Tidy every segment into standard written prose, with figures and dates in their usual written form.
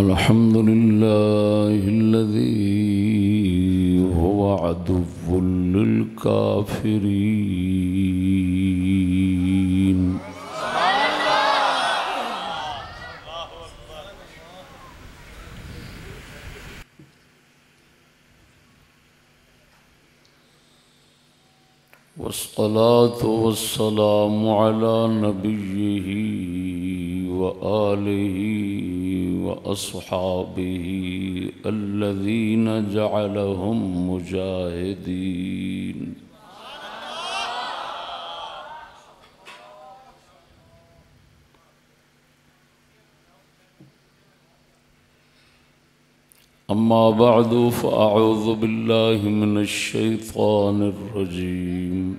الحمد لله الذي هو عدو للكافرين والصلاة والسلام على نبيه وآله وأصحابه الذين جعلهم مجاهدين أما بعد فأعوذ بالله من الشيطان الرجيم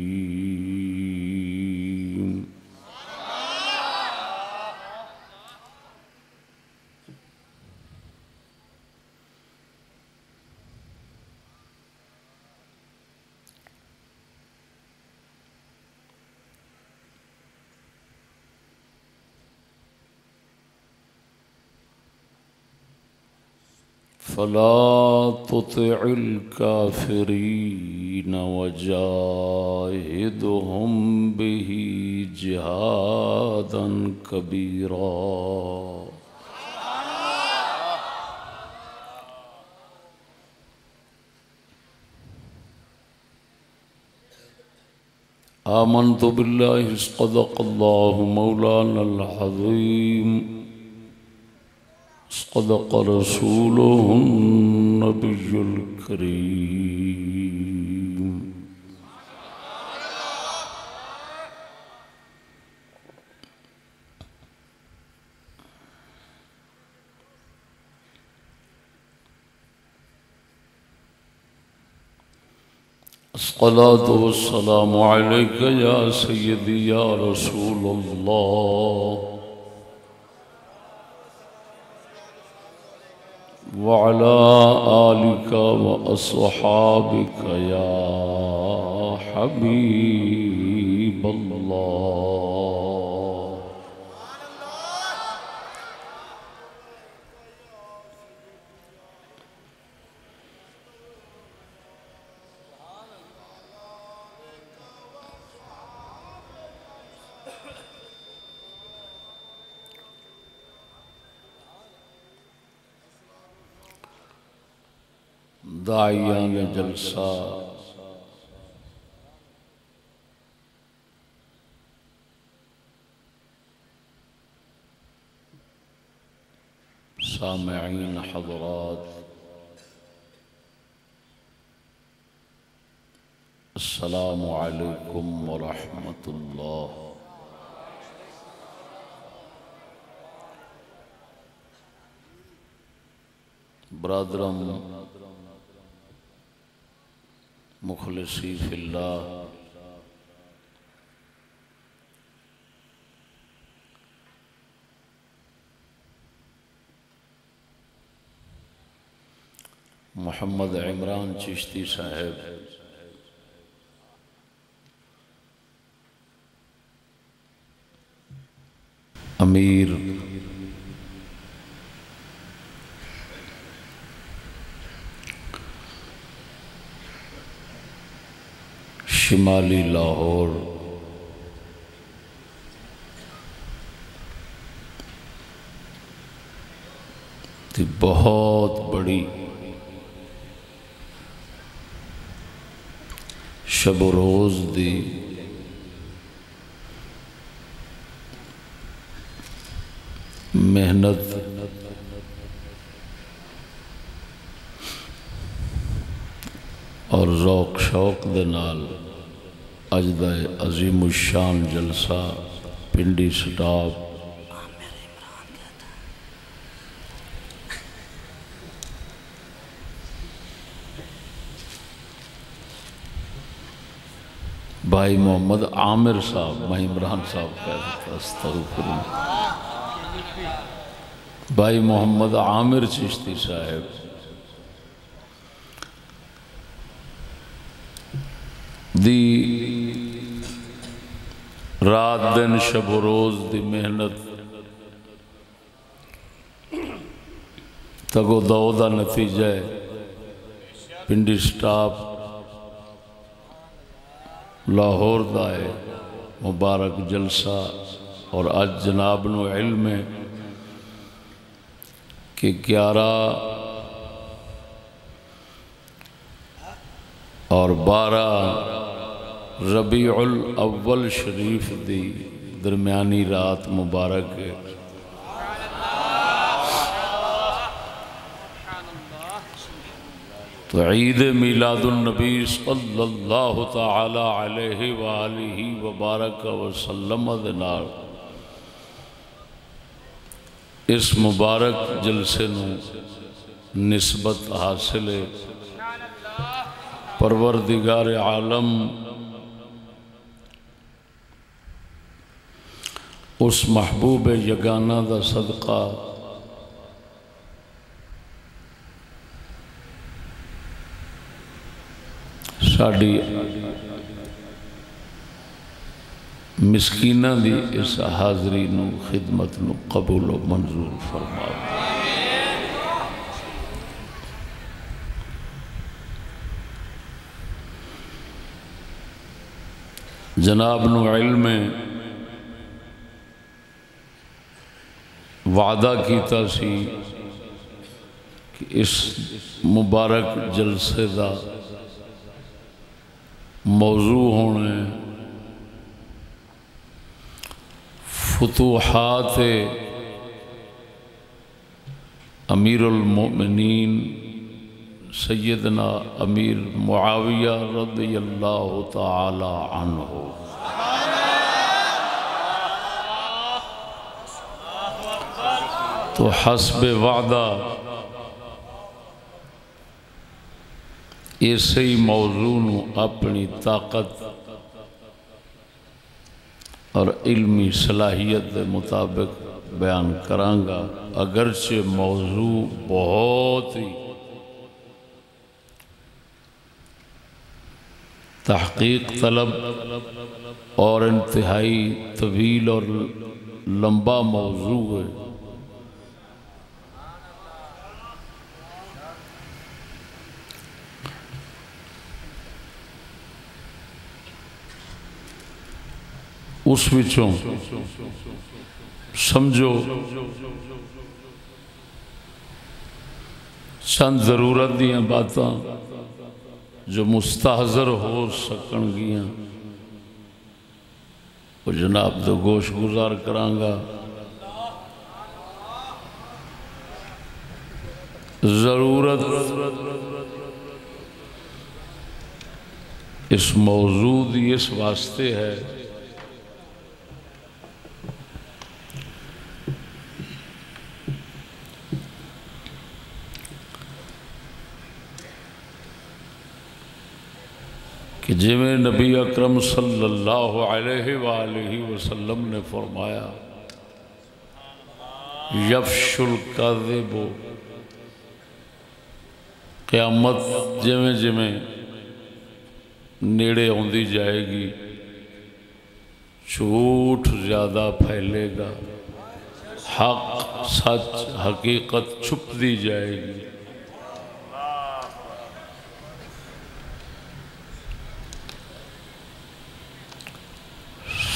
فلا تطع الكافرين وجاهدهم به جهادا كبيرا آمنت بالله صدق الله مولانا العظيم صدق رسوله النبي الكريم الصلاة والسلام عليك يا سيدي يا رسول الله وعلى آلك وأصحابك يا حبيب الله दाइयान जलसा सामईन हज़रात अस्सलामु अलैकुम व रहमतुल्लाह। बरादरम मुखलिसी फिल्लाह, मोहम्मद इमरान चिश्ती साहब अमीर शिमाली लाहौर, तो बहुत बड़ी शब रोज़ दी मेहनत और ज़ौक़ शौक़ दे नाल अज दा अजीम शान जलसा पिंडी स्टाफ भाई मोहम्मद आमिर साहब, मैं इमरान साहब का अस्तग़फ़िरुल्लाह, भाई मोहम्मद आमिर चिश्ती साहब दी रात दिन शब रोज दी मेहनत तगो दौ का नतीजा है पिंडी स्टाफ लाहौर का है मुबारक जलसा। और अज जनाब नो इल्म है कि 11 और 12 रबीउल अव्वल शरीफ दी दरम्यानी रात मुबारक है। तो ईद मिलादुन्नबी सल्लल्लाहु तआला अलैहि व आलिहि व बारक वसल्लम दे नाल इस मुबारक जलसे नूं निस्बत हासिल है। परवरदिगार आलम उस महबूब यगाना दा सदका साड़ी मिसकीना दी इस हाजरी नू खिदमत नू कबूल व मंजूर फरमाओ। जनाब नू इल्म वादा कीता सी कि इस मुबारक जलसे दा मौजू होना है फुतूहात अमीरुल मोमिनीन सैयदना अमीर मुआविया रज़ियल्लाहु ताला अन्हु। तो हस्ब वादा ऐसे ही मौजू नू अपनी ताकत और इल्मी सलाहियत के मुताबिक बयान करांगा। अगरचे मौजू बहुत ही तहकीक तलब और इंतहाई तवील और लंबा मौजू है। उस विचों समझो चंद जरूरत दिया बातां जो मुस्ताहजर हो सकणगियां वो जनाब दो गोश गुजार करांगा। जरूरत इस मौजू दी इस वास्ते है कि जिमें नबी अकरम सल्लल्लाहु अलैहि वसल्लम ने फरमाया यफ्शुल काज़िब क़यामत जिमें जिमें नेड़े आती जाएगी झूठ ज़्यादा फैलेगा, हक सच हकीकत छुपती जाएगी।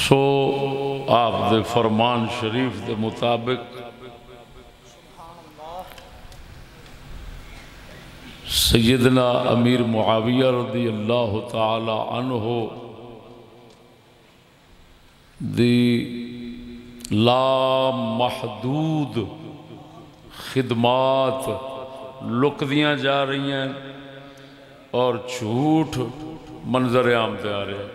सो आप दे फरमान शरीफ के मुताबिक सैयदना अमीर मुआविया रज़ियल्लाहु ताला अन्हो दी लामहदूद खिदमात लुकदियाँ जा रही हैं और झूठ मंजर आम आ रहे हैं।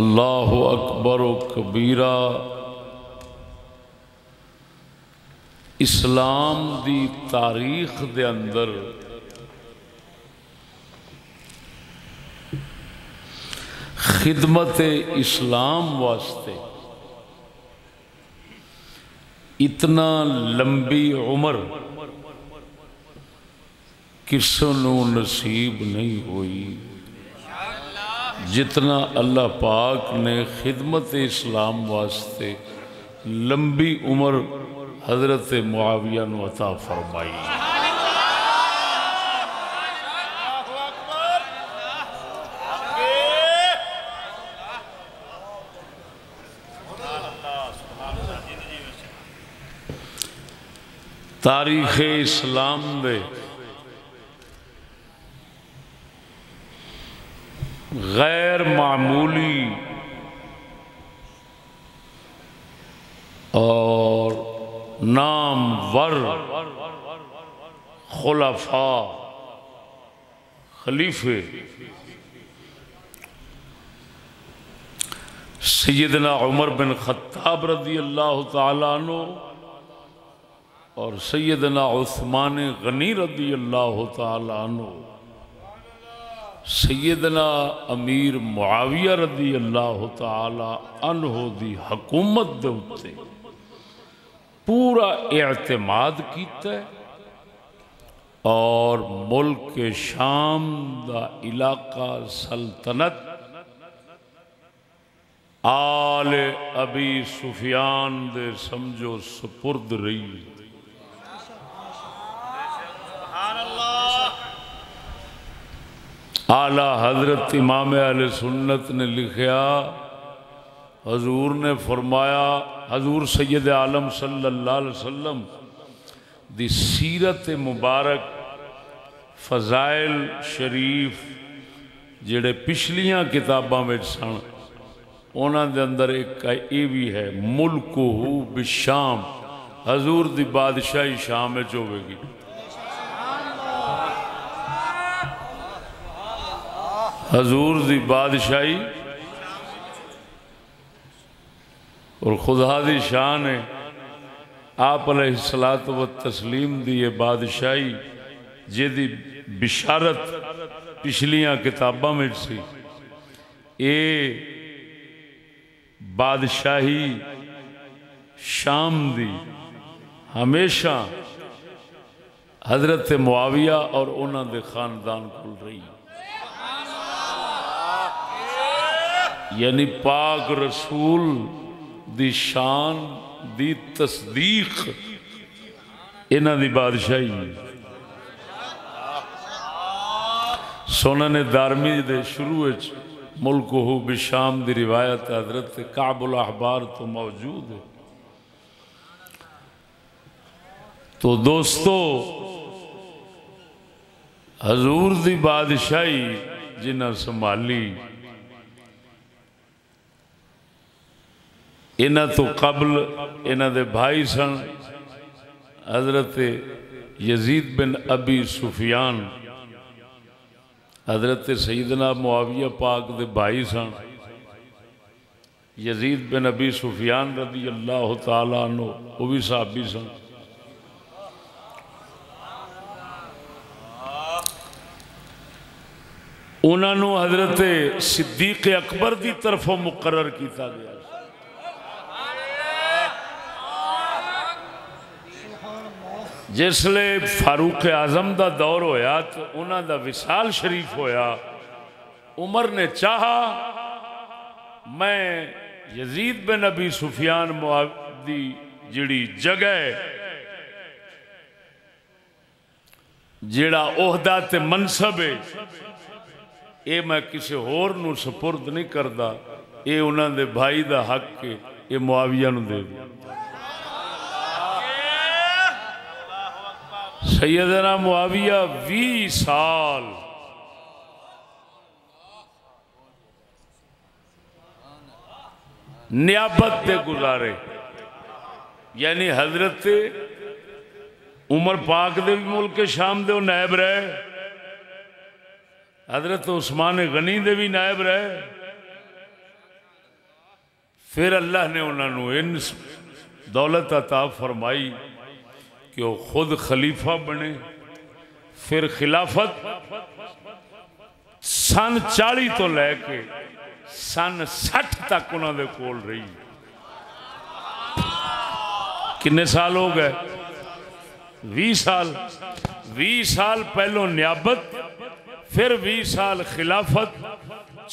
अल्लाहु अकबर कबीरा। इस्लाम दी तारीख दे अंदर खिदमत इस्लाम वास्ते इतना लंबी उम्र किसनों नसीब नहीं हुई जितना अल्लाह पाक ने खिदमत इस्लाम वास्ते लंबी उम्र हजरत मुआविया ने अता फरमाई। तारीख इस्लाम में गैर मामूली और नामवर खुलाफा खलीफे सैयदना उमर बिन खत्ताब रज़ी अल्लाह तआला अन्हु और सैयदना उस्मान गनी रज़ी अल्लाह तआला अन्हु, सैयदना अमीर मुआविया रज़ी अल्लाह तआला अन्हु दी हुकूमत दे उत्ते पूरा एतमाद कीता और मुल्क के शाम दा इलाका सल्तनत आल अबी सुफियान दे समझो सुपुर्द रही। आला हजरत इमाम अहले सुन्नत ने लिखा, हजूर ने फरमाया, हजूर सैयद आलम सल्लल्लाहु अलैहि वसल्लम दी सीरत मुबारक फजाइल शरीफ जेड़े पिछलियां किताबां में सन उन्हां दे अंदर एक ये भी है मुल्कुहु बिशाम, हजूर दी बादशाही शाम में होगी। हजूर दी बादशाही और खुदा दी शान है आप अलैहिस्सलात व तस्लीम दी ये बादशाही जिहदी बिशारत पिछलियां किताबां में सी, ये बादशाही शाम दी हमेशा हजरत मुआविया और उन्हां दे खानदान कोल रही। यानी पाक रसूल दी शान दी तस्दीक इन्हां दी बादशाही। सुनन दारमी दे शुरू मुल्कुहु बिशाम दी रिवायत हजरत काबुल अहबार तो मौजूद है। तो दोस्तों, हजूर दी बादशाही जिन्हें संभाली इन्हां तो कबल इन्हां दे भाई सन हजरत यजीद बिन अबी सुफियान, हजरत सईदना मुआविया पाक दे भाई सन यजीद बिन अबी सुफियान रज़ी अल्लाह तआला अन्हु, वो भी साहबी सन। उन्होंने हजरत सिद्दीक अकबर की तरफों मुकर्रर किया गया। जिसले फारूक आजम का दौर होया तो उन्हों का विसाल शरीफ होया, उमर ने चाहा मैं यजीद बिन अबी सुफियान मुआविदी जिहड़ी जगह जिहड़ा ओहदा ते मनसब है ये मैं किसी होर नू सपुर्द नहीं करता, ये उन्हां दे भाई का हक है, ये मुआविया नू दे दिया। सैयदना मुआविया 20 साल नियाबत दे गुजारे, यानी हजरत उमर पाक दे भी मुल्क के शाम दे नायब रहे, हजरत उस्मान गनी दे भी नायब रहे। फिर अल्लाह ने उन्होंने इन दौलत अता फरमाई कि वो खुद खलीफा बने। फिर खिलाफत सन 40 तो लैके सन 60 तक उन्होंने कोल रही। किन्ने साल हो गए? 20 साल। 20 साल पहलों नियाबत, फिर 20 साल खिलाफत,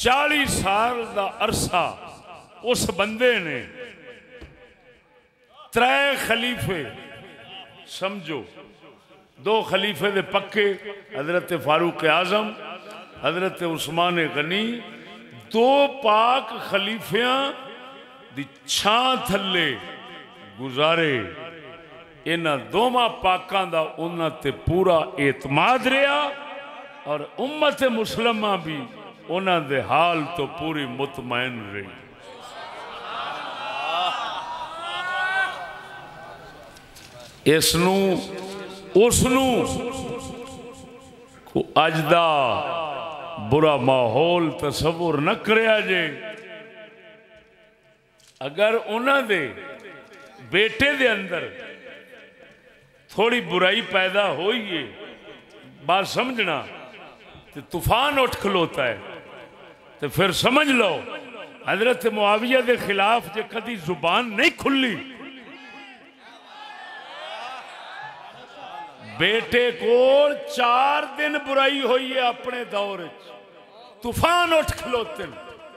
40 साल का अरसा उस बंदे ने त्रै खलीफे समझो, 2 खलीफे दे पक्के, हजरत फारूक आजम, हजरत उस्मान गनी, 2 पाक खलीफिया दी छां थले गुजारे। इन्हां दोवां पाकां दा उन्हां ते पूरा एतमाद रहा और उम्मत मुसलमा भी उन्हां दे हाल तो पूरी मुतमैन रही। इसनूं उसनूं को अज दा बुरा माहौल तस्वुर न करया जे। अगर उन्हां दे बेटे दे अंदर थोड़ी बुराई पैदा हुई है, बात समझना, तो तूफान उठ खलोता है। तो फिर समझ लो हजरत मुआविया के खिलाफ जो कभी जुबान नहीं खुली, बेटे को 4 दिन बुराई हुई है अपने दौर, तूफान उठ खलोते,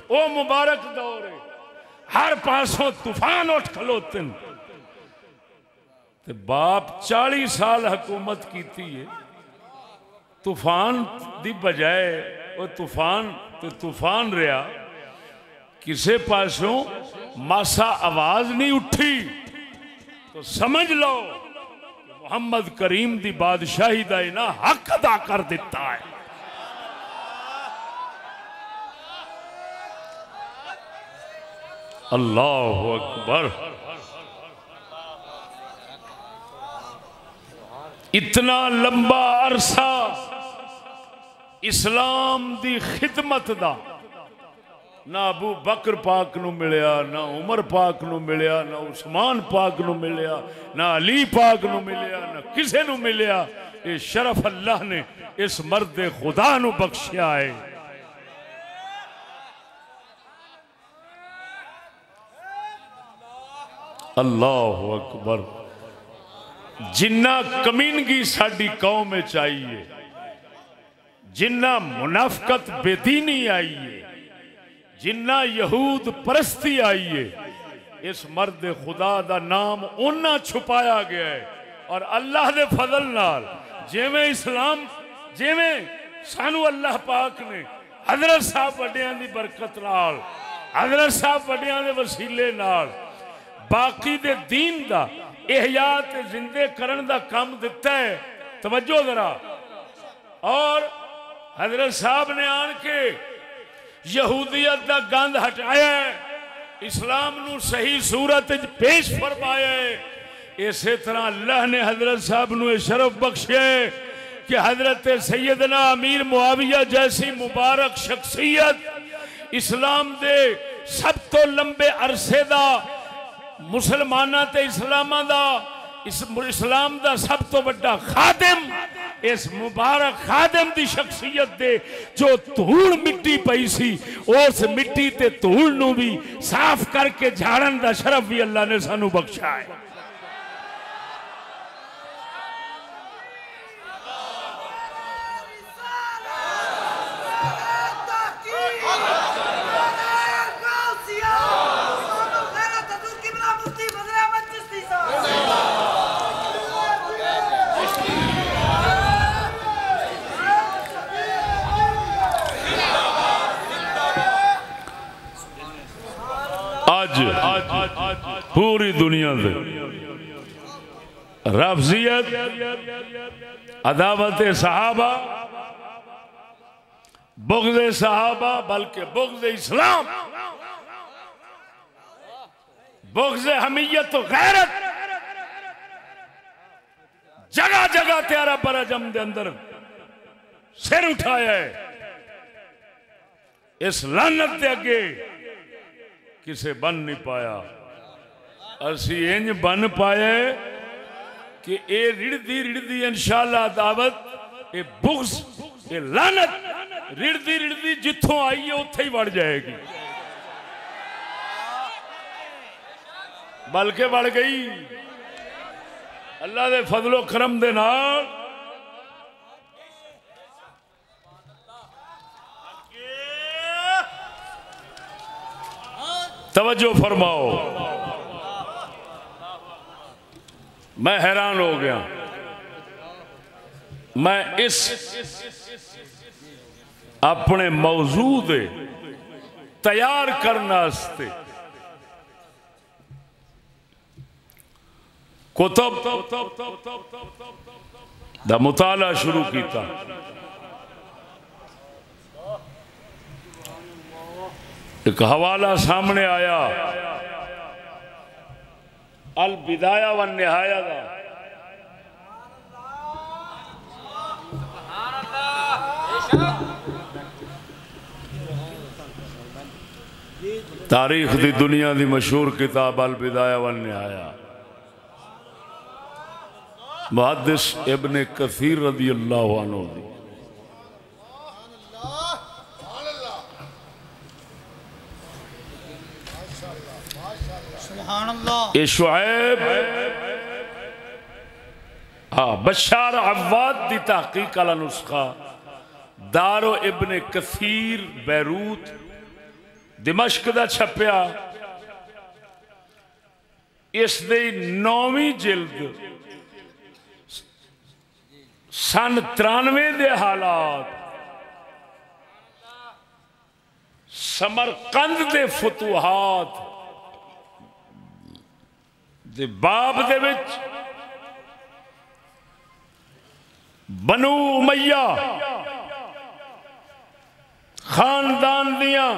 ओ मुबारक दौर है, हर पासों तूफान उठ खलोते। ते बाप 40 साल हुकूमत की है, तूफान दी बजाय वो तूफान तो तूफान रहा, किसी पासों मासा आवाज नहीं उठी। तो समझ लो मोहम्मद करीम दी बादशाही दा इना हक अदा कर दिता है। अल्लाह अकबर। इतना लंबा अरसा इस्लाम दी खिदमत दा ना अबू बकर पाक नू मिलिया, ना उमर पाक नू मिलिया, ना उस्मान पाक नू मिलिया, ना अली पाक नू मिलिया, ना किसे नू मिलिया। ये शरफ अल्लाह ने इस मर्द खुदा नू बख्शिया है। अल्लाह अकबर। जिन्ना कमीनगी साडी कौम चाहिए, जिन्ना मुनाफकत बेदीनी आई है, जिन्ना यहूद परस्ती आई है, इस मर्द खुदा दा नाम उन्ना छुपाया गया है। और अल्लाह दे फजल नाल जिवें इस्लाम, जिवें सानू अल्लाह पाक ने हजरत साहब वड्डियां दी बरकत नाल, हजरत साहब वड्डियां दे वसीले नाल बाकी दे दीन दा इहया ते जिंदे करन दा काम दिता है। तवज्जो जरा। और हजरत साहब ने आन के यहूदियत का गंद हटाया, इस्लाम नू सही सूरत पेश फरमाया। इसे तरह अल्लाह ने हजरत साहब नू शरफ बख्शे कि हजरत सैयदना अमीर मुआविया जैसी मुबारक शख्सियत इस्लाम दे सब तो लंबे अरसे का मुसलमाना ते इस्लामा दा इस्लाम दा सब तो बड़ा खादिम, इस मुबारक खादम की शख्सियत दे जो धूल मिट्टी पई सी उस मिट्टी ते धूल नू भी साफ करके झाड़न का शरफ भी अल्लाह ने सानू बख्शा है। पूरी दुनिया से रफजियत, अदावत सहाबा, बुग़्ज़े सहाबा, बल्कि बुग़्ज़े इस्लाम, बुग़्ज़े हमीयत और गैरत जगह जगह तेरा बराजम के अंदर सिर उठाया है। इस लानत के आगे किसे बन नहीं पाया। असी इंज बन पाए कि ये रिड़दी रिड़दी इंशाअल्लाह दावत, ये बुग्स, ये लानत रिड़दी रिड़दी जिथों आई है उत्थे ही वड़ जाएगी। बल्कि वड़ गई। अल्लाह के फजलो करम दे नाल तवज्जो फरमाओ। मैं हैरान हो गया, मैं इस अपने मौजू दे तैयार करने वास्ते कुतब दा मुताला शुरू किया। एक हवाला सामने आया अल बिदाया व निहाया दा। तारीख दी दुनिया दी मशहूर किताब अल बिदाया व निहाया। मुहद्दिस इब्ने कसीर रदियल्लाहु अन्हु ये शुएब बशार अव्वाद दी तहकीक आला नुस्खा दारो इब्ने कसीर बैरूत दिमश्क दा छपया। इस दी 9वीं जिल्द सन 93 दे हालात समरकंद दे फतूहात दे बाब दे विच बनू उमैया खानदान दियां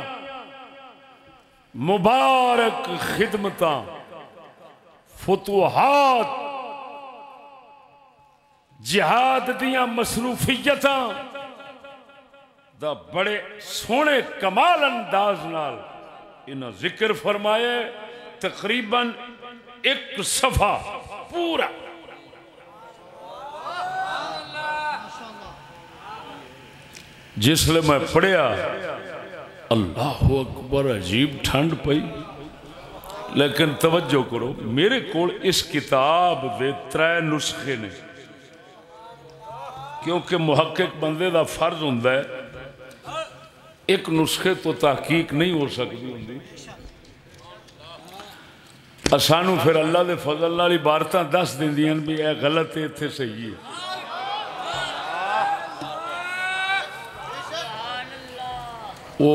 मुबारक खिदमतां फतूहात जिहाद दियां मसरूफियतां दा बड़े सोहने कमाल अंदाज नाल इन्हां जिक्र फरमाए। तकरीबन एक सफा पूरा जिसले मैं पढ़िया अल्लाहू अकबर अजीब ठंड पई। लेकिन तवज्जो करो, मेरे कोल इस किताब दे 3 नुस्खे ने, क्योंकि मुहक्किक बंदे का फर्ज होता है एक नुस्खे तो तहकीक नहीं हो सकती होंगी। सानू फिर अल्लाह के फजल नाल इबारतां दस दिंदियां ने भी यह गलत है, इत्थे सही है। वो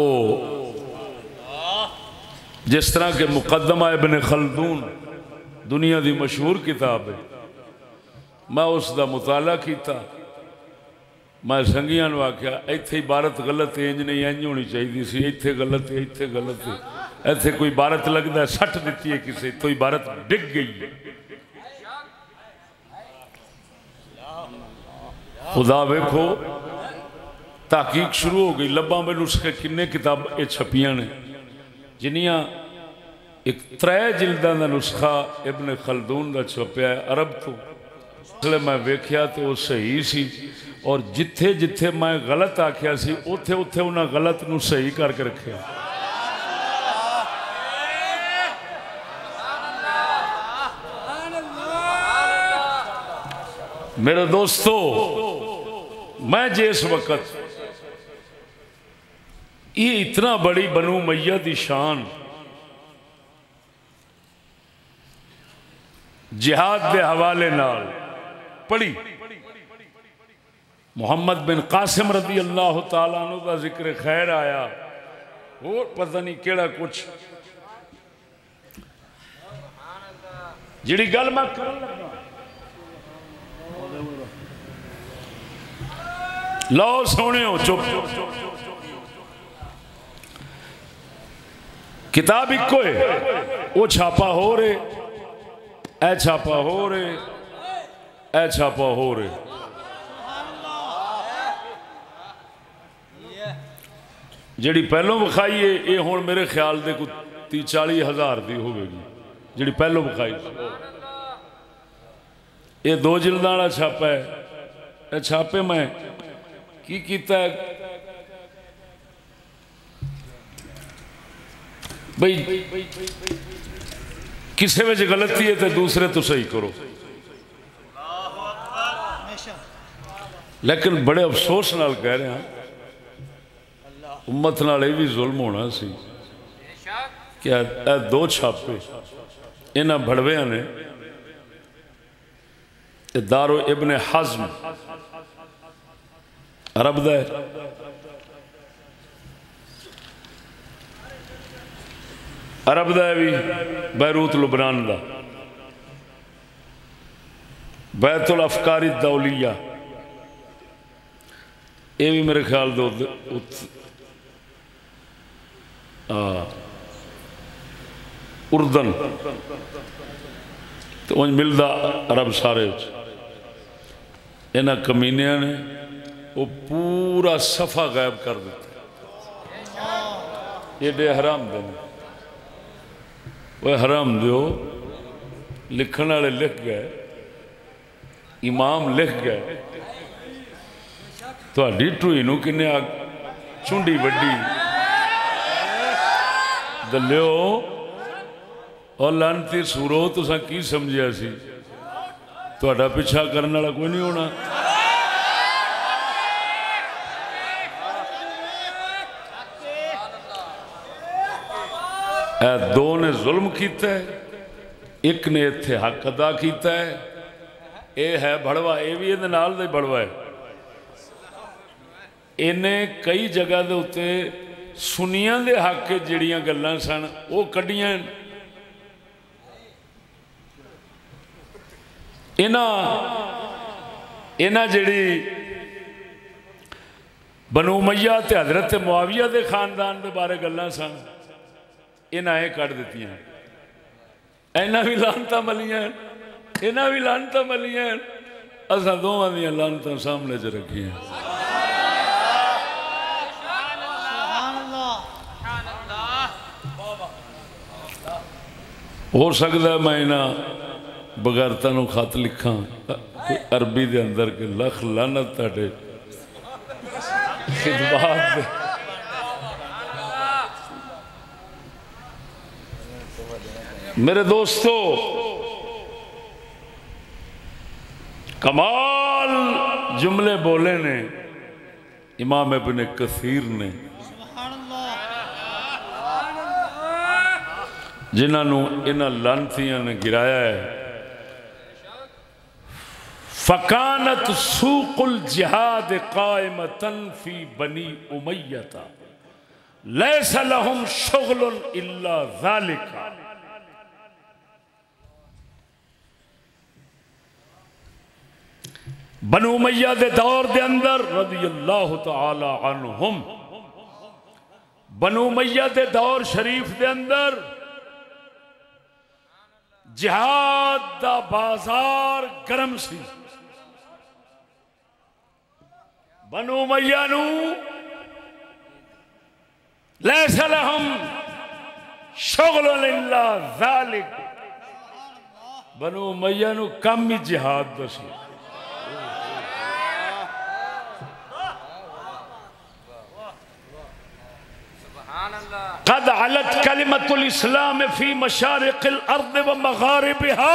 जिस तरह के मुकदमा इब्ने खल्दून दुनिया की मशहूर किताब है, मैं उसका मुताला किया। मैं संघिया आख्या इत्थे इबारत गलत इंज नहीं इंज होनी चाहिए सी, इत्थे गलत है, इत्थे गलत है, इत्थे कोई इबारत लगता सट दिती है किसी तो इबारत डिग गई है। खुदा वेखो तहकीक शुरू हो गई। लब्बा में नुस्खे किन्ने किताब ये छपिया ने जिन्हिया एक 3 जिल्दां दा नुस्खा इब्ने खल्दून का छपया अरब तो। इसलिए मैं वेख्या तो वह सही सी, और जिथे जिथे मैं गलत आख्या सी उथे उथे उन्हें गलत नू सही करके रखे। मेरे दोस्तों, मैं जिस वक्त ये इतना बड़ी बनू मैया की शान जिहाद के हवाले नाल पढ़ी, मोहम्मद बिन कासिम रदी अल्लाह ताला अन्हु का जिक्र खैर आया और पता नहीं केड़ा कुछ। जिहड़ी गल मैं करन लगा लो सुनियो चुप। किताब इक्को है, वो छापा हो रहे, ऐ छापा हो रहे, ऐ छापा हो रहे। जिहड़ी पहलों विखाई है ये हुण मेरे ख्याल दे कोई 30-40 हज़ार की होगी। जिहड़ी पहलों विखाई ये 2 जिल्दां वाला छापा है। ये छापे मैं की कीता है भाई किसी में गलती है तो दूसरे तो सही करो। लेकिन बड़े अफसोस नाल कह रहे हैं उम्मत नाल भी जुल्म होना सी कि ए दो छापे इन्हां भड़वियां ने दारो इब्ने हज़्म अरब दा भी बैरूत लुबनान दा बैतुल अफकारी दौलिया ये भी मेरे ख्याल दो उर्दन तो उन मिलदा अरब सारे इन्ह कमीनिया ने वो पूरा सफा गायब कर दिता। ये डे हराम दे वो हराम दो लिखने वाले लिख गए इमाम लिख गए तो ढूई नू कि चुंडी वड्डी दल्यो और लानती सूरो तुसा की समझिया सी तुहाडा पिछा करने वाला कोई नहीं होना। ए दो ने जुल्म किया है, एक ने इत्थे हक अदा किया है। ये है भड़वा, ये भी इहदे नाल दा भड़वा है। इन्हें कई जगह के उत्ते सुनिया के हक जिहड़ियां गल्लां सन वो कड्डियां इन्हां जिहड़ी बनु उमैया ते हजरत मुआविया के खानदान के बारे गल्लां सन इन्हां ये कड्ड दित्तियां। इन्हां भी लानतां मलियां, इन्हां भी लानतां मलियां, असां दोवां दियां लानतां सामने च रखियां। हो सकता है मैं इन्होंने बगैरता खत लिखा अरबी के अंदर के लख लानत ताडे खिदमत मेरे दोस्तों कमाल जुमले बोले ने इमाम इब्ने कसीर ने जिन्हों इन्हों लानतिया ने गिराया है। फकानत सूकुल जिहाद कायमतन फी बनी उमय्यता लैस लहुम शुगलुन इल्ला ज़ालिका। बनु उमय्या दे दौर दे अंदर रज़ियल्लाहु तआला अन्हुम बनु उमय्या दे दौर शरीफ दे अंदर जिहाद दा बाजार गर्म सी। बनु उमैया नू लैस लहुम शुगलुन इल्ला ज़ालिक बनु उमैया नू कम ही जिहाद दा सी। कद अलत कलिमतुल इस्लाम फी मशारिकिल अर्द व मगारिबिहा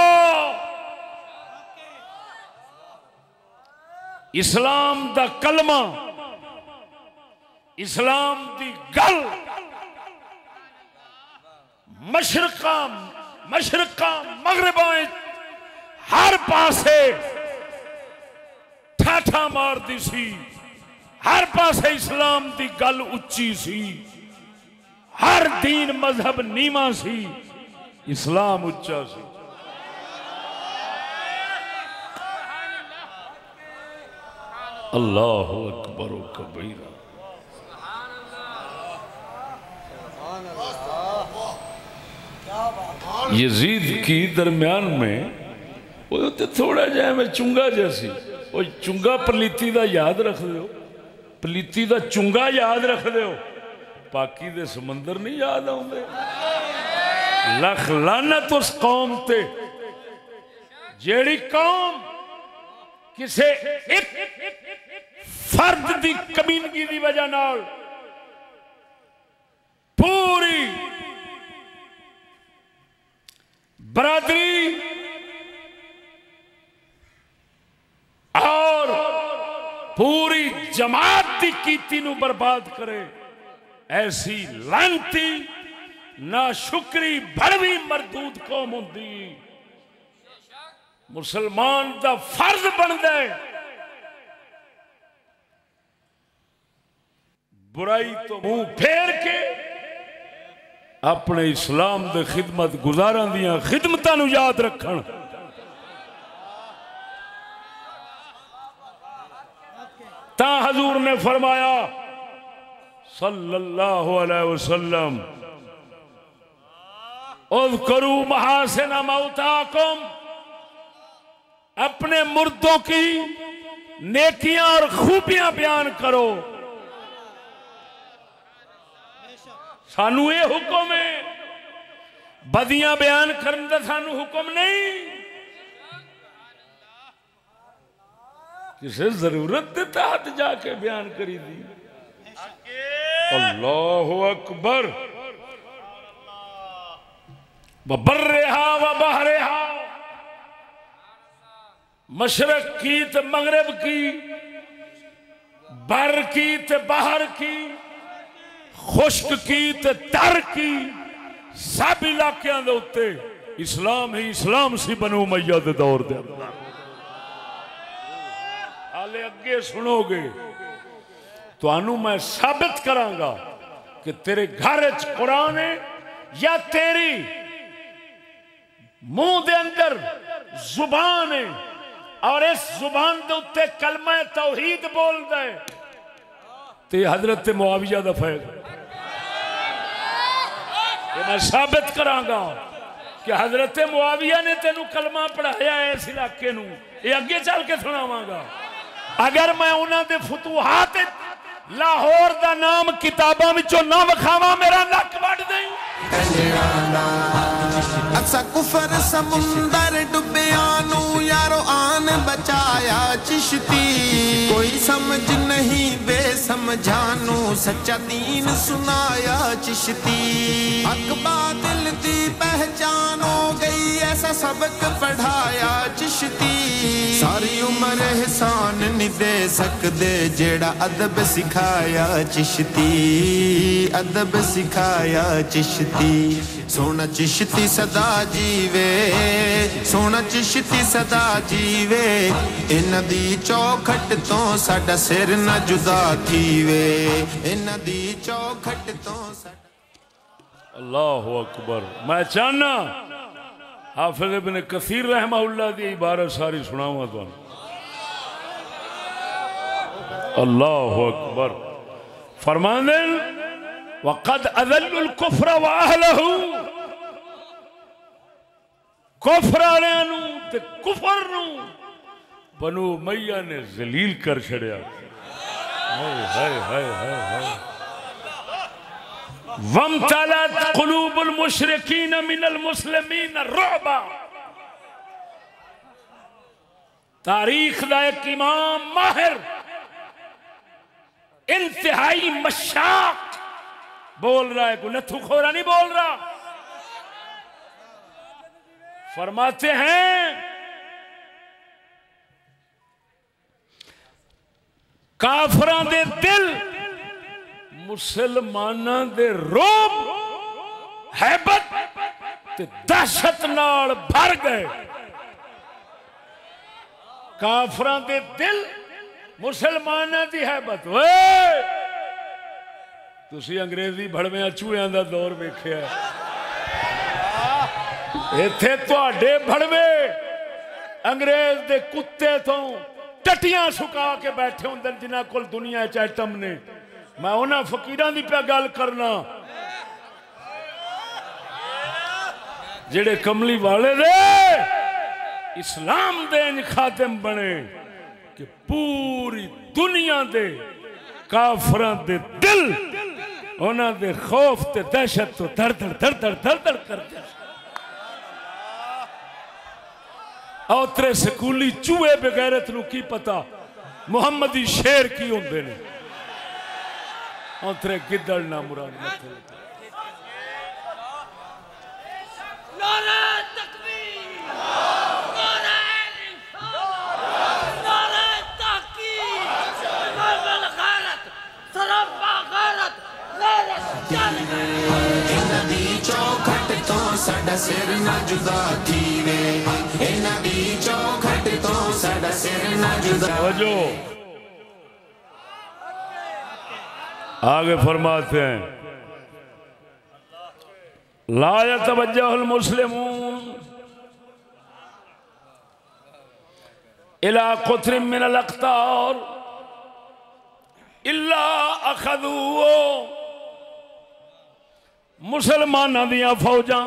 इस्लाम दा कलमा इस्लाम दी गल मशरका मगरबा हर पासे ठाठा मारदी सी। हर पासे इस्लाम दी गल उच्ची सी। हर दीन मजहब नीमा सी, इस्लाम उच्चा सी। अल्लाहु अकबर व कबीरा। यजीद की दरम्यान में वो तो थोड़ा जहा में चुंगा जैसी वो चुंगा पलीती का याद रख दो, पलीती का चुंगा याद रख दो, बाकी दे समंदर नहीं याद आउंदे। लख लानत उस कौम ते जेड़ी कौम किसे एक फर्द दी कमीनगी दी वजह नाल पूरी बरादरी और पूरी जमात की कीती नू बर्बाद करे। ऐसी लांती ना शुक्री भड़वी मरदूद कौम होंदी। मुसलमान का फर्ज बनता है बुराई तो मुंह फेर के अपने इस्लाम के खिदमत गुजारां दियां खिदमतां नू याद रखण। ता हजूर ने फरमाया सल्लल्लाहु अलैहि वसल्लम उज़्कुरू महासिना मौताकुम, अपने मुर्दों की नेकियां और खूबियां बयान करो। सानू ये हुक्म है, बदियां बयान करने का सानू हुक्म नहीं। किसी जरूरत के तहत जाके बयान करी दी। अल्लाहु अकबर। बर्रेहा व बहरेहा, मशरक की तो मगरब की, बर की तो बाहर की, खुश्क की तो तर की, सब इलाकों के उत्ते इस्लाम ही इस्लाम सी बनो उमैया के दौर के अंदर। हाले अगे सुनोगे तो मैं साबित करांगा कि तेरे घर च कुरान है या तेरी मुंह के अंदर जुबान है और इस जुबान के उत्ते कलमा तौहीद बोलता है। ते हजरत मुआविया का फैसला मैं साबित करांगा कि हजरत मुआविया ने तेन कलमा पढ़ाया है इस इलाके नूं। अगे चल के सुनावांगा। अगर मैं उन्होंने फतूहात लाहौर का नाम किताबों में ना विखावा मेरा नक वढ़ दें। असा कुफर समुंदर डुबया नू यारो आन बचाया चिश्ती, कोई समझ नहीं बे समझानू सच्चा दीन सुनाया चिश्ती। हक बातिल दी पहचान हो गई ऐसा सबक पढ़ाया चिश्ती। सारी उम्र एहसान नहीं दे सकदे जेड़ा अदब सिखाया चिश्ती, अदब सिखाया चिश्ती। सोना चिश्ती सदा जीवे, सोना चिश्ती सदा जीवे। इन्हां दी चौखट तो साडा सिर ना जुदा थीवे, इन्हां दी चौखट तो साडा। अल्लाहु अकबर। मैं चाहना हाफिज इब्न कसीर रहमहुल्लाह दी इबारत सारी सुनावा तुहानू। अल्लाहु अकबर। फरमांदे वक़द अज़ल्लुल कुफ़्र व अहलहु, कुफ़्र वालियां नू ते कुफ़र नू बनु उमैया ने ज़लील कर छड़िया। हाय हाय हाय हाय हाय। वम्तलत कुलूबुल मुश्रिकीन मिनल मुस्लिमीन रुअबा। तारीख दा एक इमाम माहिर इंतहाई मशाक बोल रहा है, कोई नथु खोरा नहीं बोल रहा। फरमाते हैं काफरां दे दिल मुसलमाना दे रोब हैबत ते दहशत नाल भर गए। काफरां दे दिल मुसलमाना दी हैबत। ओए तुसी अंग्रेजी भड़वें चूहियां दा दौर वेख्या इत्थे? तुहाडे भड़वे अंग्रेज दे कुत्ते तो टटियां सुका के बैठे हुंदे जिन्हां कोल दुनिया च आइटम ने। मैं उन्हां फकीरां दी पे गल करना जेड़े कमली वाले दे इस्लाम दे खातिम बने कि पूरी दुनिया दे काफरां दे दिल उन्हां दे खौफ ते दहशत तो धड़ धड़ धड़ धड़ धड़ धड़ करदे। औतरे स्कूली चूहे बगैरत नूं की पता मुहम्मदी शेर की होंदे ने। औतरे गिदड़ ना मुराद साडा सिर ना जुदा थी वे एना दी चौखट तो साडा सिर ना जुदा। जो आगे फरमाते हैं ला यतवज्जहुल मुस्लिमून इला कुथ्र मिनल अख्तार इल्ला अखदू। मुसलमानों दियां फौजां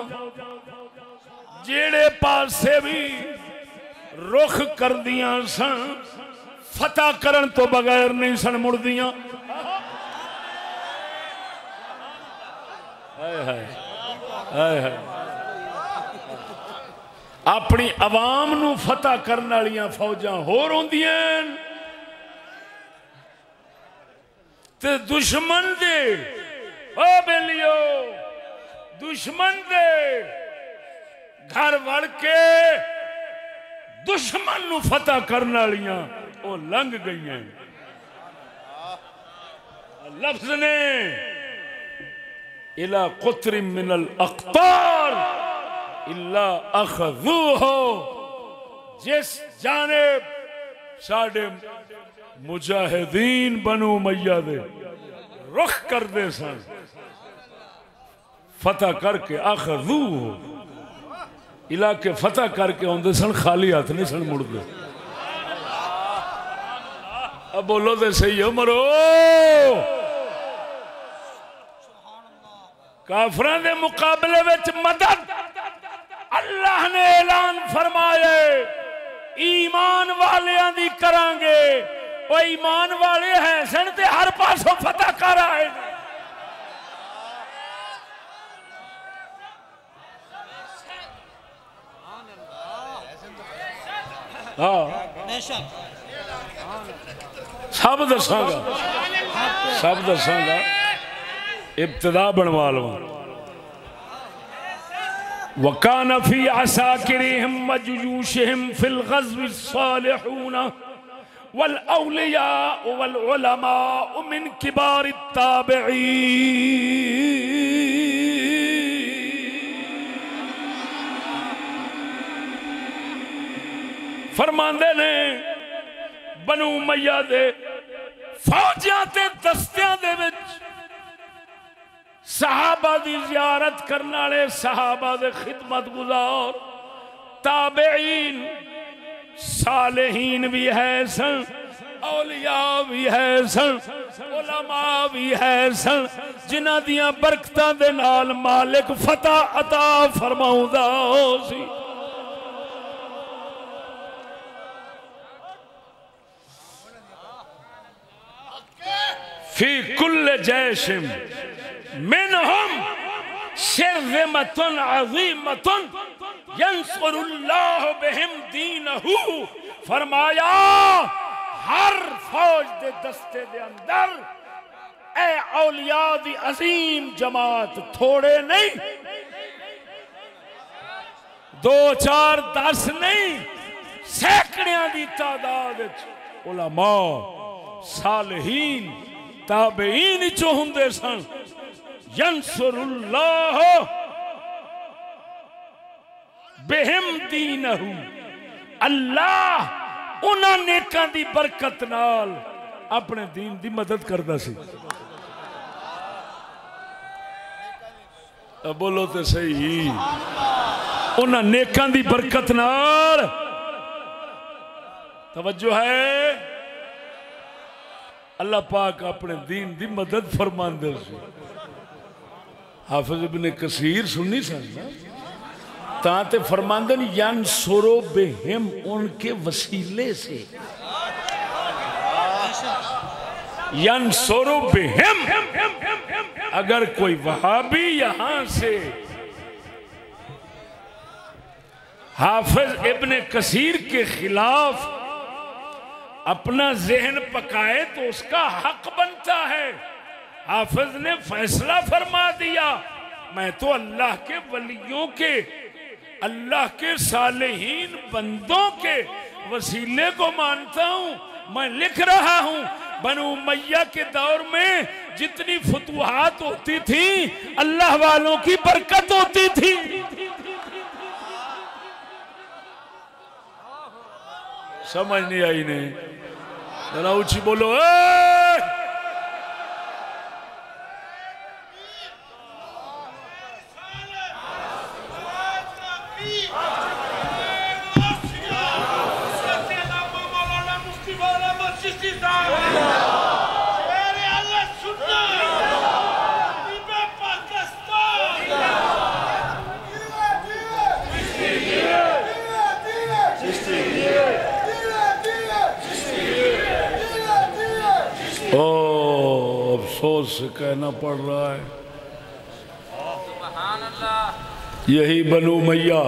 जेड़े पासे भी रुख कर दियां सन फतह करन तो बगैर नहीं सन मुड़दियां। अपनी आवाम नू फतह करन वालियां फौजां होर होंदियां ते दुश्मन दे ओ बेलियो दुश्मन दे घर वड़ के दुश्मन नू फतह करन वालियां ओ लंघ गईयां। लफ्ज ने इला कुत्र मिनल अख्तार इल्ला अखज़ूहु जिस जानेब साडे मुजाहिदीन बनु उमय्या दे रुख करते सन फतह करके अखज़ू इलाके फतह करके आते सन खाली हाथ नहीं सन मुड़ते। अब बोलो तो सही हो मरो काफरां दे मुकाबले विच मदद अल्लाह ने ऐलान फरमाया ईमान वालियां दी करांगे। वो ईमान वाले हैं सन ते हर पासों फतह कर आए। सब दसांगा सब दसांगा इब्तदा बनवा लवा। वकान फी असाकिरिहिम वजुजूशिहिम फिल गज़वी सालिहून वल औलिया वल उलमा मिन किबार ताबईन। फरमांदे ने बनु उमय्या दे फौजियां ते दस्तियां दे विच सहाबा दी जियारत करने वाले सहाबा दे खिदमत गुजार ताबेईन सालेहीन भी है सन औलिया भी है सन उलमा भी है सन जिन्हां दियां बरकतां दे नाल मालिक फतह अता फरमाउंदा सी। फी कुल्ले जैशिम मिनहुम शिरज़मतुन अज़ीमतुन यंसुरुल्लाहु बिहिम दीनहु। फरमाया हर फौज दे दस्ते दे अंदर ए औलिया दी अजीम जमात थोड़े नहीं दो चार दस नहीं सैकड़ियां दी तादाद उलमा सालहीन ताबईन चो हुंदे सन यंसुरुल्लाह बिहिम दीनहु। अल्लाह उन्हां नेकां दी बरकत नाल अपने दीन दी मदद करदा सी। बोलो तो सही उन्हां नेकां दी बरकत नाल तवज्जो है अल्लाह पाक अपने दीन की मदद फरमांदे। हाफिज इब्न कसीर सुननी सन फरमांदन यंसुरु बिहिम उनके वसीले से यंसुरु बिहिम। अगर कोई वहाबी यहां से हाफिज इब्न कसीर के खिलाफ अपना जहन पकाए तो उसका हक बनता है। हाफिज ने फैसला फरमा दिया मैं तो अल्लाह के वलियों के अल्लाह के सालेहीन बंदों के वसीले को मानता हूं। मैं लिख रहा हूं बनु उमय्या के दौर में जितनी फतुहात होती थी अल्लाह वालों की बरकत होती थी। समझ नहीं आई नहीं? जरा ऊंची बोलो। अफसोस से कहना पड़ रहा है, सुभान अल्लाह। यही बनु मैया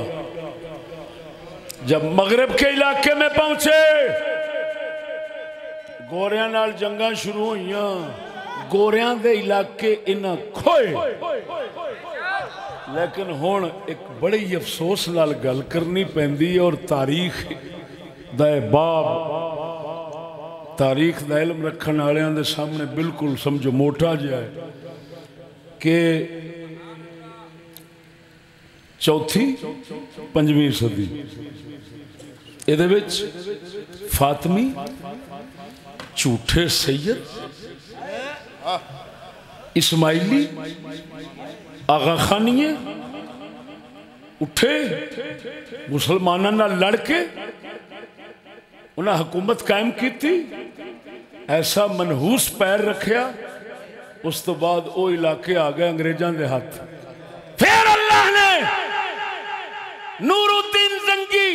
जब मगरब के इलाके में पहुंचे, गोरिया नाल जंगा शुरू हुई। गोरिया दे इलाके इन्हें खोए, लेकिन हुण एक बड़ी अफसोस नाल गल करनी पैंदी है। और तारीख दा बाब, तारीख का इलम रखने वालों के सामने बिल्कुल समझो मोटा जिहा है कि चौथी पंजवीं सदी इहदे विच फातमी झूठे सैयद इस्माइली आगा खानिए उठे, मुसलमानों नाल लड़ के उन्हें हुकूमत कायम की थी। ऐसा मनहूस पैर रखा, उस तो बाद वो इलाके आ गए अंग्रेजों के हाथ। फिर अल्लाह ने नूरुद्दीन जंगी,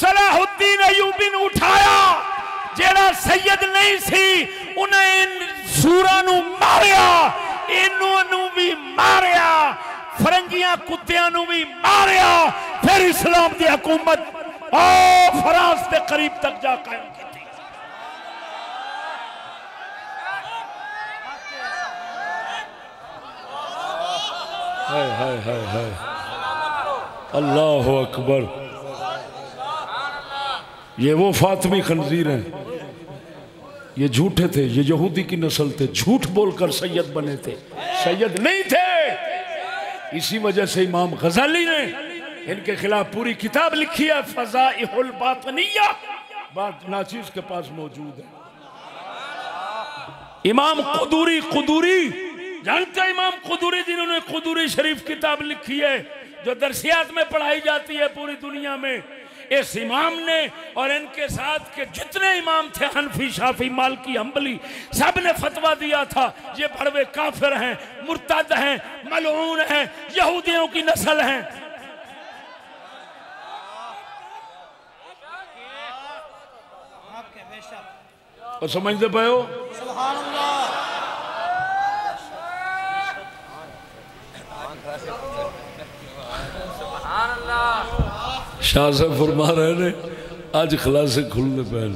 सलाहुद्दीन अयूबी ने उठाया, जेड़ा सैयद नहीं सी उन्हें इन सूरा नू मारिया, इन्नू नू भी मारिया, फरंगियां कुत्तियां नू भी मारिया। फिर इस्लाम की हुकूमत फ्रांस के करीब तक जा कायम की थी। हाय हाय हाय हाय, अल्लाह अकबर। ये वो फातमी खंजीर हैं, ये झूठे थे, ये यहूदी की नस्ल थे, झूठ बोलकर सैयद बने थे, सैयद नहीं थे। इसी वजह से इमाम गजाली ने इनके खिलाफ पूरी किताब लिखी है, फज़ाइहुल बातिनिया। बात नाचीज के पास मौजूद है। इमाम कुदूरी, कुदूरी जानते हैं इमाम कुदूरी, जिन्होंने कुदूरी शरीफ किताब लिखी है जो दर्सियात में पढ़ाई जाती है पूरी दुनिया में। इस इमाम ने और इनके साथ के जितने इमाम थे, हनफी, शाफी, मालकी, हम्बली, सब ने फतवा दिया था ये भड़वे काफिर हैं, मुर्तद हैं, मलऊन हैं, यहूदियों की नस्ल हैं। और समझते पाए हो? सुभान अल्लाह। शाह साहब फरमा रहे ने आज खलासे खुलने पैन।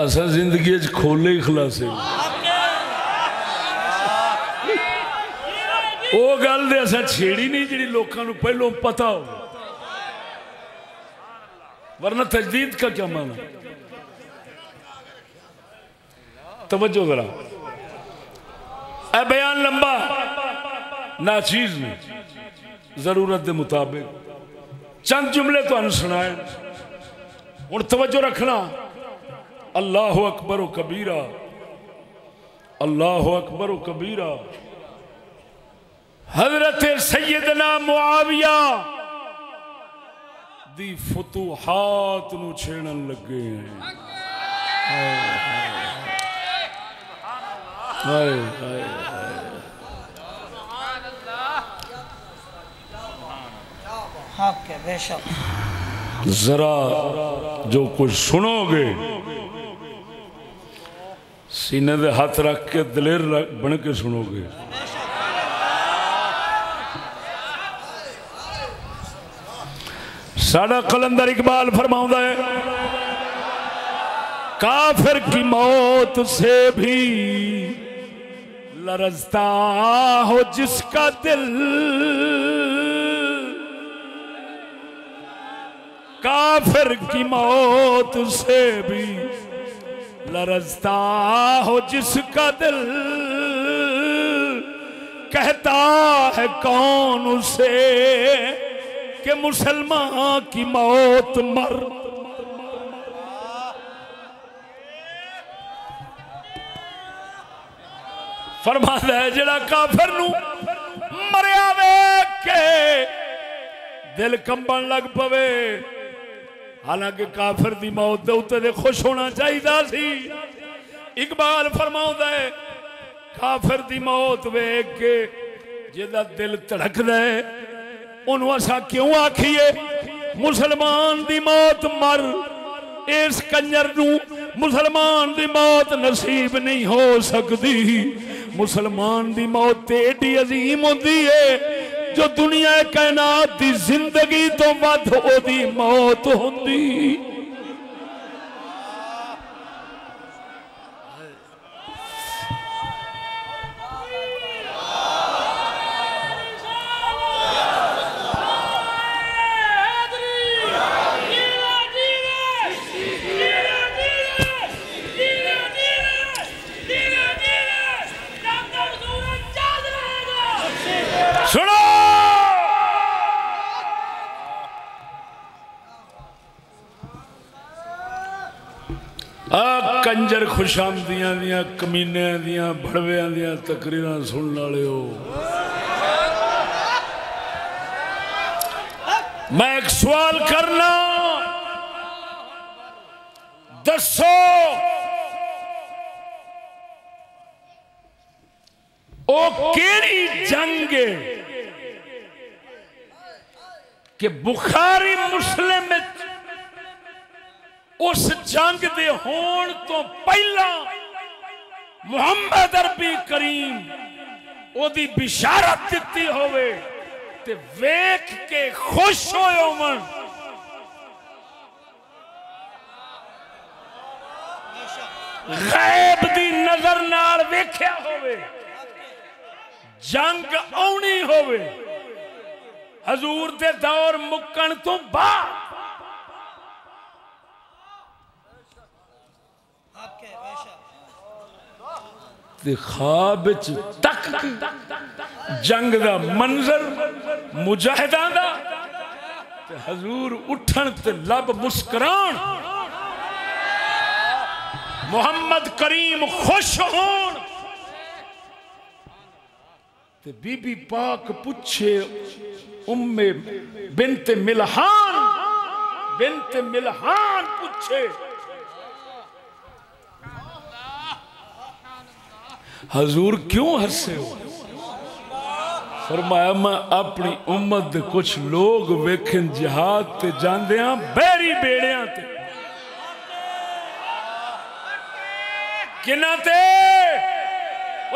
असा जिंदगी खोले ही खलासे। वो गल दे असा छेड़ी नहीं जी लोगों को पहलों पता हो, वरना तजदीद का क्या माना। तवज्जो जरा, बयान लंबा, नाचीज में जरूरत के मुताबिक चंद जुमले तो सुनाए। और तवज्जो रखना, अल्लाह अकबर व कबीरा, अल्लाह अकबर व कबीरा। हजरत सैयदना मुआविया दी फतुहात नू छेड़न लगे हैं। हाय हाय हाय। जरा जो कुछ सुनोगे सीने दे हाथ रख के दलेर बन के सुनोगे। साड़ा कलंदर इकबाल फरमाउंदा है, काफिर की मौत से भी लरजता हो जिसका दिल, काफिर की मौत से भी लरजता हो जिसका दिल, कहता है कौन उसे कि मुसलमान की मौत मर। फरमाता है जड़ा काफिर नू मरिया वेख के दिल कंबन लग पवे, हालांकि काफिर दी मौत दे उत्ते दे खुश होना चाहिदा सी। इकबाल फरमाउंदा है काफिर दी मौत वेख के जिहदा दिल धड़कदा है उन्होंने असा क्यों आखिए मुसलमान दी मौत मर। इस कंजर नू मुसलमान दी मौत नसीब नहीं हो सकती। मुसलमान दी मौत एडी अजीम होती है जो दुनिया कायनात दी जिंदगी तो वध ओदी मौत होती। कंजर खुशामदियां दियां कमीनियां दियां भड़वियां दियां तकरीरां सुनन वालियो, मैं एक सवाल करना, दसो ओ केड़ी जंग के बुखारी मुस्लिम उस जंग दे होण तो पहला मुहम्मद अरबी करीम ओदी बिशारत दिती होवे ते वेख के खुश होए होवन। गैब दी नजर नाल वेख्या होवे, जंग आउणी होवे, हजूर दे दौर मुक्कण तो बाद ख्वाब तक जंग का मंजर मुजाहिदा दा हजूर उठन ते लब मुस्करान, मोहम्मद करीम खुश होन ते बीबी पाक पूछे उम्मे बिनते मिलहान पूछे हजूर क्यों हंसे हो। फरमाया मैं अपनी उम्मत कुछ लोग वेखन जहाद ते जांदियां बैरी बेड़ियां ते किना ते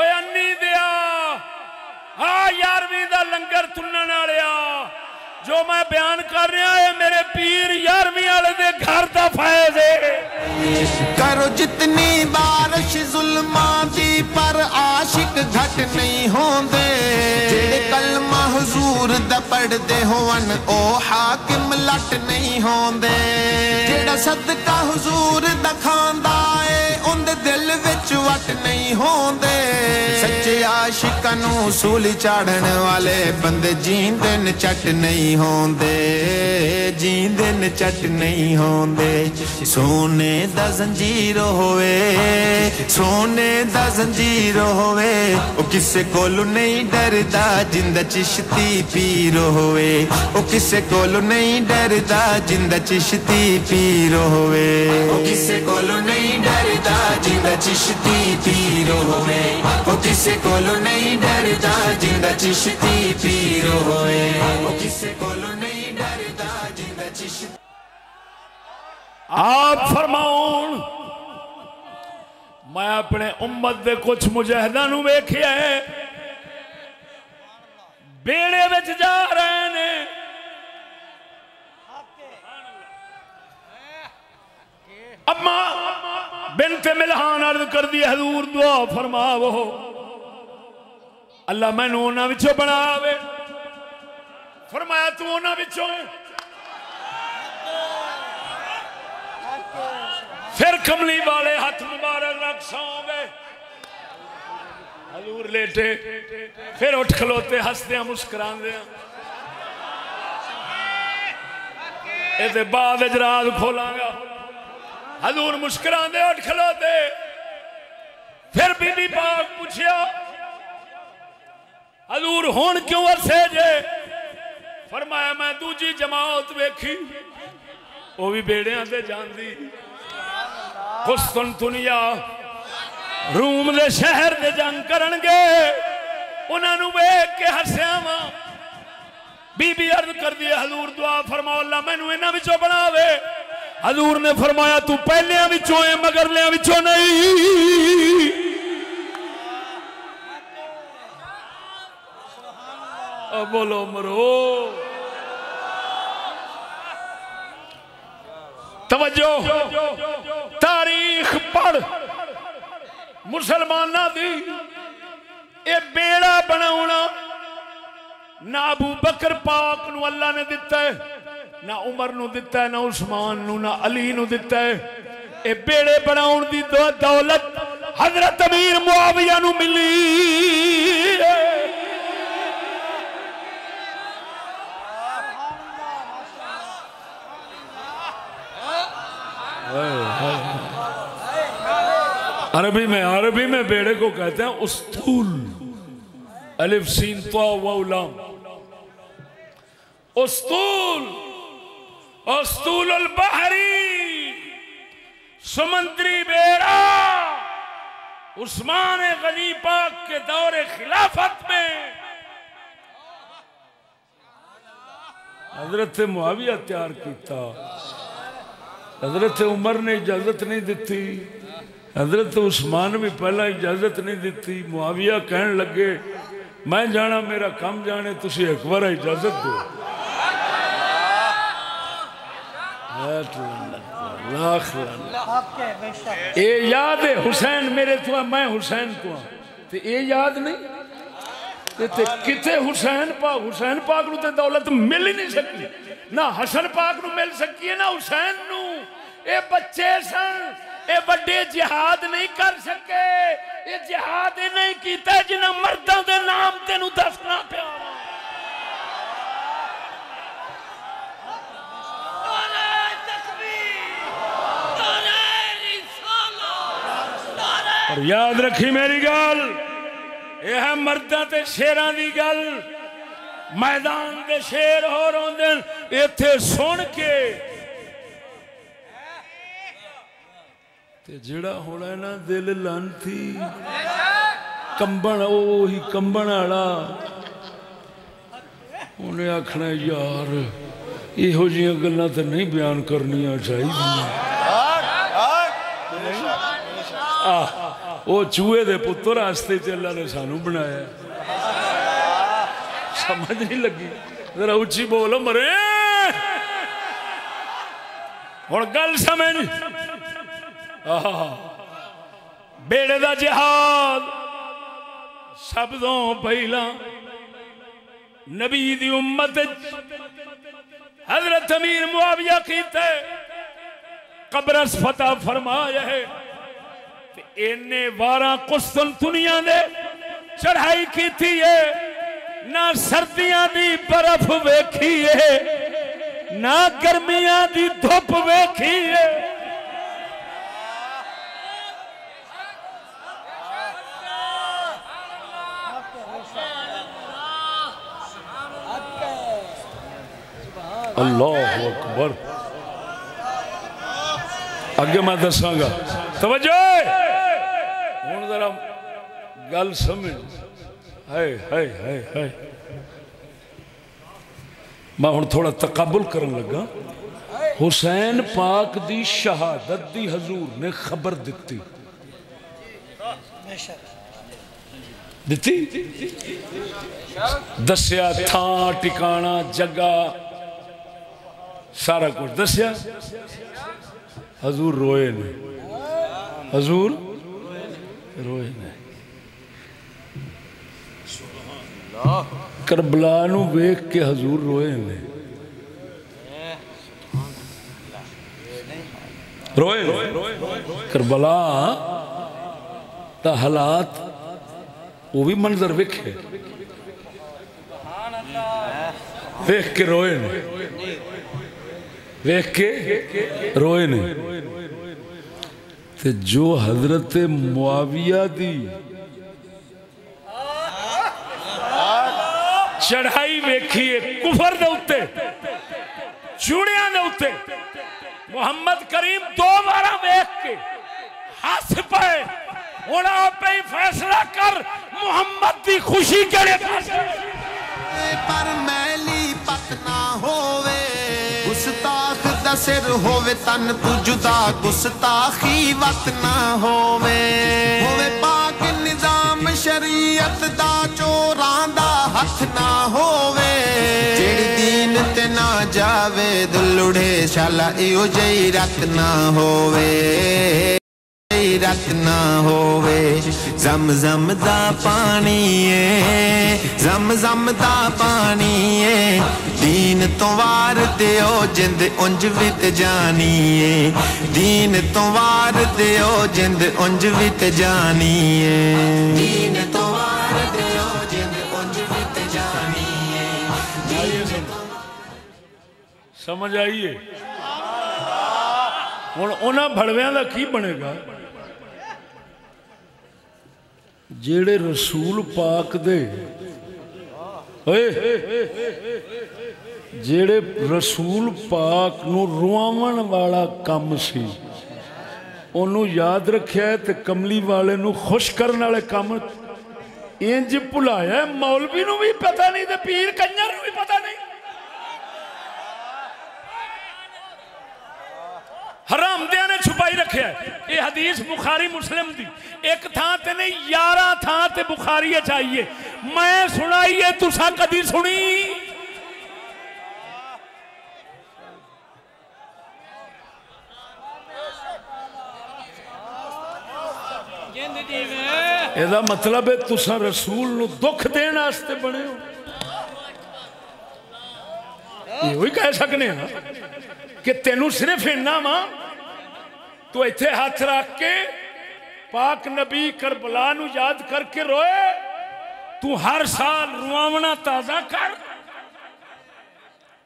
ओए अन्नी दिया हा यारवीं दा लंगर तुनन वालिया, जो मैं बयान कर रहा है मेरे पीर यारवीं वाले दे घर दा फैज है। करो जितनी बारिश जुल्मा दी पर आशिक घट नहीं होंदे, जेड़े कलमा हुजूर दा पढ़दे होवन ओ हाकिम लट नहीं होंदे, जेड़ा सदका हुजूर दा खांदा है उंदे दिल विच वट नहीं होंदे, सच्चे आशिकां नूं सूली चाढ़न वाले बंदे जींदे न चट नहीं होंदे, जींदे न चट नहीं होंदे। सोने दा ज़ंजीर होवे, सोने दा ज़ंजीर होवे, ओ किसे कोलों नहीं डरदा जिंदा चिश्ती पीर होवे, ओ किसे कोलों नहीं डरदा जिंदा चिश्ती पीर होवे, ओ किसे कोलों नहीं डरदा जिंदा चिश्ती पीर होवे, ओ किसे कोलों नहीं डरदा जिंदा चिश्ती पीर होवे, ओ किसे कोलों नहीं डरदा जिंदा चिश्ती। आप फरमाओ मैं अपने उम्मत दे कुछ मुजाहिदा नूं वेखिया है बेड़े विच जा रहे ने, अम्मा बिनते मिलहान अर्ज कर दी हजूर दुआ फरमाओ अल्लाह मैनूं उन्हां विचों बनावे। फरमाया तू उन्हां विचों कमली वाले हाथ मुबारक रख सौ गए। हजूर लेटे, फिर उठ खलोते, हंसद मुस्कुराते। ये बाद राज खोलांगा। हजूर मुस्कुराते, उठ खलोते। फिर बीबी पाक पूछिया, हजूर हुण क्यों अरसे जे? फरमाया, मैं दूजी जमात वेखी, वो भी बेड़ियां ते जांदी। कुस्तुनतुनिया रूम दे शहर दे जंग करनगे, उन्हां नूं वेख के हसिया। वा बीबी अर्ज करदी है, हजूर दुआ फरमाओ, अल्लाह मैनूं इन्हां विचों बनावे। हजूर ने फरमाया, तू पहलेयां विचों है मगरलेयां विचों नहीं। बोलो मरो, तवज्जो। तारीख पढ़ मुसलमाना दी, ये बेड़ा बनाउना ना अबू बकर पाक नू अल्लाह ने दिता है, ना उमर नू दिता है, ना उस्मान नू, ना अली नू दिता है। ये बेड़े बनाउन दी दौलत हजरत अमीर मुआविया नू मिली। अरबी में बेड़े को कहते हैं उस्तूल। अलिफ सीन तो वाउलाम उस्तूल। उस्तूल अल बहरी, समुद्री बेड़ा। उस्मान गनी पाक के दौर खिलाफत में हजरत मुआविया तैयार किया। हजरत उमर ने इजाजत नहीं दी, हजरत उस्मान भी पहला इजाजत नहीं दी। मुआविया कहन लगे, मैं जाना, मेरा काम जाने, तुसी एक बार इजाजत दो। ये याद है हुसैन मेरे तो, मैं हुसैन तो। ये याद नहीं कितने हुसैन पाक नू दौलत मिल ही नहीं सकती, ना हसन पाक नू मिल सकती है, ना हुसैन नू। ये बच्चे सन, ये बड़े जिहाद नहीं कर सके। ये जिहाद ही नहीं किया जिन्हें मर्दों के नाम तेनू दसना पिया। और याद रखी मेरी गल, यह है मर्दों ते शेरां दी गल। मैदान के शेर होर आउंदे इत्थे सुन के, ते जिहड़ा होना ना दिल लांती कंबन, ओही कंबन वाला। उन्हें आखना, यार इहो जिहियां गल्लां ते नहीं बयान करनियां चाहिदियां। वो चूहे दे पुत्तर आस्ते अल्लाह ने सानू बनाया। समझ नहीं लगी? जरा उच्ची बोलो मरे। हुण गल समझ। बेड़े दा जिहाद सब तो पहला नबी दी उम्मत हजरत अमीर मुआविया कीता। कब्रस फतह फरमाया है, इन्ने वारा कुस्तुनतुनिया ने चढ़ाई की है, ना सर्दियां दी बर्फ वेखी है, ना गर्मियां दी धुप वेखी है। अल्लाह अकबर। अगे मैं दसांगा, तवज्जो। हुण जरा गल समझ। हाय हाय हाय हाय। मैं हुण थोड़ा तकबुल करन लगा। हुसैन पाक दी शहादत दी हजूर ने खबर दिती दिती दस्या, थां टिकाणा जगह सारा कुछ दस्या। हजूर रोए ने, हजूर रोए ने। करबला नू वेख के हजूर रोए ने। रोए करबला दा हालात वो भी मंजर वेखे वेख के रोए ने वेख के रोए ने ते जो हजरत मुआविया दी चढ़ाई वेखी है कुफर दे उत्ते चूड़ियां दे उत्ते मोहम्मद करीम दो बार वेख के हंस पाए हूँ आप ही फैसला कर मुहम्मद की खुशी करे पर मैली पतना होवे गुस्ताख दा सिर होवे तन पुजदा गुस्ताखी वतना होवे होवे पाक निजाम शरीयत दा चोरां दा हथ ना होवे जेड़ी दीन ते ना जावे दुलड़े शाला इहो जेही रत ना होवे रत ना होवे जमजम दा पानी है जमजम दा पानी है दीन तो वार दियो जिंद उंज भी ते जानी है दीन तो वार दियो जिंद उंज भी ते जानी है दीन तो वार दियो जिंद उंज भी ते जानी है। समझ आइए हुण उन्हां भड़वियां दा की बनेगा जेड़े रसूल पाक दे जेड़े रसूल पाक नूं रुआवण वाला काम सी उन्होंने याद रखिया है ते कमली वाले नूं खुश करन वाले काम इंज भुलाया मौलवी नूं भी पता नहीं ते पीर कंजर नूं भी पता नहीं। हरामदिया ने छुपाई रखिया ये हदीस बुखारी मुस्लिम दी एक थां ते नहीं 11 थां ते बुखारी चाहिए मैं सुनाई है तुसा कदी सुनी एदा मतलब है तुसा रसूल नूं दुख देने वास्ते बने हो यही कह सकने हां कि तेनू सिर्फ इन्ना वा तू इत्थे हाथ रख के पाक नबी करबला नू याद करके रोए तू हर साल रुआवना ताजा कर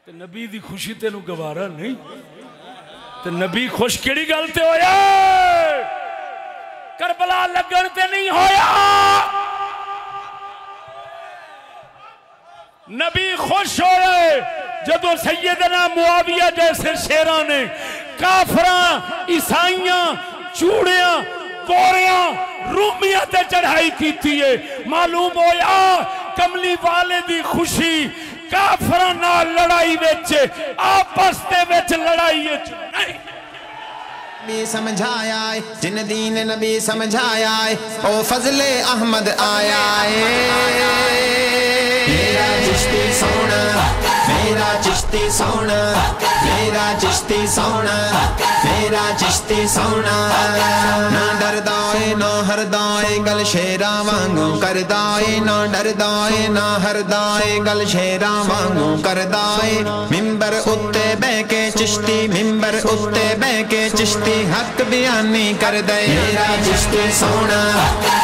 ते नबी दी खुशी तेनू गवारा नहीं ते नबी खुश केड़ी गल ते होया करबला लगन ते नहीं होया नबी खुश होए जदों सैयदना मुआविया जैसे शेरां ने काफरां ईसाइयां चूड़ियां कोरियां रूमियां ते चढ़ाई कीती है मालूम होया कमली वाले दी खुशी काफरां नाल लड़ाई विच आपस दे विच लड़ाई विच नहीं समझाया है जिन दीन नबी समझाया है ओ फजले अहमद आया है मेरा चिश्ती सोना मेरा चिश्ती सोना मेरा चिश्ती सोना ना डरदा ए ना हरदा ए गल शेरा वांगू करदा ए ना डरदा ए ना हरदा ए गल शेरा वांगू करदा ए मिंबर उत्ते बैके चिश्ती मिंबर उत्ते बैके चिश्ती हक बयानी करदा मेरा चिश्ती सोना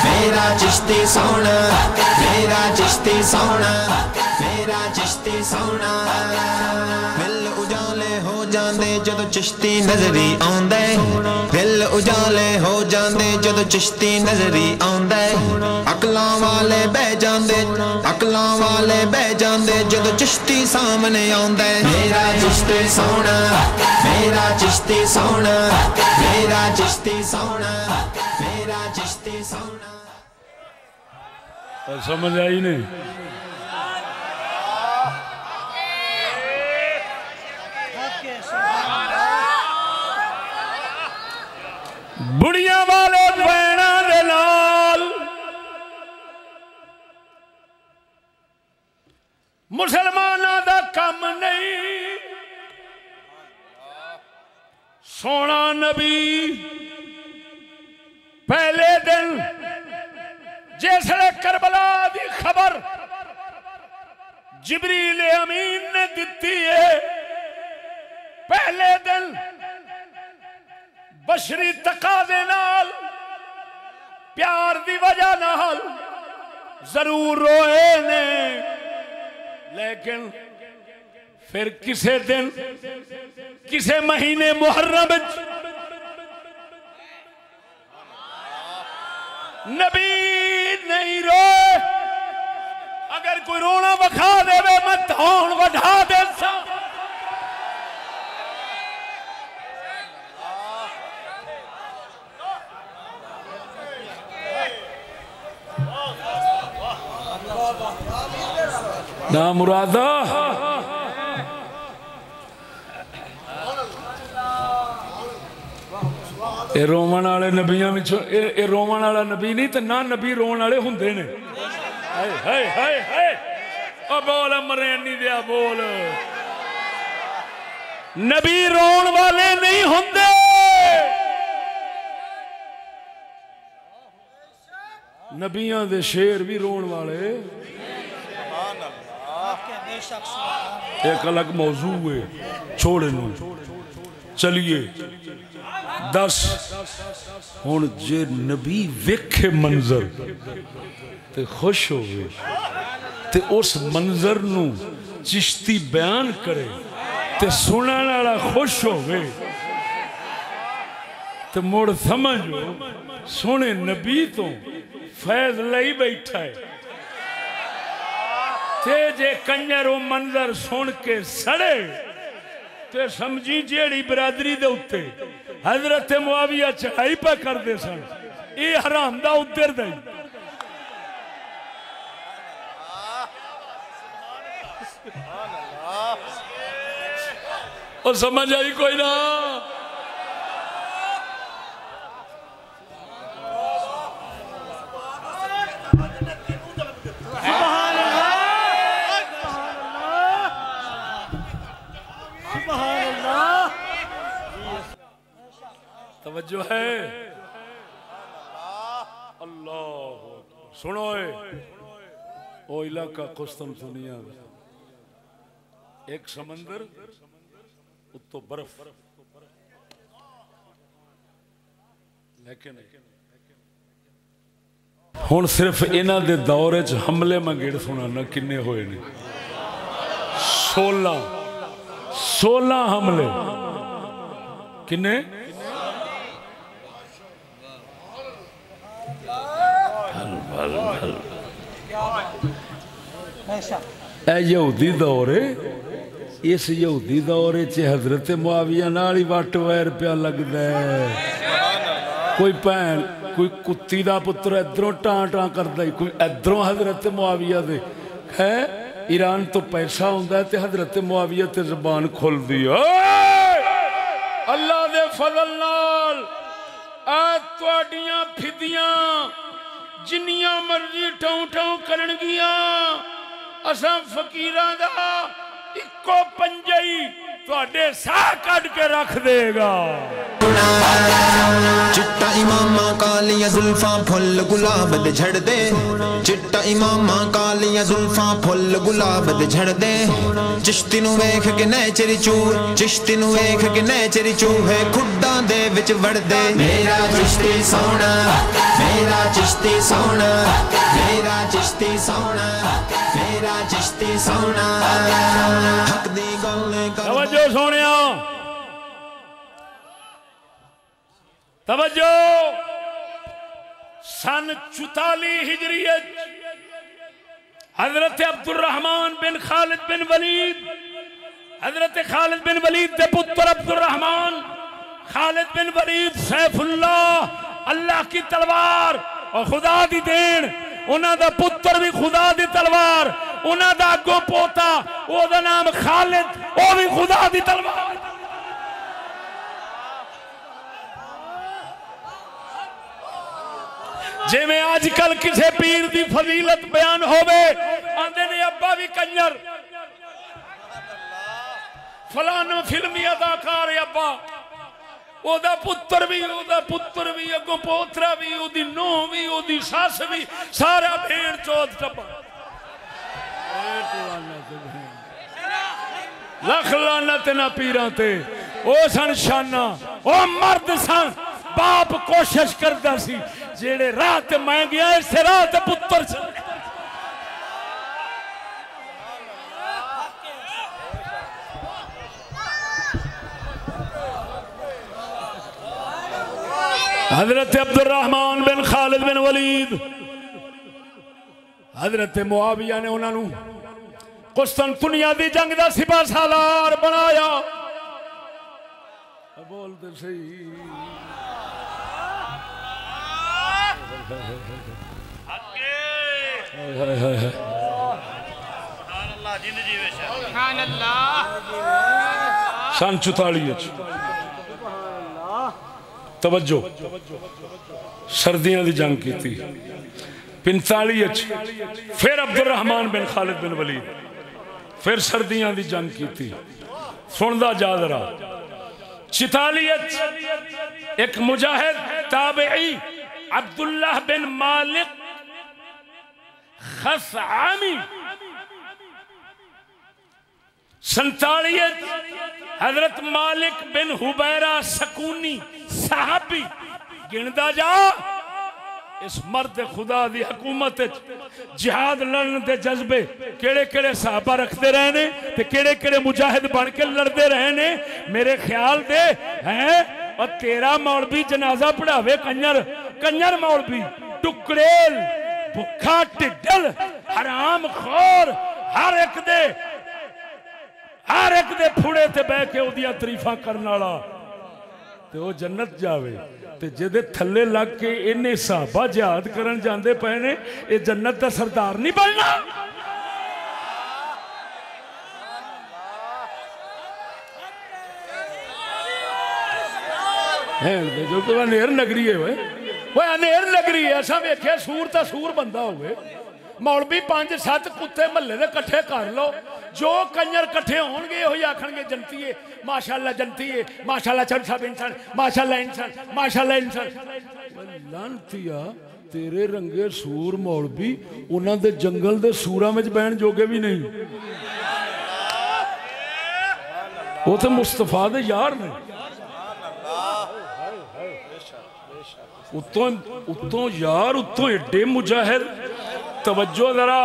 मेरा चिश्ती सोना मेरा चिश्ती सोना मेरा चिश्ती सोना दिल उजाले हो जाते जदों चिश्ती नजरी आउंदा दिल उजाले हो जाते जदों चिश्ती नजरी आउंदा अकलां वाले बह जाते अकलां वाले बह जाते जदों चिश्ती सामने आउंदा मेरा चिश्ती सोना मेरा चिश्ती सोना मेरा चिश्ती सोना मेरा चिश्ती सोना। समझ आई नहीं बुढ़िया वाले भैना दे नाल मुसलमाना दा कम नहीं सोना नबी पहले दिन जिसले करबला दी खबर जिबरील अमीन ने दिती है पहले दिन बशरी तकाज़े नाल प्यार दी वजह नाल जरूर रोए ने, लेकिन फिर किसे दिन किसे महीने मुहर्रम नबी नहीं रोए। अगर कोई रोना वखा दे मैं धौन वढ़ा दे। ना मुरादा ये रोवन वाले नबियां विच ये रोवन वाला नबी नहीं तो ना नबी रोन वाले हुंदे ने। बोल मरेनी दिया बोल, नबी रोन वाले नहीं हुंदे। नबियां दे शेर भी रोन वाले। एक अलग मौजू है, छोड़े नूं। चलिए दस हुण जे नबी वेखे मंजर ते खुश होवे ते उस मंजर नूं चिश्ती बयान करे ते सुनने वाला खुश होवे ते मुड़ समझो सोने नबी तो फैज लई बैठा है। ते जे कंजर वो मंजर सुन के सड़े ते समझी जेड़ी बरादरी दे उत्ते हजरत मुआविया चढ़ाई पर करते सन ये हरामदा उधर दे। और समझ आई कोई ना? तवज्जो है। अल्लाह सुनो ओ इलाका कुस्तनसुनिया एक समंदर उत्तो बर्फ, लेकिन हुण सिर्फ इन्हां दे दौर च हमले मैं गिण सुनाना किन्ने होए ने। 16 हमले किन्ने? यहूदी दौर इस यहूदी दौर च हजरत मुआविया नाल ही वट वैर पिया लगदा है। कोई भैन कोई कुत्ती दा पुत्र इधरों टां टां करदा, कोई इधरों हजरत मुआविया दे है ईरान तो पैसा आंदा ते हजरत मुआविया ते जबान खुलदी। अल्लाह दे फजल नाल आज तुहाडियां फिदियां जिन्नियां मर्जी ठौं ठौं करनगियां असा फकीरां दा इक्को पंजा ही तुहाडे साह कढ के रख देगा। चिट्टा इमामा कालिया जुल्फा फुल गुलाब दे झड़ दे, चिट्टा इमामा कालिया जुल्फा फुल गुलाब दे झड़ दे। चिश्ती नू वेख के नेचरी चूर, चिश्ती नू वेख के नेचरी चूहे खुड्डां दे विच वड़ दे। मेरा चिश्ती सोना, मेरा चिश्ती सोना, मेरा चिश्ती सोना, मेरा चिश्ती सोना। हक दी गल कर सोनिया तवज्जो। सन 44 हिजरी हजरत Abdurrahman bin Khalid bin Walid, हजरत खालिद बिन वलीद के पुत्र Abdurrahman Khalid bin Walid Saifullah अल्लाह की तलवार और खुदा दी देन, उन्हों का पुत्र भी खुदा की तलवार, उन्हों का अगो पोता ओदा नाम खालिद वो भी खुदा की तलवार। जिमें अजकल किसी पीर की फजीलत बयान होवे आंदे ने अब्बा भी कंजर, फलानो फिल्मी अदाकार अब्बा ओदा पुत्र भी, ओदा पुत्र भी, अगो पोतरा भी, ओदी नूंह भी, ओदी सस भी, सारा भेड़ चौथ टब्बा। लख लानत ना पीरां ते ओ सन शाना ओ मर्द सन। बाप कोशिश करता सी जेड़े रात मैं गया इस रात पुत्र हजरत अब्दुल रहमान बिन खालिद बिन वलीद हजरत मुआविया ने उन्होंने कुस्तनतुनिया की जंग का सिपा सालार बनाया। बोल तो सही सन 44 तवज्जो सर्दियों की जंग की 45 फिर अब्दुल रहमान बिन खालिद बिन वलीद फिर सर्दियों की जंग की सुनदा जादरा 46 एक मुजाहिद ताबई अब्दुल्लाह बिन मालिक खसामी 47 हजरत मालिक बिन हुबैरा सकूनी साहबी गिनदा जा। इस मर्द खुदा दी हुकूमत जिहाद लड़न के जज्बे केड़े केड़े साहबा रखते रहे ने ते केड़े केड़े मुजाहिद बन के लड़ते रहे ने। मेरे ख्याल दे हैं और तेरा मौलवी जनाजा पढ़ावे कंजर कंजर मौलवी टुकड़ेल भुखा टिड्डल हराम खोर हर एक दे फुड़े ते बह के उदिया तरीफा करने वाला ते वो जन्नत जावे ते जिहदे थले लग के इन्हें साहबा जिहाद करन जांदे पए ने ये जन्नत दा सरदार नहीं बनना। जो तो अनेर नगरी है वो अनेर नगरी है असां वेख्या सूर तां सूर बंदा होवे मौलवी 5-7 कुत्ते महल्ले दे कट्ठे कर लो जो कंजर कट्ठे होणगे इहो ही आखणगे जनतीए माशाअल्लाह जनतीए माशाअल्लाह चल साहब इंसान माशाअल्लाह इंसान लांतिया तेरे रंगे सूर मौलवी उन्हां दे जंगल दे सूरां विच बैण जोगे भी नहीं। वो तो मुस्तफा दे यार ने उत्तों यार उत्तों एडे मुजाहिद। तवज्जो जरा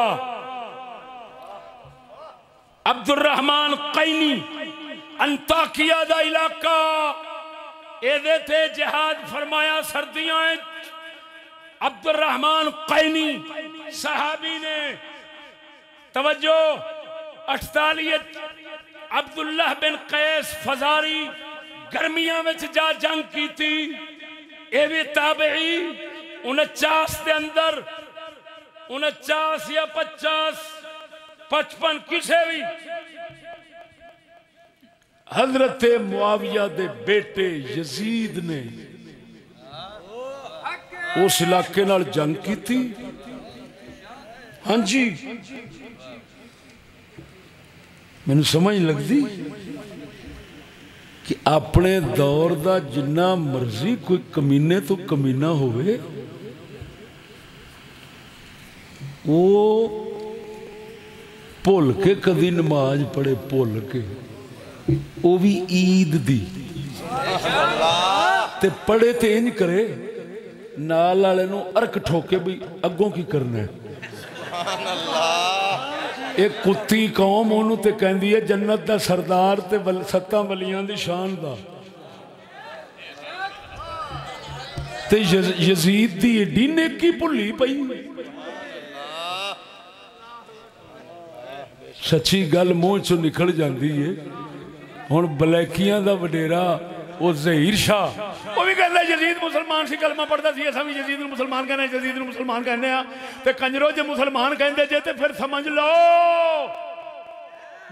अब्दुल रहमान कैनी अंताकिया दा इलाका एदे ते जिहाद फरमाया सर्दियां अब्दुल रहमान कैनी साहबी ने। तवज्जो 48 अब्दुल्लाह बिन कैस फजारी गर्मियां में जा जंग की थी ए भी ताबई 49 के अंदर 49 या 50-55 किसे भी हजरत मुआविया दे बेटे यजीद ने उस इलाके नाल जंग की थी। हां जी मैनू समझ लगती कि अपने दौर का जिन्ना मर्जी कोई कमीने तो कमीना होवे वो भुल के कभी नमाज पढ़े भुल के वो भी ईद दी ते पढ़े तो इंज करे नाल वाले नूं अरक ठोके भी अगों की करना है। एक कुत्ती कौम ओनू ते कहंदी है जन्नत दा सरदार ते सत्तां वलियां दी शान दा ते यजीद दी एडी नेकी भुली पई। सच्ची गल मुँह चो निकल जाती है। हुण बलैकियां दा वडेरा वो ज़हीर शाह वो भी कहता यजीद मुसलमान सी कलमा पढ़ता सी असां भी यजीद नूं मुसलमान कहने यजीद नूं मुसलमान कहने आ ते कंजरो जे मुसलमान कहंदे जे ते फिर समझ लो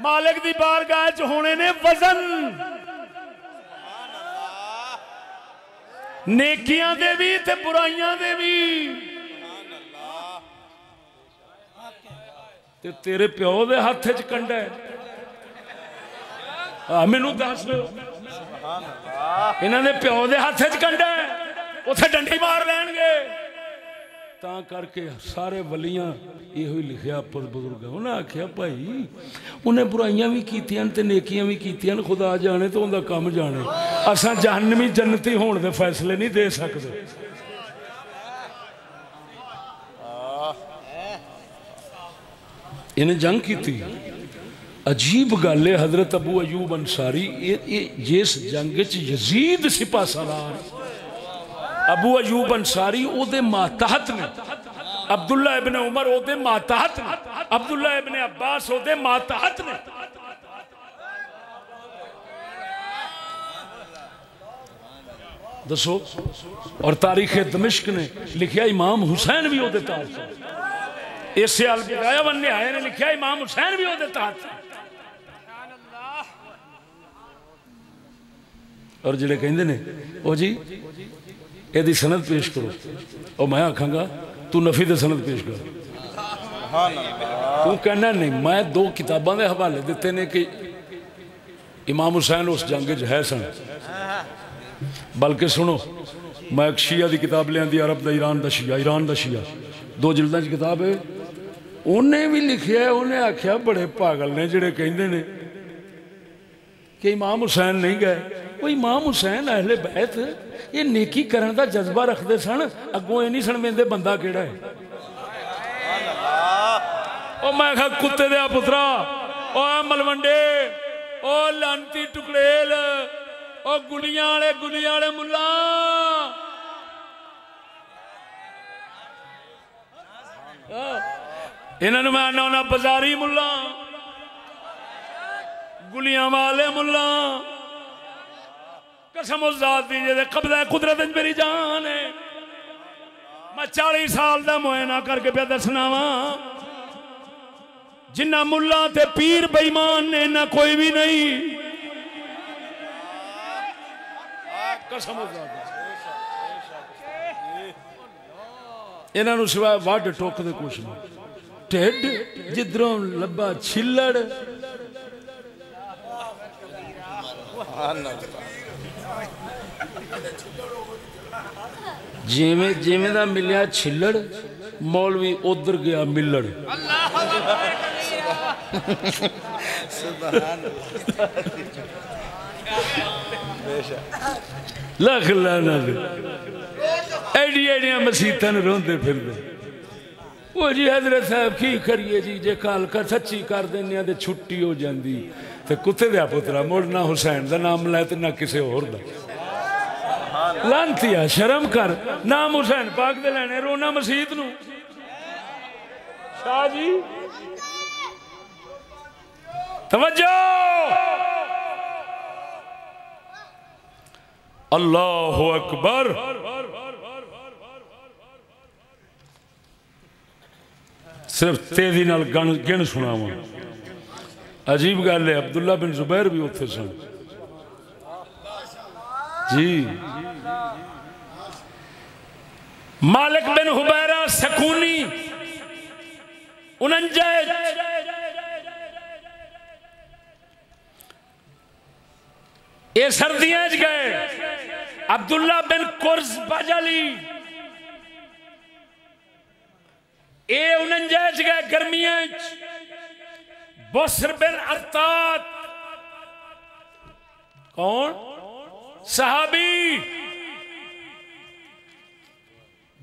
मालिक दी बारगाह च होने ने वजन नेकियां दे भी ते बुराइयां दे भी। तेरे प्यो के हाथ च कंडा है मैनू दस इन्होंने प्यो के हाथ च कंडा है उसे डंडी मार लेंगे ता करके सारे वलियां यही लिखिया पर बुजुर्ग उन्हें आख्या भाई उन्हें बुराइयां भी कीतियां ते नेकियां भी कीतियां खुदा जाने तो उनका काम जाने असा जहन्नमी जन्नती होने दे फैसले नहीं दे सकते। इन्हें जंग की थी। अजीब गल है हजरत अबू अयूब अंसारी जिस जंग च यजीद सिपा सलार अबू अयूब अंसारी ओदे मातहत ने अब्दुल्ला इब्न उमर ओदे मातहत ने अब्दुल्ला इब्न अब्बास ओदे मातहत ने दसो और तारीख दमिश्क ने लिखा इमाम हुसैन भी ओदे ताहत इसे अलबिदाया वन निहाया ने लिखा इमाम हुसैन भी ओदे ताहत और जिहड़े कहंदे ने ओ जी यदि सनद पेश करो और मैं आखांगा तू नफी दे सनद पेश कर तू कहना नहीं मैं दो किताबों के हवाले दिते ने कि इमाम हुसैन उस जंग च है सन बल्कि सुनो मैं एक शिया की किताब लिया अरब का ईरान का शिया दो जिल्दां च किताब है उन्हें भी लिखिया उन्हें आख्या बड़े पागल ने जिहड़े कहंदे ने कि इमाम हुसैन नहीं गए वो इमाम हुसैन अहले बैत ये नेकी करन दा जज्बा रखते सन अगों ये नहीं सन वेंदे बंदा केड़ा है। ओ मैं कहा कुत्ते दे पुत्रा ओ मलवंडे ओ लांती टुकड़ेल ओ गुलियां वाले मुल्ला इन्हां नूं मैं आना होना बाजारी मुल्ला गुलियां वाले मुल्ला कसम उस जात दी जिहदे कब्ज़ा कुदरत च मेरी जान है। मैं 40 साल का मुआयना करके पे दसना वा जिन्ना मुल्ला ते पीर बेईमान ने ना कोई भी नहीं कसम उस जात दी इन्हां नूं सिवा वड टोक दे कुछ नहीं ढिड जिधरों लब्बा छिल्लड़ जिमें दा मिलिया छिल्लड़ मौलवी उधर गया मिलड़ लख लाना एडी एडिया मसीतां रोंदे फिरदे वो जी हजरत साहब की करिए जी जे काल का सच्ची कर देने ते छुट्टी हो जाती ते कुत्ते दे पुत्रा मुड़ ना हुसैन दा नाम लै ते ना किसी होर दा लांतिया शर्म कर नाम हुसैन पाक दे लैने रोना मसीत नूं शाह जी तवज्जो अल्लाह अकबर। सिर्फ तेजी नाल गिन सुनावां अजीब गल है अब्दुल्ला बिन जुबैर भी उत्थे सन जी मालिक बिन हुबैरा सकूनी 49 ये सर्दियां गए अब्दुल्ला बिन कुर्ज बजाली ये 49 गए गर्मियां बसर बिन अरतात कौन सहाबी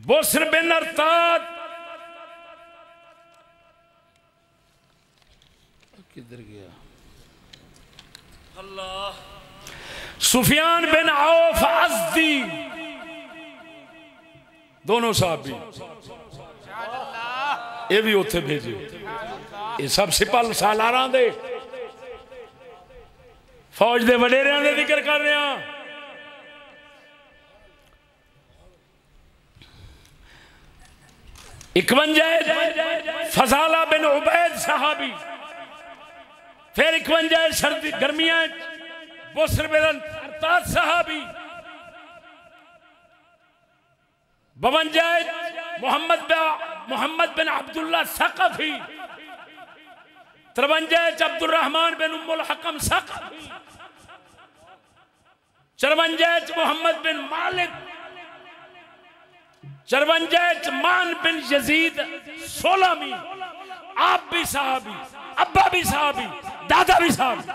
बसर बिन अरतात किधर गया अल्लाह सुफियान बिन औफ अज़दी दोनों सहाबी ये भी उथे भेजे ये सब सिपल सालारां दे फौज दे वडेरियां दे जिक्र कर रहे हैं। इकवंजा फसाला बिन उबैद साहबी फिर 51 सर्दी गर्मियां बुसर बिन अरतात साहबी 52 मोहम्मद बिन अब्दुल्ला सक़फ़ी 53 अब्दुर्रहमान बिन उम्मुल हकम सक़फ़ी 54 मोहम्मद बिन मालिक सरबंजा मान बिन यजीद 16 में आप भी साहबी, अब्बा भी साहबी, दादा भी साहबी।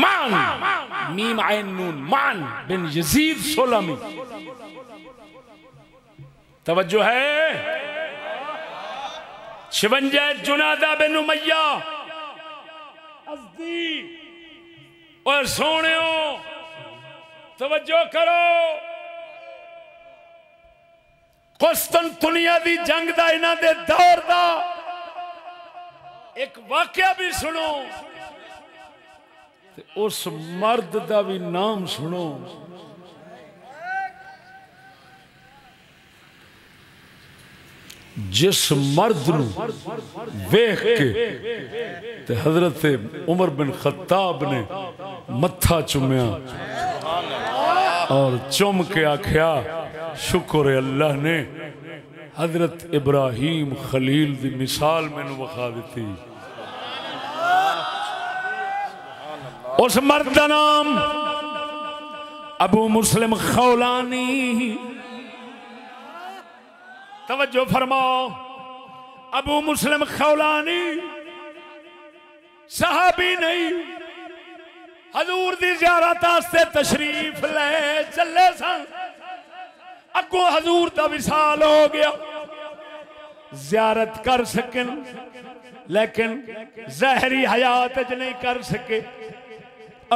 मान मीम आयन नून मान बिन यजीद 16 में। तवज्जो है। 56 जुनादा बिन उमैया और सोने तवज्जो करो, कुस्तनतुनिया दी जंग दा इना दे दौर दा एक वाकया भी सुनो, उस मर्द दा भी नाम सुनो। जिस मर्द वेख के हजरत उमर बिन खत्ताब ने मत्था चुम्या और चुम के आख्या शुक्र अल्लाह ने हजरत इब्राहिम खलील दी मिसाल मैनू विखा दी। उस मर्द का नाम अबू मुस्लिम खौलानी। तवज्जो फरमाओ। अबू मुस्लिम खौलानी सहाबी नहीं, हजूर दी ज़ियारत वास्ते तशरीफ ले चले सन। अगो हजूर का विसाल हो गया, ज़ियारत कर सकन लेकिन ज़हरी हयात च नहीं कर सके।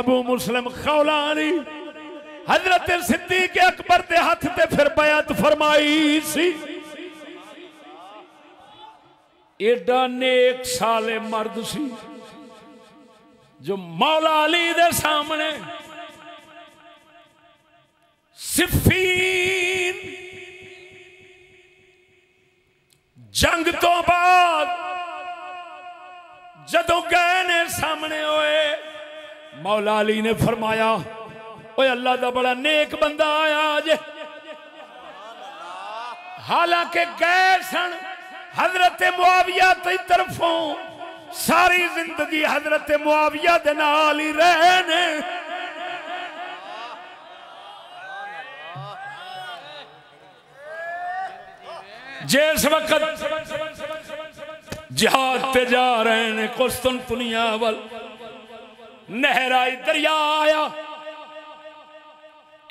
अबू मुस्लिम खौलानी हजरत सिद्दीक़ अकबर के हाथ से फिर बयात फरमाई सी। एडा नेक साले मर्द सी जो मौला अली दे सामने सिफीन जंग तो बाद जदों गए ने सामने होए, मौला अली ने फरमाया ओए अल्लाह दा बड़ा नेक बंदा आया जे। हालांकि गए सन हजरत मुआविया की तरफों, सारी जिंदगी हजरत मुआविया दे नाल ही रहने। जिस वक्त जिहाद पे जा रहे ने कुस्तुनतुनिया वाल, नहराई दरिया आया,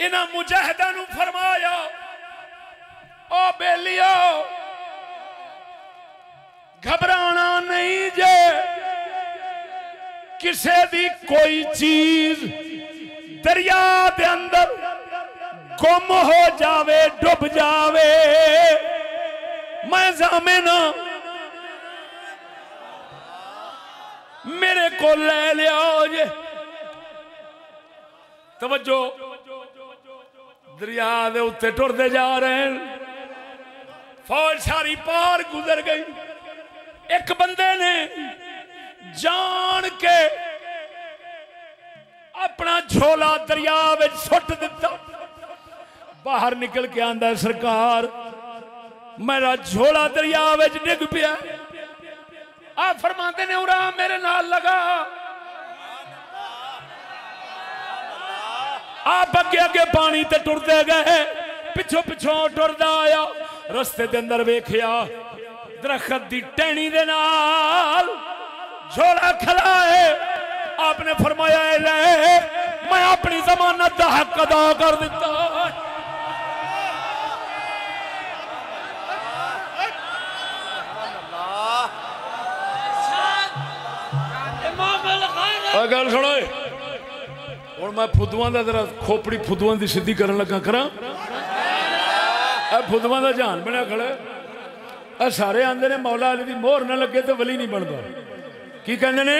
इन्हां मुजाहिदां नूं फरमाया ओ बेलियो घबराना नहीं जे, किसी भी कोई चीज दरिया के अंदर गुम हो जावे, डुब जावे, मैं जामे ना, मेरे को ले लिया जे। तवज्जो। दरिया के उत्ते टुरते जा रहे हैं, फौज सारी पार गुजर गई। एक बंदे ने जान के अपना झोला दरिया में सुट दिता, बाहर निकल के आंदा सरकार मेरा झोला दरिया में डिग पिया। आप फरमाते ने उरा मेरे नाल लगा। आप अगे अगे पानी ते टुरते गए, पिछों पिछों टुरदा आया, रस्ते के अंदर वेखिया दरखत दी टहनी दे नाल झोला खड़ा है। आपने फरमाया ले मैं अपनी जमानत का हक अदा कर दिता। गल सुनो और मैं फुदुआ का जरा खोपड़ी फुदुआ की सिद्धि करन लगा करा। फुदुआ का जहान बना खड़ा। सारे आंदे ने मौला अली दी मोहर ना लगे तो वली नहीं बनता। की कहते ने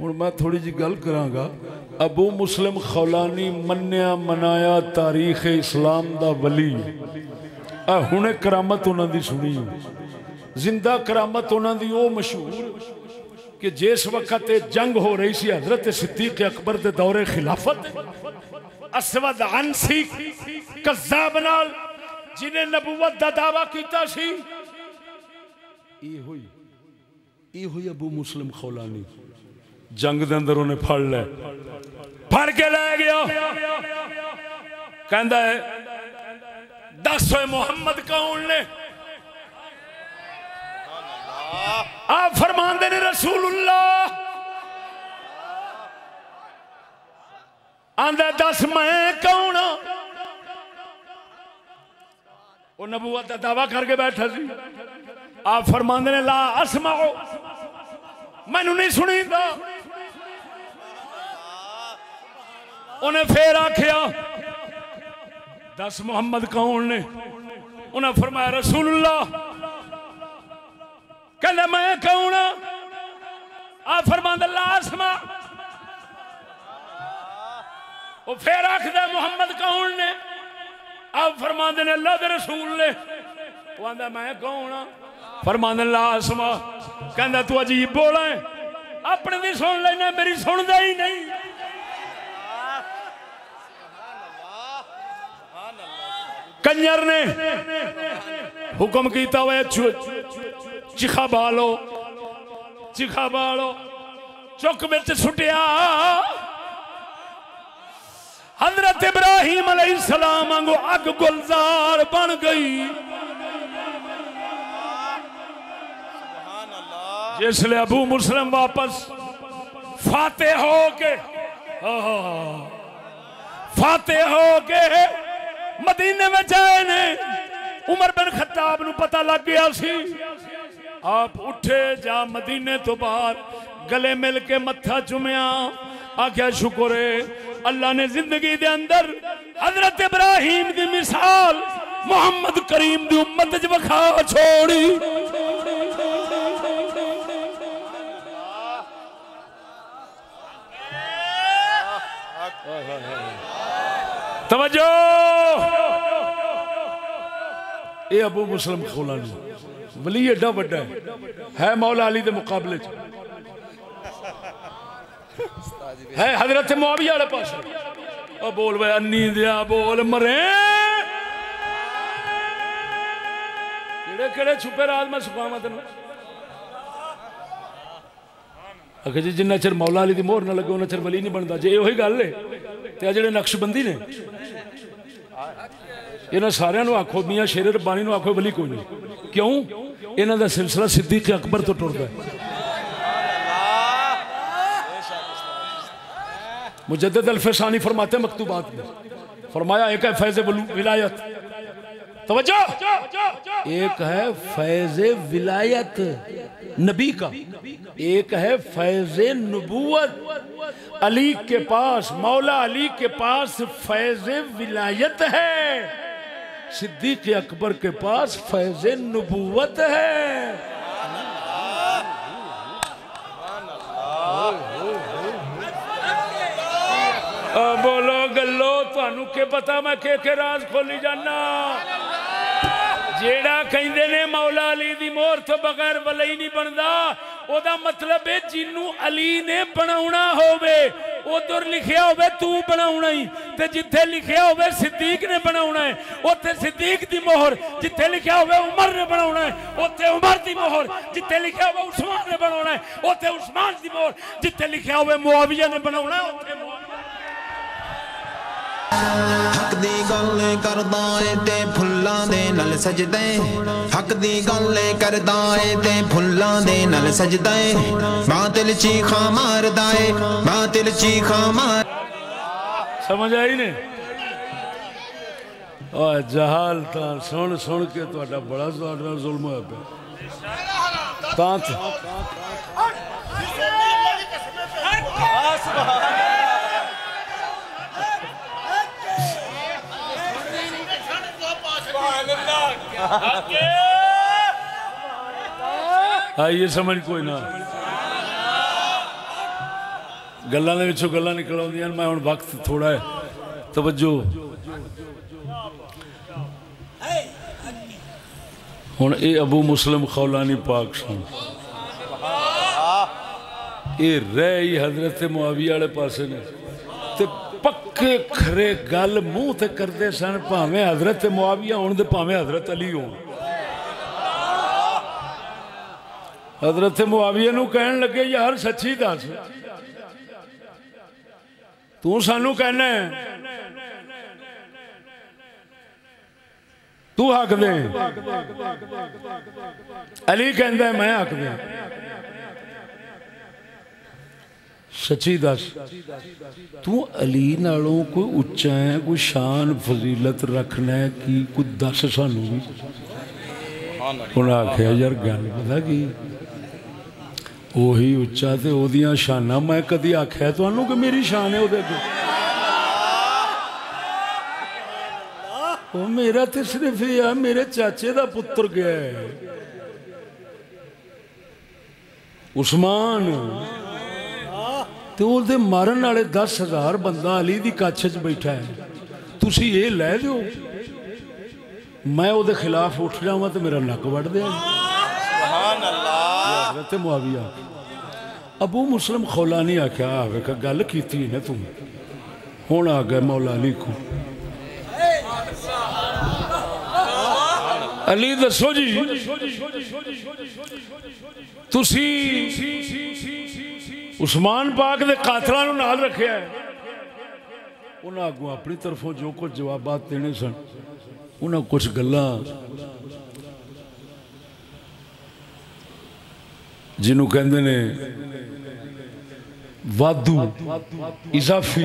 हुण मैं थोड़ी जी गल करांगा। अबू मुस्लिम खौलानी मन्या मनाया तारीख इस्लाम दा वली। हुणे करामत उन्हां दी सुनी, जिंदा करामत उन्हां दी वो मशहूर कि जिस वक्त जंग हो रही सी हजरत सिद्दीक अकबर दे दौरे खिलाफत, असवद अंसी कज़्ज़ाब नाल जिन्हें नबूवत का दावा किया, ये हुई अबू मुस्लिम खौलानी। जंग दे अंदर उन्हें फड़ ले, फड़ के ले गया, कहता है दस होए मोहम्मद कौन ने। आप फरमाते ने रसूलुल्लाह। आंदा दस मैं कौन। वो नबूवत का दावा करके बैठा सी। आप फरमांदे ने ला असमाओ, मैनू नहीं सुनीदा। उन्हें फिर आखिया दस मुहम्मद कौन ने। उन्हें फरमाया रसूलुल्लाह। कहले मैं कौन। आप फरमांदे ला असमा। वो फिर आखद मुहम्मद कौन ने। आप फरमाते ने अल्लाह के रसूल ने। वो आंदा मैं कौन। फरमाते ला असमा। कहता तू अजीब बोला है, अपने भी सुन लेना, मेरी सुनता ही नहीं। कंजर ने हुक्म किया हुआ चिखा बालो, चिखा बालो, चुक बिच सुटिया। हजरत इब्राहिम अलैहिस्सलाम वांगू अग गुलजार बन गई। जिसले अबू मुस्लिम वापस फातेह हो के, फातेह हो के मदीने में जाए ने। उमर बिन खत्ताब नू पता लग गया सी। आप उठे जा मदीने तो बाहर, गले मिल के मत्था चुमिया। आख्या शुक्र है अल्लाह ने जिंदगी दे अंदर हजरत इब्राहिम दी मिसाल मोहम्मद करीम दी उम्मत च विखा छोड़ी। तवज्जो। ये अबू मुस्लिम खौलानी वली एडा वड्डा है मौला अली दे मुकाबले च है हजरत मुआविया वाले पास। ओ बोल वे अन्नी दिया बोल मरे। जेड़े केड़े छुपे राज मैं सुखावा तेन। आखिर जी जिन्ना चर मौला अली दी मोहर ना लगे उन्ना चर वली नहीं बनता। जे यही गल है तो जेड़े नक्शबंदी ने इन्होंने सारे आखो मियां शेर रब्बानी नू आखो वली कोई नहीं। क्यों? इन्हों का सिलसिला सिद्दीक अकबर तो टुरदा है। मुजद्दिद अल-फसानी फरमाते मकतूबात में फरमाया एक है फैज़ विलायत। तवज्जो। एक है फैज़ विलायत नबी का, एक है फैज़ नबूवत। अली के पास, मौला अली के पास फैज़ विलायत है, सिद्दीक अकबर के पास फैज़ नबूवत है। बोलो गलो थानू के पता मैं के राज खोली जाना। जेड़ा कहंदे ने मौला अली दी मोहर तो बगैर वली नहीं बनदा, ओदा मतलब है जिन्नू अली ने बनाउणा होवे उधर लिखिया होवे तू बनाउणा ही, ते जिथे लिखिया होवे सिद्दीक ने बनाउणा है उथे सिद्दीक दी मोहर, जिथे लिखिया होवे उमर ने बनाउणा है उथे उमर दी मोहर, जिथे लिखिया होवे उस्मान ने बनाउणा है उथे उस्मान दी मोहर, जिथे लिखिया होवे मुआविया ने बनाउणा है उथे मुआविया। हक दी गल करदा ए ते फुल्लां दे नाल सजदा ए। हक दी गल करदा ए ते फुल्लां दे नाल सजदा ए। बातिल चीखा मारदा ए, बातिल चीखा मार। समझ आई ने? ओ जहाल तां सुन सुन के तुहाडा बड़ा ज़्यादा जुल्म होया पिया। तां सुभान आइए समझ कोई ना गल्लां दे विचों गल्लां निकल आउंदियां। मैं हुण वक्त थोड़ा है। तवज्जो। हुण ये अबू मुस्लिम खौलानी पाक सन, ये रह ही हजरत मुआविया वाले पासे ने। पक्के खरे गल मुंह ते करते सन, भावें हजरत मुआविया होण ते भावें हजरत अली होण। हजरत मुआविया नू कहन लगे यार सच्ची दस तू सानू कहना तू हक दे। अली कहता मैं हक दे सच्ची दस तू अली नालों कोई उच्चा है कोई शान फजीलत रखना है कि कोई दस सानू उन्हें आखिया यार गल पता की ओही उच्चा ते ओदियां शाना मैं कदी आखिया तुहानू कि मेरी शान है ओदे अगे ओ मेरा तो सिर्फ ये मेरे चाचे का पुत्र गया है उस्मान तो उसके मारन वाले 10,000 बंदा अली दी काछ च बैठा है तुसी ये लै दो मैं उसके खिलाफ उठ जावा तो मेरा नक वढ़ दे। सुभान अल्लाह ते मुआविया अबू मुस्लिम खौलानी आख्या वेख गल कीती ना तू हुण आ गया मौला अली को। अली दसो जी तुसी उस्मान पाक दे कातलां नूं नाल रखिया है उन्हां अगों अपनी तरफों जो कुछ जवाबात देने सन उन्हां कुछ गल्लां जिन्हों कहंदे ने वादू इजाफी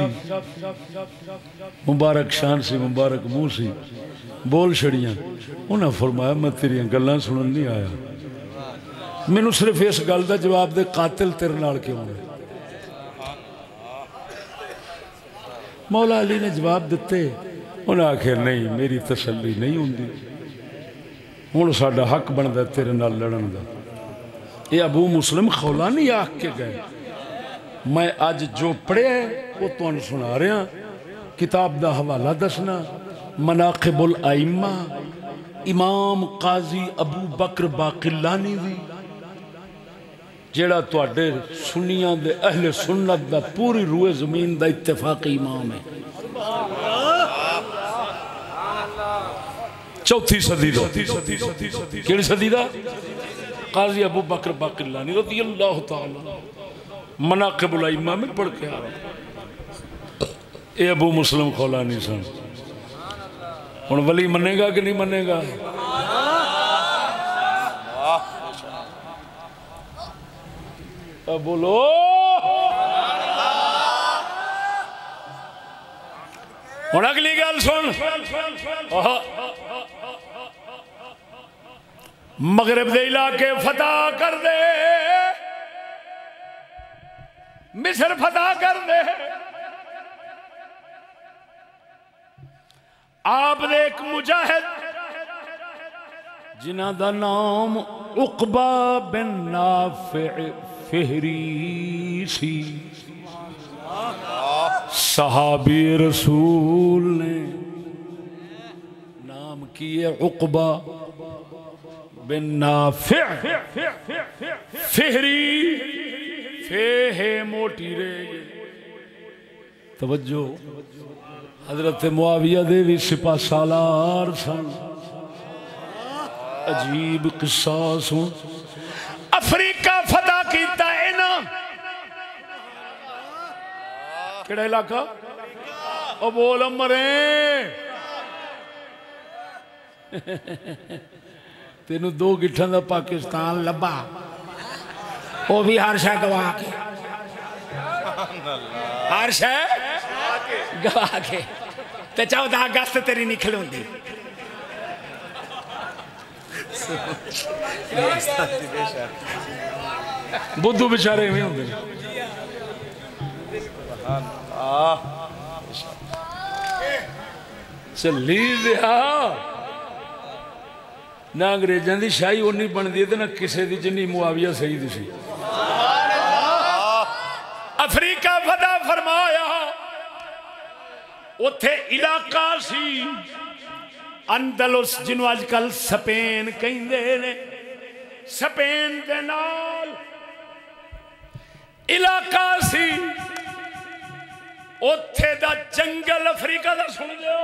मुबारक शान से मुबारक मुँह से बोल छड़ियाँ उन्हें फरमाया मैं तेरिया गल्लां सुनन नहीं आया मैनू सिर्फ इस गल का जवाब दे कातिल तेरे नाल क्यों है। मौला अली ने जवाब दिते उन्हें आखिर नहीं मेरी तसल्ली नहीं होंदी हुण साडा हक बनदा तेरे नाल लड़न दा। यह अबू मुस्लिम खौलानी आख के गए मैं अज जो पढ़िया वो तुहानू सुना रहा किताब का हवाला दसना मनाकिबुल आइम्मा इमाम काजी अबू बकर बाकिलानी दी जेड़ा तुहाडे सुन्नियां दे अहले सुन्नत दा पूरी रूए जमीन दा इत्तेफाकी इमाम है 4वीं सदी दा केड़ी सदी दा काजी अबू बकर बाकिलानी रज़ियल्लाहु तआला मनाकिबुल आइम्मा में पढ़ के आ रहा। अबू मुस्लिम खौलानी सन हुण वली मनेगा कि नहीं मनेगा बोलो। हुण अगली गल सुन मगरब दे इलाके फतह कर दे मिस्र फतह कर दे आप दे एक मुजाहिद जिन्हां दा नाम उकबा बिन नाफिअ फिहरी सी सहाबी रसूल ने नाम किए उकबा बिन नाफिअ फिहरी फे मोटी रे तवज्जो हजरत मुआविया दे भी सिपा सालार सन अजीब किस्सा सुन अफ्रीका फतह किया इन्हां केड़ा इलाका ओ बोल मरे तेनू 2 गिट्ठां दा पाकिस्तान लभा वो भी हर शह गवा के हर शह गवा के ते 14 अगस्त तेरी निकल होंगी बुद्धू बेचारे में होंगे चली दिया ना अंग्रेजों की शाही ओनी बनती है ना किसी की जिनी मुआविया सही दिसी। अफ्रीका फतह फरमाया उथे इलाका सी अंदलुस जिन्हों अजकल स्पेन कहते हैं स्पेन के नाल इलाका सी उथे दा जंगल अफ्रीका दा सुन दो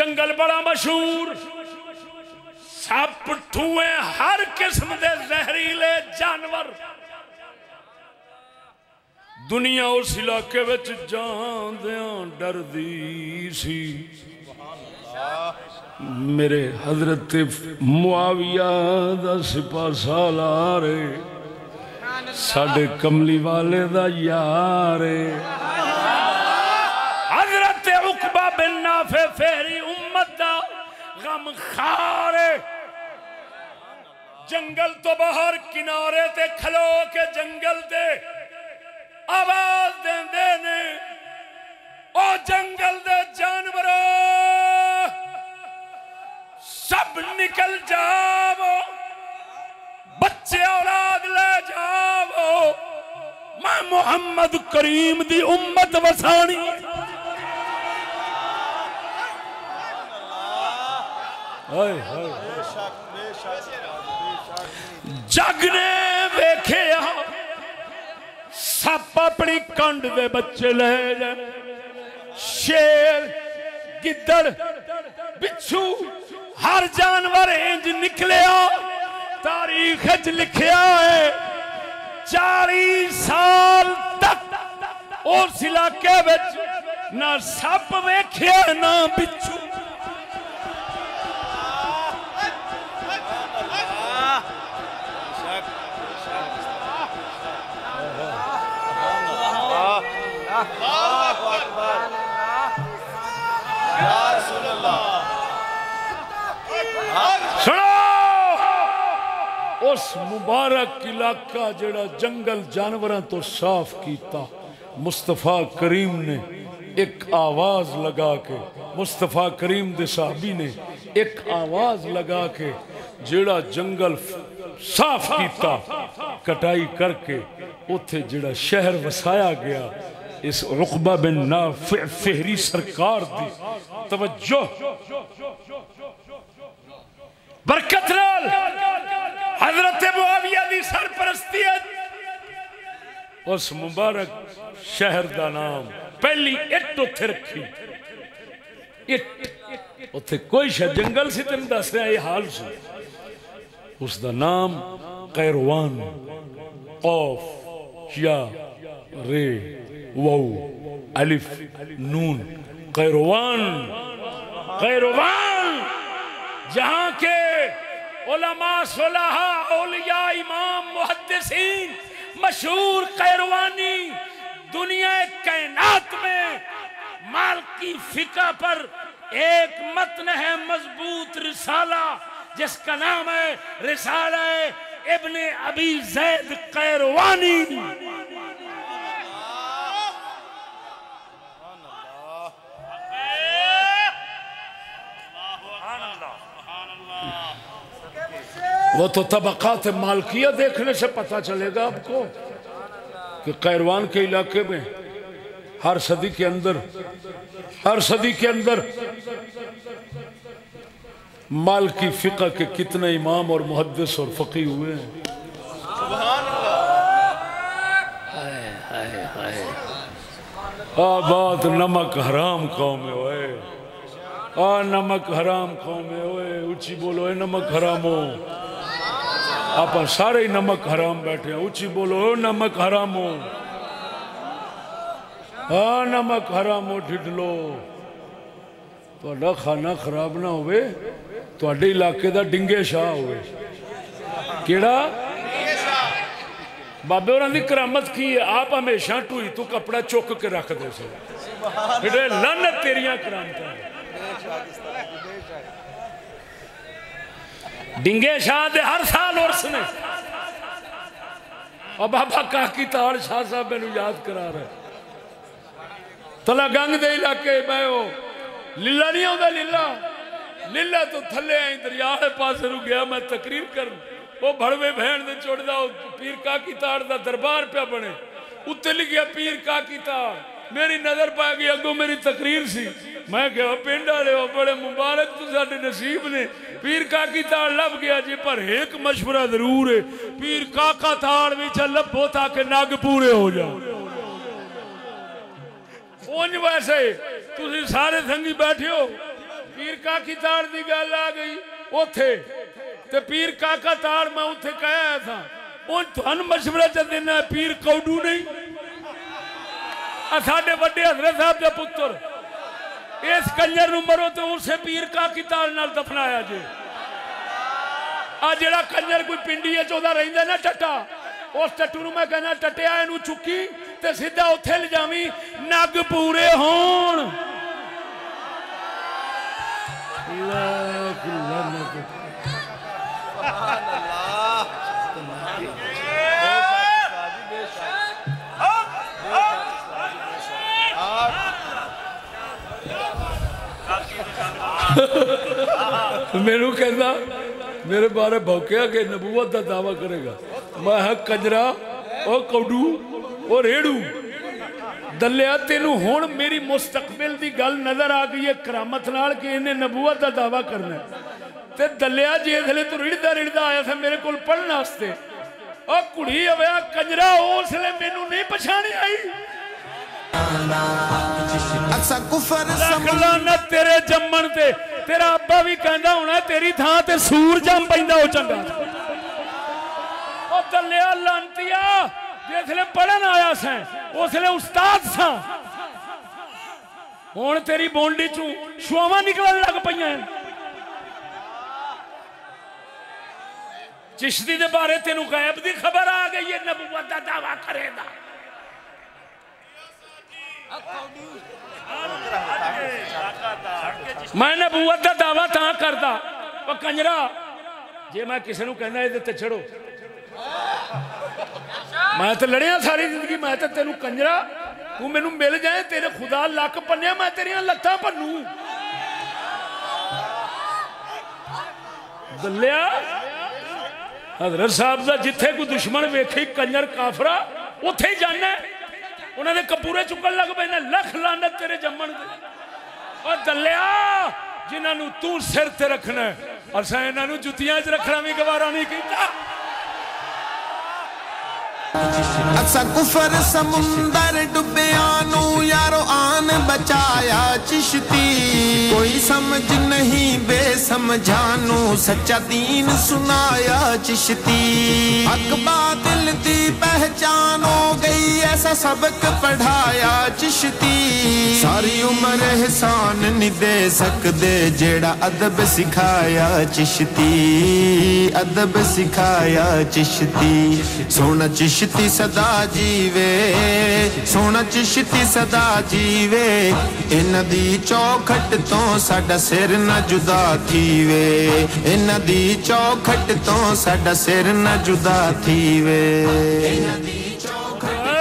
जंगल बड़ा मशहूर सप ठूए हर किस्म के जहरीले जानवर दुनिया उस इलाके विच जांदियां डरदी सी। मेरे हजरत मुआविया दा सिपा सालार साढ़े कमली वाले दा यार हजरत उकबा बिन नाफे फेरी उम्मत दा गम खार जंगल तो बाहर किनारे ते खलो के जंगल दे आवाज देंदे ने ओ जंगल दे जानवरों सब निकल जाओ बच्चे औलाद ले जाओ मैं मुहम्मद करीम दी उम्मत वसानी। जग ने वेखिया सप अपनी कंड दे बच्चे ले जाए शेर गिद्दड़ बिच्छू हर जानवर इंज निकलिया तारीख च लिखिया है 40 साल तक उस इलाके ना सप वेखिया ना बिच्छू। सुनो उस मुबारक इलाका जड़ा जंगल जानवरों तो साफ किया मुस्तफा करीम ने एक आवाज लगा के मुस्तफा करीम दे साहबी ने एक आवाज लगा के जड़ा जंगल साफ किया कटाई करके उथे जड़ा शहर वसाया गया इस उक़बा बिन नाफ़े फेहरी सरकार दी तवज्जो बरकत नाल हजरत मुआविया दी सरपरस्ती उस मुबारक शहर का नाम पहली इट उथे रखी इट उथे कोई शा जंगल से तेन दस रहा यह हाल से उसका नाम कैरवान कौफ या रे वाव अलिफ नून कैरवान। कैरवान जहाँ के उलमा सुलहा औलिया इमाम मुहद्दिसीन मशहूर कैरवानी दुनिया कायनात में मालकी फिका पर एक मतन है मजबूत रिसाला जिसका नाम है रिसाला इब्ने अबी जैद कैरवानी। वो तो तबकात मालकिया देखने से पता चलेगा आपको कि कैरवान के इलाके में हर सदी के अंदर मालकी फिका के कितने इमाम और मुहद्दिस और फकी हुए हैं। बात नमक हराम कौम है नमक हराम कौम है उची बोलो नमक हराम हो आप सारे ही नमक हराम बैठे उची बोलो नमक हराम हो नमक हराम हो ढिडलो तो खाना खराब ना होवे तो इलाके का डिंगे शाह होवे केड़ा बाबे होरां दी करामत की है आप हमेशा टूई तू कपड़ा चुक के रख दे लानत तेरियां करामत। डिंगे शाह दे हर साल उर्स ने और बाबा काकी तार शाह साहब मैनू याद करा रहे तला गंग दे इलाके मैं लीला नहीं आता लीला तो थले आई दरिया पास रू गया मैं तकरीर कर वो भड़वे बहन दे छोड़दा पीर काकी तार दा दरबार पे बने उत्ते लिखिया पीर काकी तार मेरी नजर पा गई अगो मेरी तकरीर सी मैं क्या पिंड आए हो बड़े मुबारक तू साडे नसीब ने पीर काकी तार लभ गया जी पर एक मशवरा जरूर है पीर काका तार विच लभो ताकि नग पूरे हो जाओ उंज वैसे तुसी सारे संगी बैठे हो पीर काकी तार दी गल आ गई ओथे ते पीर काका तार मैं उसे कहया था उन मशवरा च देना पीर कौडू नहीं साडे वड्डे हजरत साहब के पुत्र इस कंजर नूं मरो तो उसे पीर काकी ताल नाल दफनाया जे आ जिहड़ा कंजर कोई पिंडी है चौदा रहिंदा ना टट्टा उस टट्टू नूं मैं कहना टट्टिया इहनूं चुकी ते सीधा उत्थे ले जावी नग पूरे होण मेनू कहना मेरे बारे भौकिया के नबूवत का दावा करेगा मैं कजरा और कौडू और रेड़ू दलिया तेनू हुण मेरी मुस्तकबिल की गल नजर आ गई है करामत नाल कि इन्हें नबूवत का दावा करना ते दलिया जिसले तू रिड़दा रिड़दा आया था मेरे को पढ़ने वास्ते और कुड़ी होया कजरा उसले मैनू नहीं पछाणी आई तेरे जम्मन ते तेरा अब्बा भी कहंदा होना तेरी थां ते सूर जम पैंदा हो चंगा ओ दलिया लांतिया जिसले पढ़न आया सैं उसले उस्ताद सां हुण तेरी बोंडी चों शुआवां निकलण लग पईयां चिश्ती दे बारे तेनू गैब दी खबर आ गई है नबूवत दा दावा करेगा मैं नबूवत का दावा तां करदा पर कंजरा जे मैं किसी नूं कहना इहदे ते छड़ो मैं तो लड़िया सारी जिंदगी मैं तो तेनू कंजरा तू मैनू मिल जाए तेरे खुदा लक पन्ने मैं तेरिया लत्तां भन्नू दलिया हजरत साहब दा जिथे कोई दुश्मन वेखी कंजर काफरा उथे ही जाना उन्होंने कपूरे चुकन लग पे लख लानत तेरे जम्मन और दलिया जिन्होंने तू सिर ते रखना असां इन्हां नूं जुतियां च रखना भी गवारा नहीं कीता असां कुफर समुंदर डुबया नूं यारो आन बचाया चिश्ती कोई समझ नहीं बेसमझानू सच्चा दीन सुनाया चिश्ती हक बातिल दी पहचान हो गई ऐसा सबक पढ़ाया चिश्ती सारी उम्र एहसान नहीं दे सकदे जेड़ा अदब सिखाया चिश्ती अदब सिखाया चिश्ती सोना चिश्ती सदा जीवे सोना चिश्ती सदा जीवे इन्हां दी चौखट तो साडा सिर ना जुदा थीवे इन्हां दी चौखट तो साडा सिर ना जुदा थीवे इन्हां दी चौखट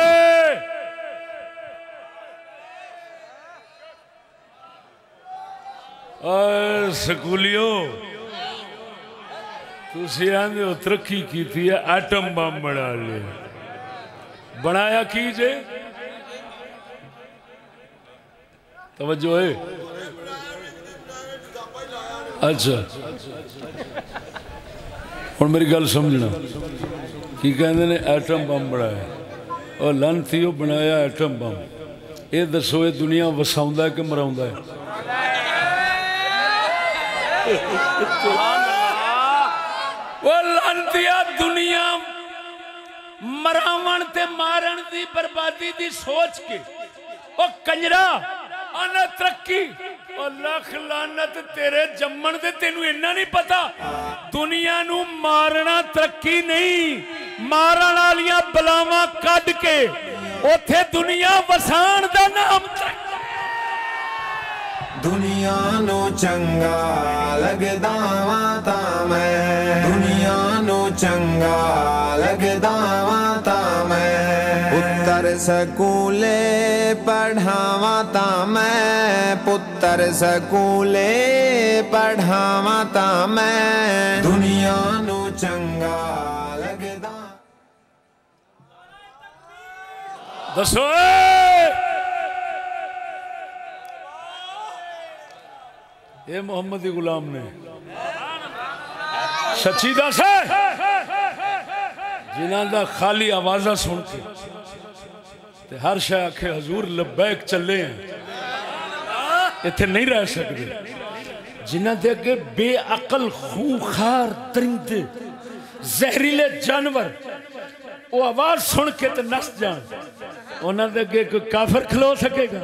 और स्कूलियो तुसी आंदे हो तरक्की की थी आटम बम बना ले बनाया कीजे तवज्जो है अच्छा और मेरी गल समझना की कहते ने एटम बम बनाया और लंथी वो बनाया एटम बम ये दसो ये दुनिया वसाउंदा है कि मराउंदा है लंतिया दुनिया मरावन ते मारन दी बर्बादी दी सोच के ओ कंजरा अन तरक्की ओ लख लानत तेरे जम्मन दे तेनू इन्ना नहीं पता दुनिया नू मारना तरक्की नहीं मारन वालियां बलावां कढ के ओथे दुनिया वसाण दा नाम दुनिया नू चंगा लगदा वां ता मैं दुनिया नू चंगा लगदा वां ता मैं पुत्तर स्कूले पढ़ावां ता मैं पुत्तर स्कूले पढ़ावां ता मैं दुनिया नू चंगा लगदा दसो ये मोहम्मदी गुलाम ने सच्ची दस है जिन्हों का खाली आवाजा सुन के हर शह आखे हजूर लब्बैक चले हैं इत्थे नहीं रह सकते जिन्होंने अगे बेअकल खूखार तरिंदे जहरीले जानवर वो आवाज सुन के तो नस जान, उन्होंने अगे कोई काफिर खलो सकेगा?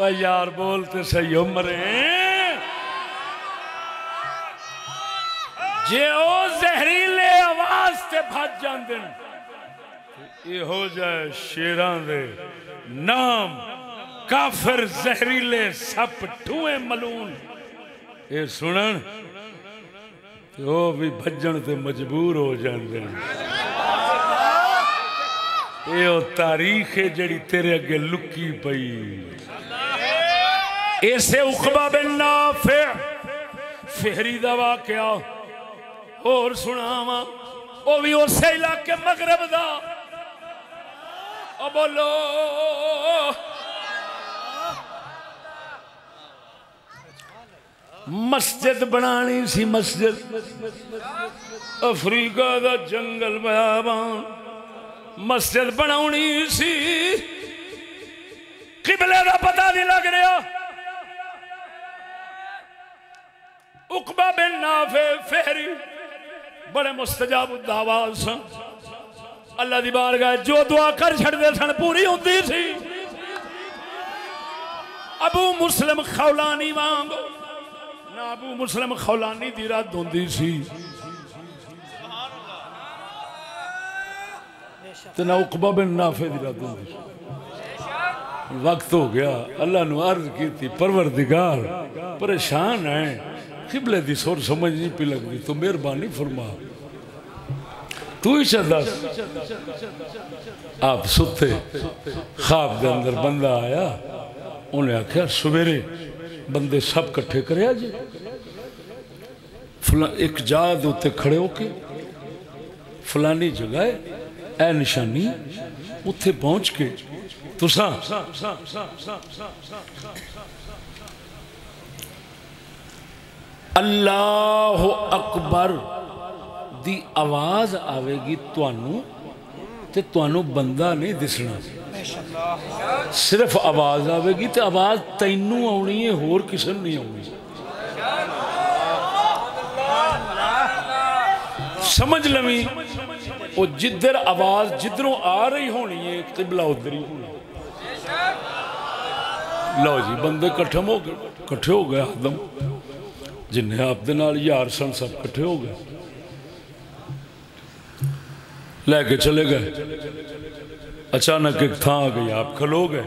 ओ यार बोलते सही उम्र जे ओ जहरीले आवाज से भज जाते ये हो जाए शेरां दे नाम काफिर जहरीले सप ठूए मलून ये सुनन तो भी भजन से मजबूर हो जाते हैं। ये तारीख है जड़ी तेरे अगे लुकी पई। इसे उकबा बिन नाफे फेहरी दा वाकया और सुनावा, वो भी उस इलाके मगरब दा। ओ बोलो मस्जिद बनानी सी मस्जिद अफ्रीका दा जंगल बयाबान मस्जिद बनानी सी, किबले दा पता नहीं लग रहा। उकबा बिन नाफे फेहरी बड़े मुस्तजाब दावा सन, अल्लाह दी बारगाह जो दुआ कर छड़दे सन पूरी होंदी सी। अबू मुस्लिम खौलानी वांग ना अबू मुस्लिम खौलानी दी रात होंदी सी ते ना उकबा बिन नाफे दी रात होंदी सी। वक्त हो गया, अल्लाह ने अर्ज की परवरदिगार परेशान है, किबले दी सोच समझ नहीं पी लगती, तो मेहरबानी फरमा तू ही चलता। आप सुते खाब के अंदर बंदा आया, उन्हें आख्या सवेरे बंदे सब कट्ठे करे जी फला एक जाद उत्ते खड़े होके फलानी जगह ए निशानी उत्थे पहुंच के तुसा अल्लाह अकबर दी आवाज आवेगी तुहानू ते तुहानू बंदा नहीं दिसना, सिर्फ आवाज आवेगी ते आवाज तैनू आनी है, होर किसी नहीं आनी। समझ लवी वो जिधर आवाज जिधरों आ रही होनी है किबला उधर ही होना। लो जी बंदे कट्ठे हो गए आदम जिन्हें आपदे नाल यार सन सब कट्ठे हो गए लेके चले गए। अचानक एक थां आ गई, आप खलो गए।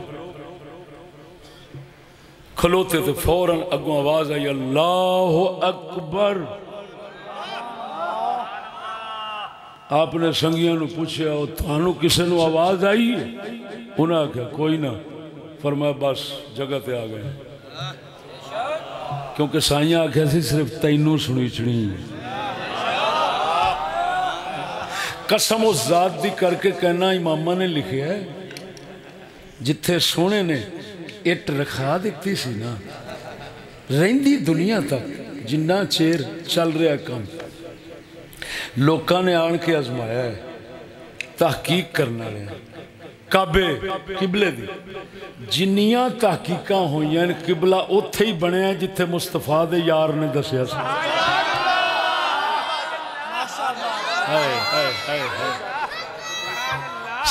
खलोते तो फौरन अगों आवाज आई अल्लाह अकबर। आपने संगियां नू पूछा थानू किसी नू आवाज आई? उन्हें आख्या कोई ना, फरमाया बस जगह ते आ गए, क्योंकि साइया आख्या सी सिर्फ तैनू सुनीचनी। कसम उस जात दी करके कहना इमामा ने लिखे है जिथे सोने ने इट रखा दिती सी ना रही दुनिया तक जिन्ना चेर चल रहा कम लोगों ने आन के आजमाया है। तहकीक करना है काबे किबले दी जिन्नियां तहकीकां होईयां ने किबला उत्थे ही बनिया जिथे मुस्तफा दे यार ने दसिया सी।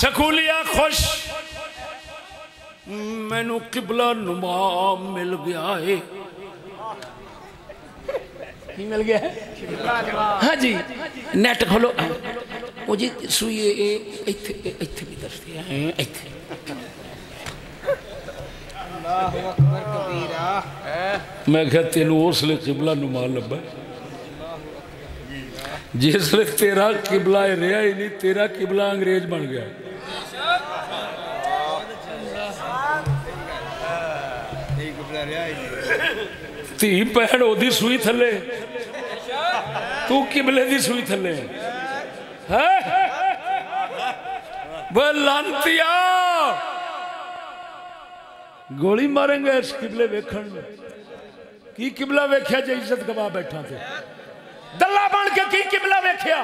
सकूलिया खुश मैनू किबला नुमा मिल गया है। मिल गया है हाँ जी, नेट खोलो ओ जी सुई इत्थे भी दसते हैं इत्थे। अल्लाह हु अकबर कबीरा। मैं कहा तेन उसले किबला नुमा लब्बा जिसले तेरा किबला रहा ही नहीं, तेरा किबला अंग्रेज बन गया। धी भैन ओदी सुई थले, तू किबले दी सुई थले लांतिया गोली मारेंगे इस किबले वेखण की। किबला वेख्या जे इज्जत गवा बैठा थे दल्ला बन के की किबला वेख्या।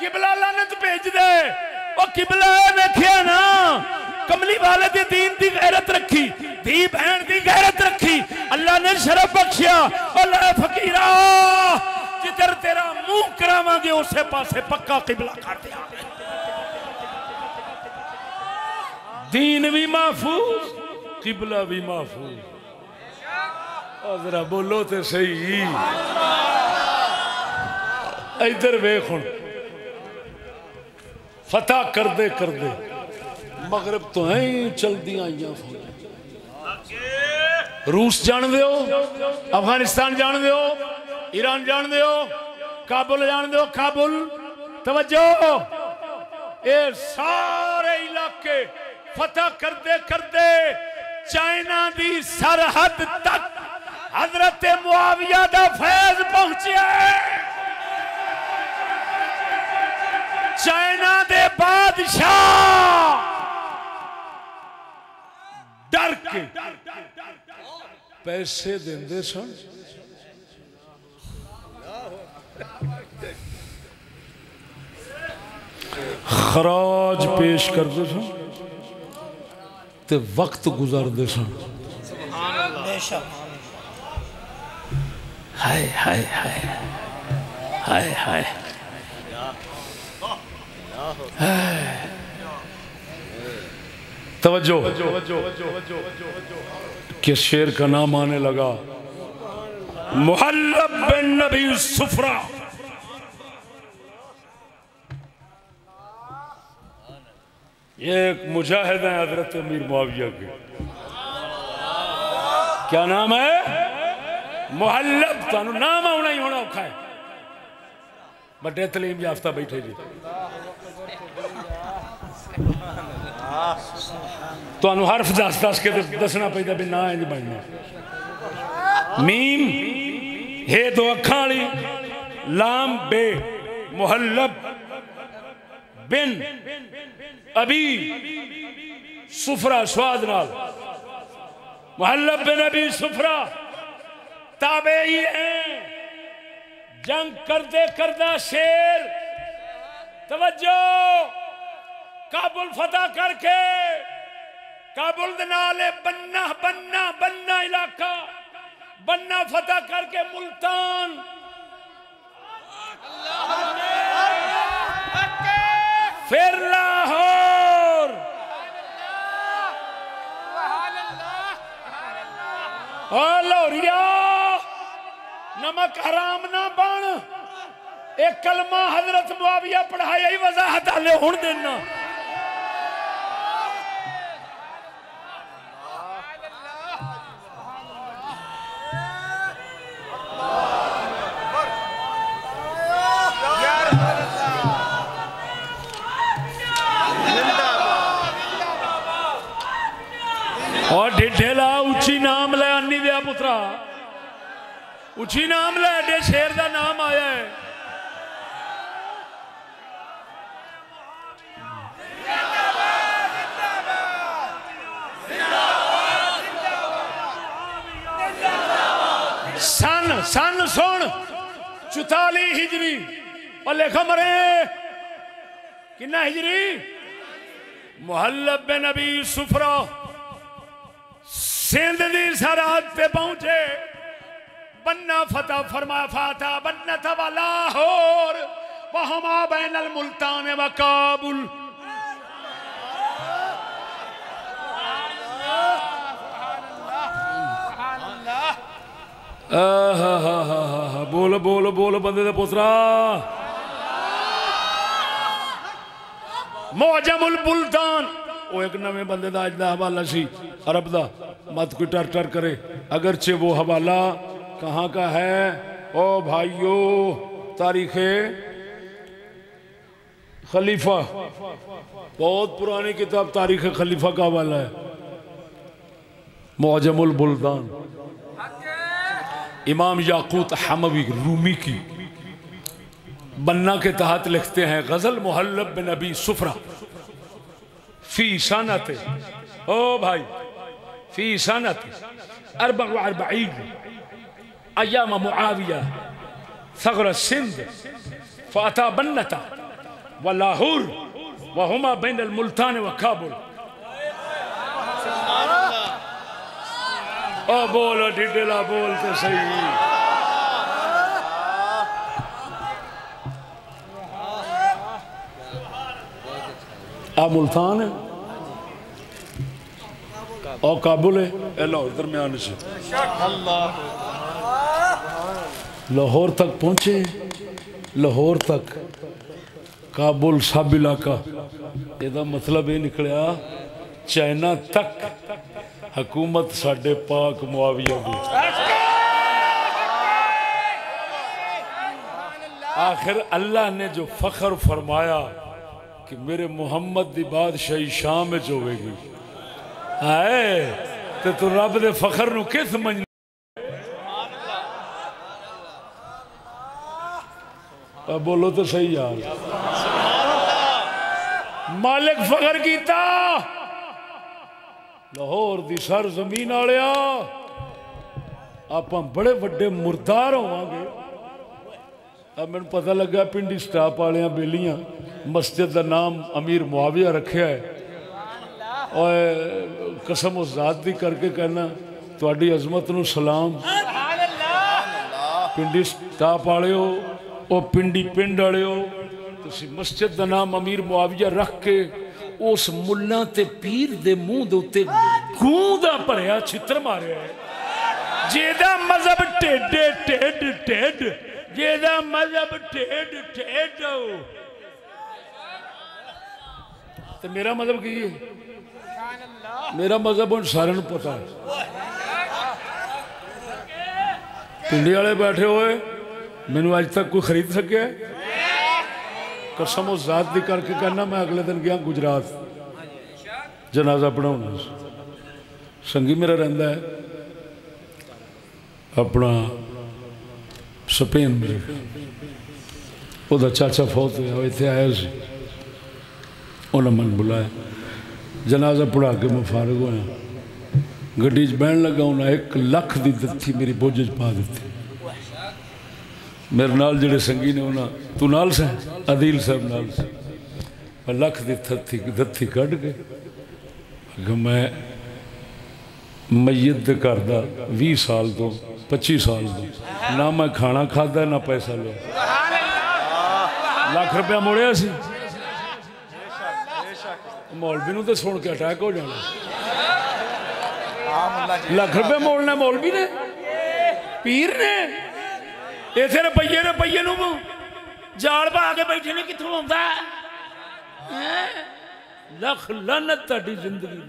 किबला लानत भेज दे ओ किबला वेख्या ना कमली वाले दे दीन दी गैरत रखी, दी बहन दी गैरत रखी, अल्लाह ने शरफ बख्शिया। अल्लाह फकीरा जिधर तेरा मुंह करावांगे उसे पासे पक्का किबला कर दिया। दीन भी महफूज किबला भी महफूज। जरा बोलो तो सही। इधर वेख हुण फतह करदे करदे मगरब तो है चलदी आईया। रूस जान दे हो, अफगानिस्तान जान दे हो, ईरान जान दे हो, काबुल जान दे हो। काबुल तवज्जो, ये सारे इलाके फतह करते करते चाइना की सरहद तक हजरत मुआविया का फैज पहुंचे। चाइना के बादशाह डर के पैसे देंदे सन। खराज पेश करते सन ते वक्त गुजारते सन। हाय हाय हाय हाय हाय तवज्जो के शेर का नाम आने लगा। मुहल्लब बिन नबी सुफरा एक मुजाहिद है हजरत अमीर मुआविया के। क्या नाम है? मुहल्लब। तुम नाम आना ही होना औखा है, बड़े तलीम याफ्ता बैठे जी। तुम हर्फ दस दस के दसना पैदा भी ना इंज बनना। मीम हे दो अखा वाली, लाम बे। मुहल्लब बिन अभी सुफरा स्वाद नाल। मुहल्लब बिन अभी सुफरा ताबेई हैं। जंग करते करदा शेर तवज्जो। काबुल फतह करके काबुल दे नाले बन्ना बन्ना बन्ना इलाका बन्ना फतह करके मुल्तान फिर लाहौर लोरिया नमक हराम ना बन। एक कलमा हजरत मुआविया पढ़ाया ही वजाहत आले हुण देना। और ढेला उची नाम ले अन्नी दिया पुत्रा, उची नाम ले। एडे शेर का नाम आया है। सन सन सुन 44 हिजरी। भले खमरे किन्ना हिजरी? मुहल्लब बिन अबी सुफरा सिंध दी सरहद पे पहुंचे। बन्ना फतह फरमा फाता बन्ना था लाहौर वहमा बैनल मुल्तान व काबुल। बोल बोल बोल बंदे दे पुत्रा। मौजमुल बुल्तान वो एक नवें बंदे का अज का हवाला सी अरब का। मत कोई टर टर करे, अगरचे वो हवाला कहाँ का है। ओ भाइयों, तारीखे खलीफा बहुत पुरानी किताब तारीखे खलीफा का हवाला है। मौजमुल बुल्तान इमाम याकूत हमवी रूमी की बन्ना के तहत लिखते हैं गजल मुहल्लब बिन अबी सुफरा। फी सनत, ओ भाई, फी सनत 44 अय्याम मुआविया सगरा सिंध फता बन्नता व लाहौर वहुमा बैन अल मुल्तान व काबुल। ओ बोलो ढिडला बोल तो सही। आ मुल्तान है और काबुल है, लाहौर दरमियान से लाहौर तक पहुँचे, लाहौर तक काबुल सब इलाका। यदा मतलब ये निकलिया चाइना तक हुकूमत साढ़े पाक मुआविया की। आखिर अल्लाह ने जो फख्र फरमाया कि मेरे मुहम्मद की बादशाही शाम में होगी, आए तो तू रब दे फखर नू किस समझ। बोलो तो सही यार। मालिक फखर किया लाहौर की सर जमीन आलिया, आप बड़े वड्डे मुर्दार होवांगे। अब मैंने पता लगा पिंडी स्टाफ वालिया बेलियां मस्जिद का नाम अमीर मुआविया रखा है, और कसम उस जात की करके कहना थोड़ी अजमत नू सलाम। पिंडी स्टाफ वाले हो और पिंडी पिंड वाले हो, तुसी मस्जिद का नाम अमीर मुआविया रख के उस मुल्ला ते पीर दे मुंह दे उत्ते गूंदा भरिया छित्र मारिया है। जेदा मजहब टेढ़े टेढ़ टेढ़, जेदा मजहब टेढ़ टेढ़ तो मेरा मजहब की है। मेरा मजहब हम सारे पता है। पिंडी वाले बैठे हुए मैनू अज तक कोई खरीद सके, कसम उस जात की करके कहना। मैं अगले दिन गया गुजरात जनाजा पढ़ाने, संगी मेरा रहा है अपना स्पेन में, वो चाचा फौत हो इतने आया से, उन्हें मन बुलाया जनाजा पढ़ा के मैं फारग होया, गड्डी बहन लगा उन्हें 1 लाख की दत्थी मेरी बोझ पा दी। मेरे नाल जिहड़े संगी ने उन्हें तू नाल सा अदील साहब नाल सा, 1 लाख की थत्थी दत्थी कढ़ के मैं मैयत घर का 20 साल तो 25 साल तो ना मैं खाना खादा ना पैसा लिया, 1 लाख रुपया मुड़िया सी। मौलवी नूं तो सुन के अटैक हो जाना, 1 लाख रुपया मोड़ना मौलवी ने पीर ने, इसे रुपये रुपये जाल पा के बैठे ने कितों आता है। लख लानत तुहाडी जिंदगी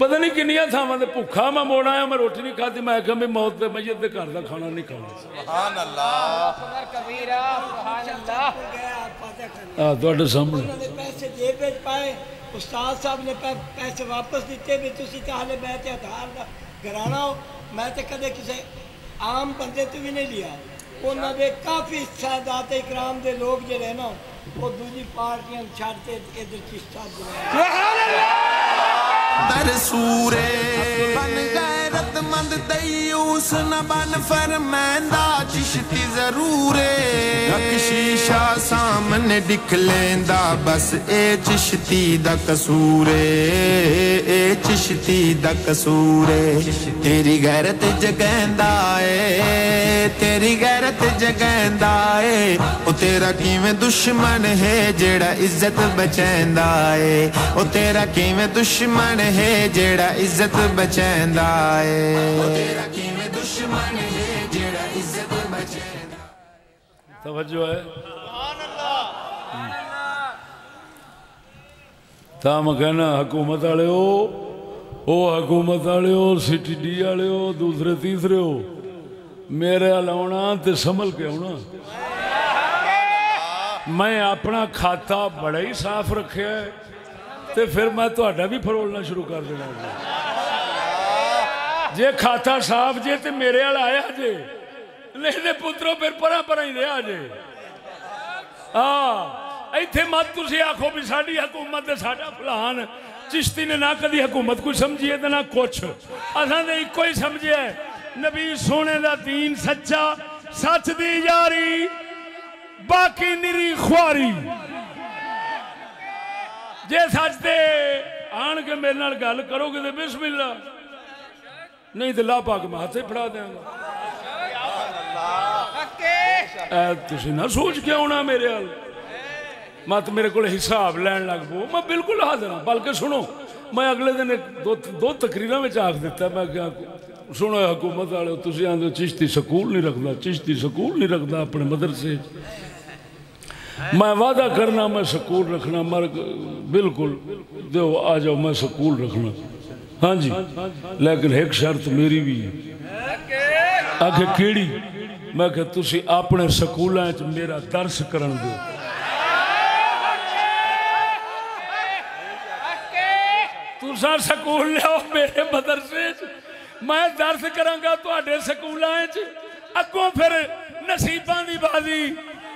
पता नहीं किनिया थावां ते भुखा मैं मोड़ आया, मैं रोटी नहीं खाती। मैं आखिया मौत ते मैयत दे घर दा खाना नहीं खाना। सुभान अल्लाह सुभान कबीरा सुभान अल्लाह। आ तुहाडे सामने पैसे जेब विच पाए, उस्ताद साहब ने पैसे वापस दिते भी तुसीं ते हाले मैं ते आधार दा घराना हो, मैं ते कदे किसे आम बंदे तो भी नहीं लिया। उन्हां दे काफ़ी सादात इकराम दे लोग जिहड़े ना वो दूजी पार्टियां छड्ड के इधर चिश्ता सुभान अल्लाह। दरसूरे बन गैरतमंद दयूस न बन फरमैंदा चिश्ती जरूरे, रख शीशा सामने दिख लेंदा बस ए चिश्ती दा कसूरे, ए चिश्ती दा कसूरे। तेरी गैरत जगैंदा ए, तेरी गैरत जगैंदा ए, ओ तेरा किवें दुश्मन है जेड़ा इज्जत बचैंदा ए, ओ तेरा किवें दुश्मन है जेड़ा इज्जत बचैंदा है, दुश्मन है जेड़ा इज्जत बचैंदा। तवज्जो है तां मैं कहना हुकूमत वाले हो, ओ हुकूमत वाले हो, CTD वाले हो, दूसरे तीसरे हो, मेरे लाना तो संभल के आना। मैं अपना खाता बड़ा ही साफ रखे है ते फिर मैं तुहाडा भी फरोलना शुरू कर देना। जे खाता साफ जे तो मेरे वाल आया जे, नहीं तो पुत्रो फिर परा परा ही रहा जे। हाँ इत्थे मत तुसीं आखो भी साडी हुकूमत ते साडा फलान। चिश्ती ने ना कदी हुकूमत कोई समझिए ते ना कुछ, असां ते इक्को ही समझिया नबी सोने दा दीन सच्चा, सच दी यारी बाकी निरी खुआरी। जे सजते आन के मेरे नाल गल करोगे तो बिस्मिल्ला, नहीं तो ला पाक मैं हाथे फड़ा देंगा। तुसी ना सोच के आना मेरे हाल मत मेरे को हिसाब लैन लग पो। मैं बिल्कुल हाजिर हाँ, बल्कि सुनो मैं अगले दिन दो तकरीर में आख दिता। मैं क्या सुनो हुकूमत वाले तुसी आंदे चिश्ती स्कूल नहीं रखता, चिश्ती स्कूल नहीं रखता अपने मदरसे। मैं वादा करना मैं स्कूल रखना, मर बिल्कुल दो आ जाओ मैं स्कूल रखना। हाँ जी, लेकिन एक शर्त मेरी भी है। आखे केड़ी? मैं क्या तुसी अपने स्कूलों मेरा दर्स करन दो। तुसा स्कूल लियाओ मेरे मदरसे, मैं दर्स करांगा तुहाडे स्कूलों। अगों फिर नसीबां दी बाजी,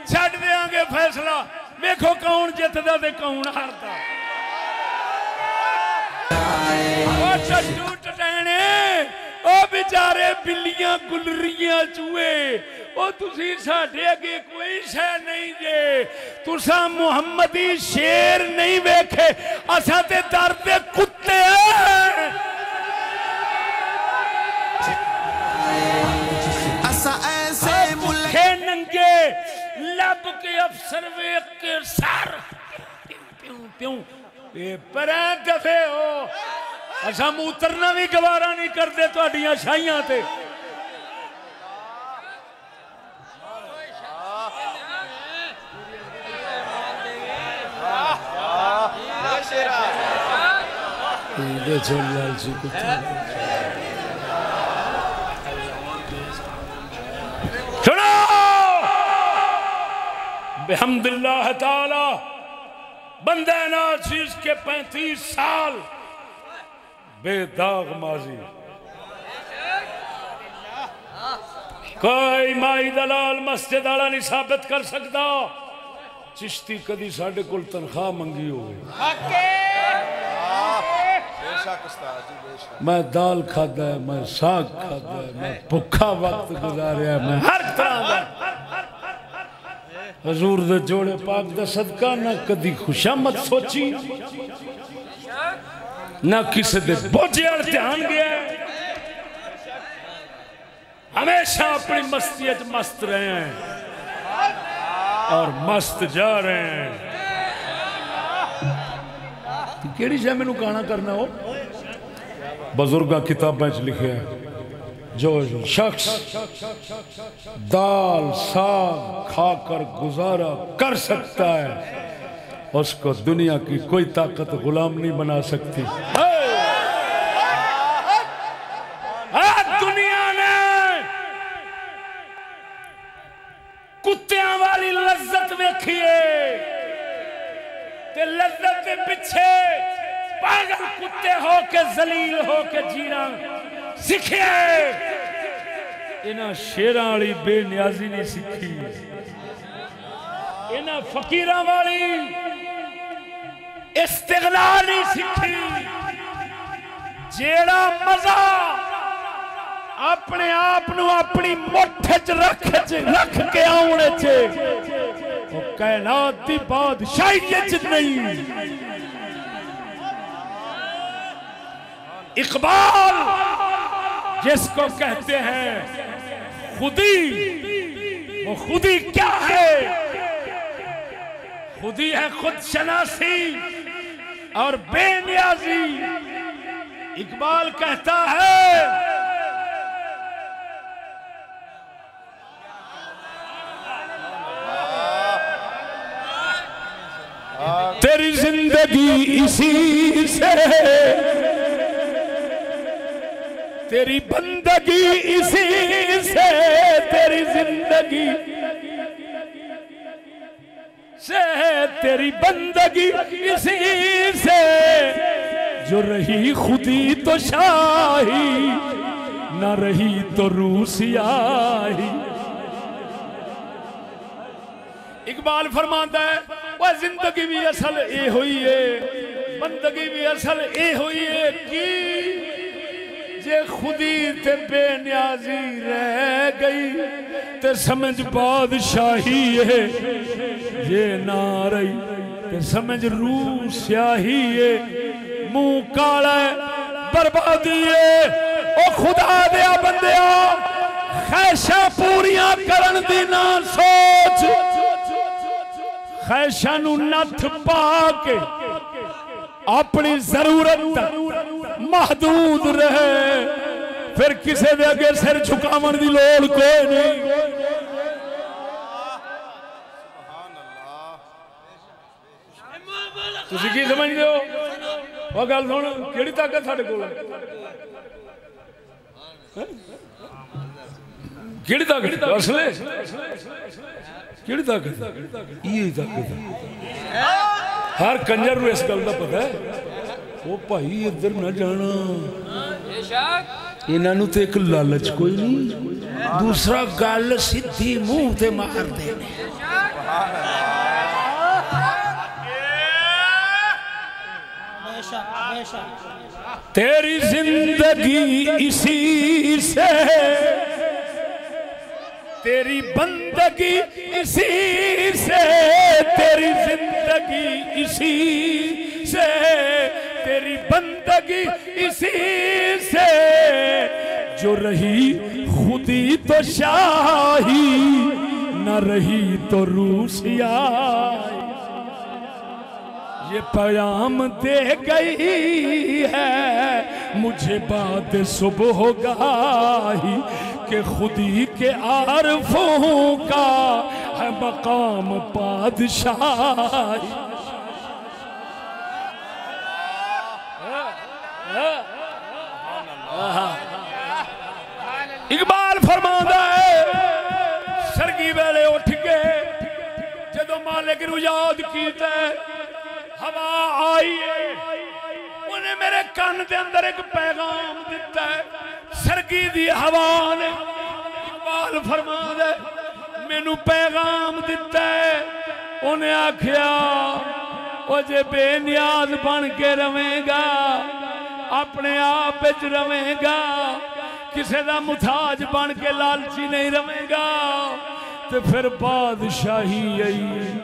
छड़ देंगे फैसला, देखो कौन जितदा ते कौन हारदा। ओ चट्टू टटैने, ओ बेचारे बिल्लियां गुलरियां चूहे, ओ तुसी साडे अगे कोई शै नहीं जे। तुसा मुहम्मदी शेर नहीं वेखे, असां ते दर्द दे कुत्ते। लब के अफसर वेख के सर प्यूं प्यूं प्यूं परां दफे हो। असां मूतरना भी गवारा नहीं करते तुहाडियां शाहियां ते। बिहम्दिल्लाह ताला बंदे नाल चीज के 35 साल बेदाग माजी। कोई माई दलाल मस्जिद वाला नहीं साबित कर सकता चिश्ती कदी साडे कोल तनख्वाह मंगी हो। मैं दाल खादा है, मैं साग खादा है, मैं भुखा वक्त गुजारिया, मैं हर तरह हजूर दे जोड़े पाक दा सदका। ना कदी खुशामत सोची, ना किसी दे बोझे अल ध्यान गया। हमेशा अपनी मस्ती च मस्त रहे हैं और मस्त जा रहे हैं। केड़ी शै मैनू गाना करना हो? बजुर्गा किताबां च लिखिया जो शख्स दाल साग खाकर गुजारा कर सकता है उसको दुनिया की कोई ताकत गुलाम नहीं बना सकती। दुनिया ने कुत्तियां वाली लज्जत देखी है, लज्जत के पीछे पागल कुत्ते हो के जलील हो के जीना सीखे। इना शेरां वाली बेनियाजी नहीं सीखी, इना फकीरां वाली इस्तिगला नहीं सीखी। जेड़ा मजा अपने आप नू अपनी मुट्ठ च रख के आने च वो कायनात दी बादशाही च नहीं। इकबाल जिसको कहते हैं खुदी, वो खुदी क्या है? खुदी है खुद शनासी और बेनियाजी। इकबाल कहता है तेरी जिंदगी इसी से, तेरी बंदगी इसी से, तेरी जिंदगी से, तेरी बंदगी इसी से। जो रही खुदी तो शाही, न रही तो रूसियाही। इकबाल फरमाता है वह जिंदगी भी असल ये हुई है, बंदगी भी असल ये हुई है कि जे खुदी ते बेनियाजी रह गई ते समझ बादशाही है। ये ना रही समझ रूह स्याही है, मुंह काला बर्बादी है। ओ खुदा दे बंदिया, ख्वाहिशां पूरियां करन दी ना सोच, ख्वाहिशां नू नत्थ पा के अपनी जरूरत तक महदूद रहे, फिर किसी दे अगे सिर झुकावन दी लोड़ कोई नहीं। तुसी की समझदे हो? वो गल सुन, केड़ी ताकत साडे कोल है? केड़ी ताकत असले, केड़ी ताकत? ई ताकत हर कंजर नू इस गल दा पता है, ओ भाई इधर ना जाना। बेशक इन्हां नू ते इक लालच कोई नहीं, दूसरा गल सीधी मुंह ते मार दे। सुभान अल्लाह, तेरी जिंदगी इसी से, तेरी बंदगी इसी से, तेरी जिंदगी इसी से, तेरी बंदगी इसी से, जो रही खुदी तो शाही, न रही तो रूसिया। ये पैगाम दे गई है मुझे बाद सुबह गाही, के खुदी के आरफों का है मकाम बादशाही। इकबाल फरमांदा है, सरगी वेले उठ के जदों मालिक नू याद कीता, हवा आई है, उन्हें मेरे कान के अंदर एक पैगाम दिता है, सरगी दी हवा ने। इकबाल फरमांदा है, मैनू पैगाम दिता है, उन्हें आख्या ओ जे बेनियाज बन के रवेगा, अपने आप विच रवेगा, किसी का मुथाज बन के लालची नहीं रवेगा, तो फिर बादशाही आई।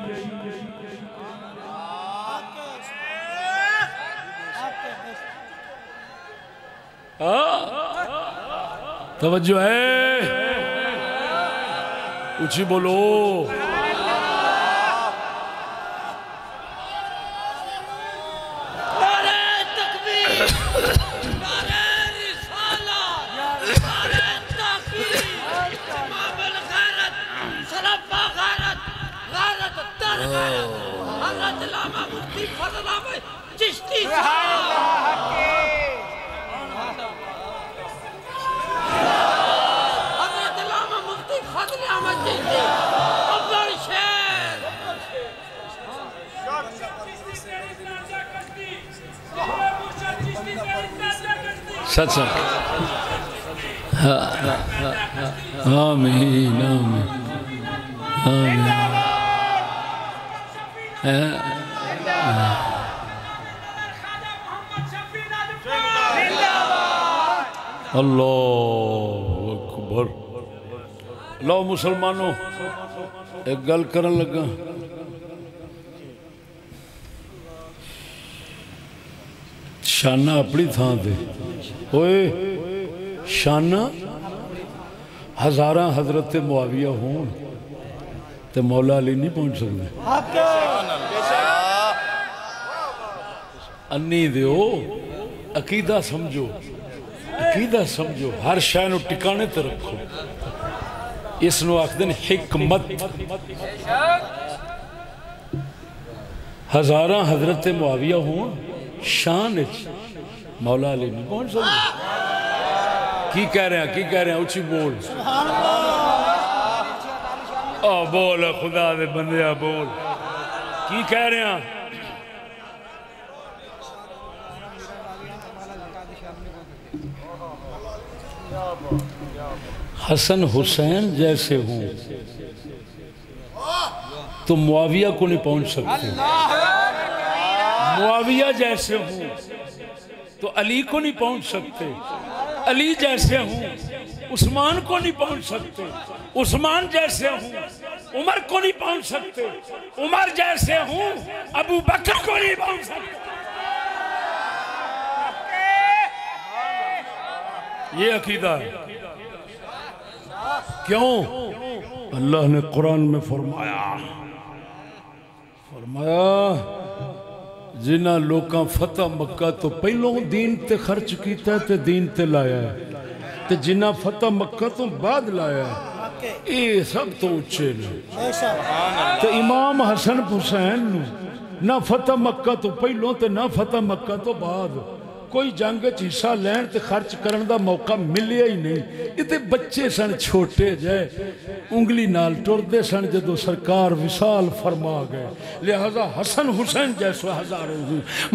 तवज्जो है, ऊंची बोलो। नारे तकबीर, नारे रिसालत, नारे तकबीर, माबल गैरत, सलाफा गैरत, गैरत दर गैरत, हजरत लामा मुफ्ती फजल अहमद चिश्ती साहब। सच सच आमीन आमीन आमीन। अल्लाहू अकबर। लो मुसलमानों, एक गल करन लगा, शाना अपनी थां दे। ओए शाना हजारा हजरत मुआविया होन ते मौला अली नहीं पहुंच सकते। अन्नी दियो, अकीदा समझो, अकीदा समझो, हर शय नू टिकाने ते रखो। इस नू आखदे ने हिकमत। हजारा हजरत मुआविया होन, शान मौला अली नहीं पहुंच सकते। की कह रहे हैं, की कह रहे हैं? उची बोल, ओ बोल खुदा दे बंदिया बोल, की कह रहे हैं? हसन हुसैन जैसे हूं तो मुआविया को नहीं पहुंच सकते, मुआविया जैसे हूँ तो अली को नहीं पहुंच सकते, अली जैसे हूँ उस्मान को नहीं पहुंच सकते, उस्मान जैसे हूँ उमर को नहीं पहुंच सकते, उमर जैसे हूं अबू बकर को नहीं पहुंच सकते। ये अकीदा है। क्यों? अल्लाह ने कुरान में फरमाया जिन्ह लोगों फतेह मक्का तो पहलों दीन ते खर्च किया ते दीन ते लाया ते जिन्हें फतेह मक्का तो बाद लाया ये सब तो उच्चे ने। तो इमाम हसन हुसैन ना फतेह मक्का तो पहलों ते ना फतेह मक्का तो बाद कोई जंग च हिस्सा लैन ते खर्च करने का मौका मिले ही नहीं। इतने बच्चे सन छोटे जहे उंगली नाल टुरते सन जदों सरकार विशाल फरमा गए। लिहाजा हसन हुसैन जैसे हजारों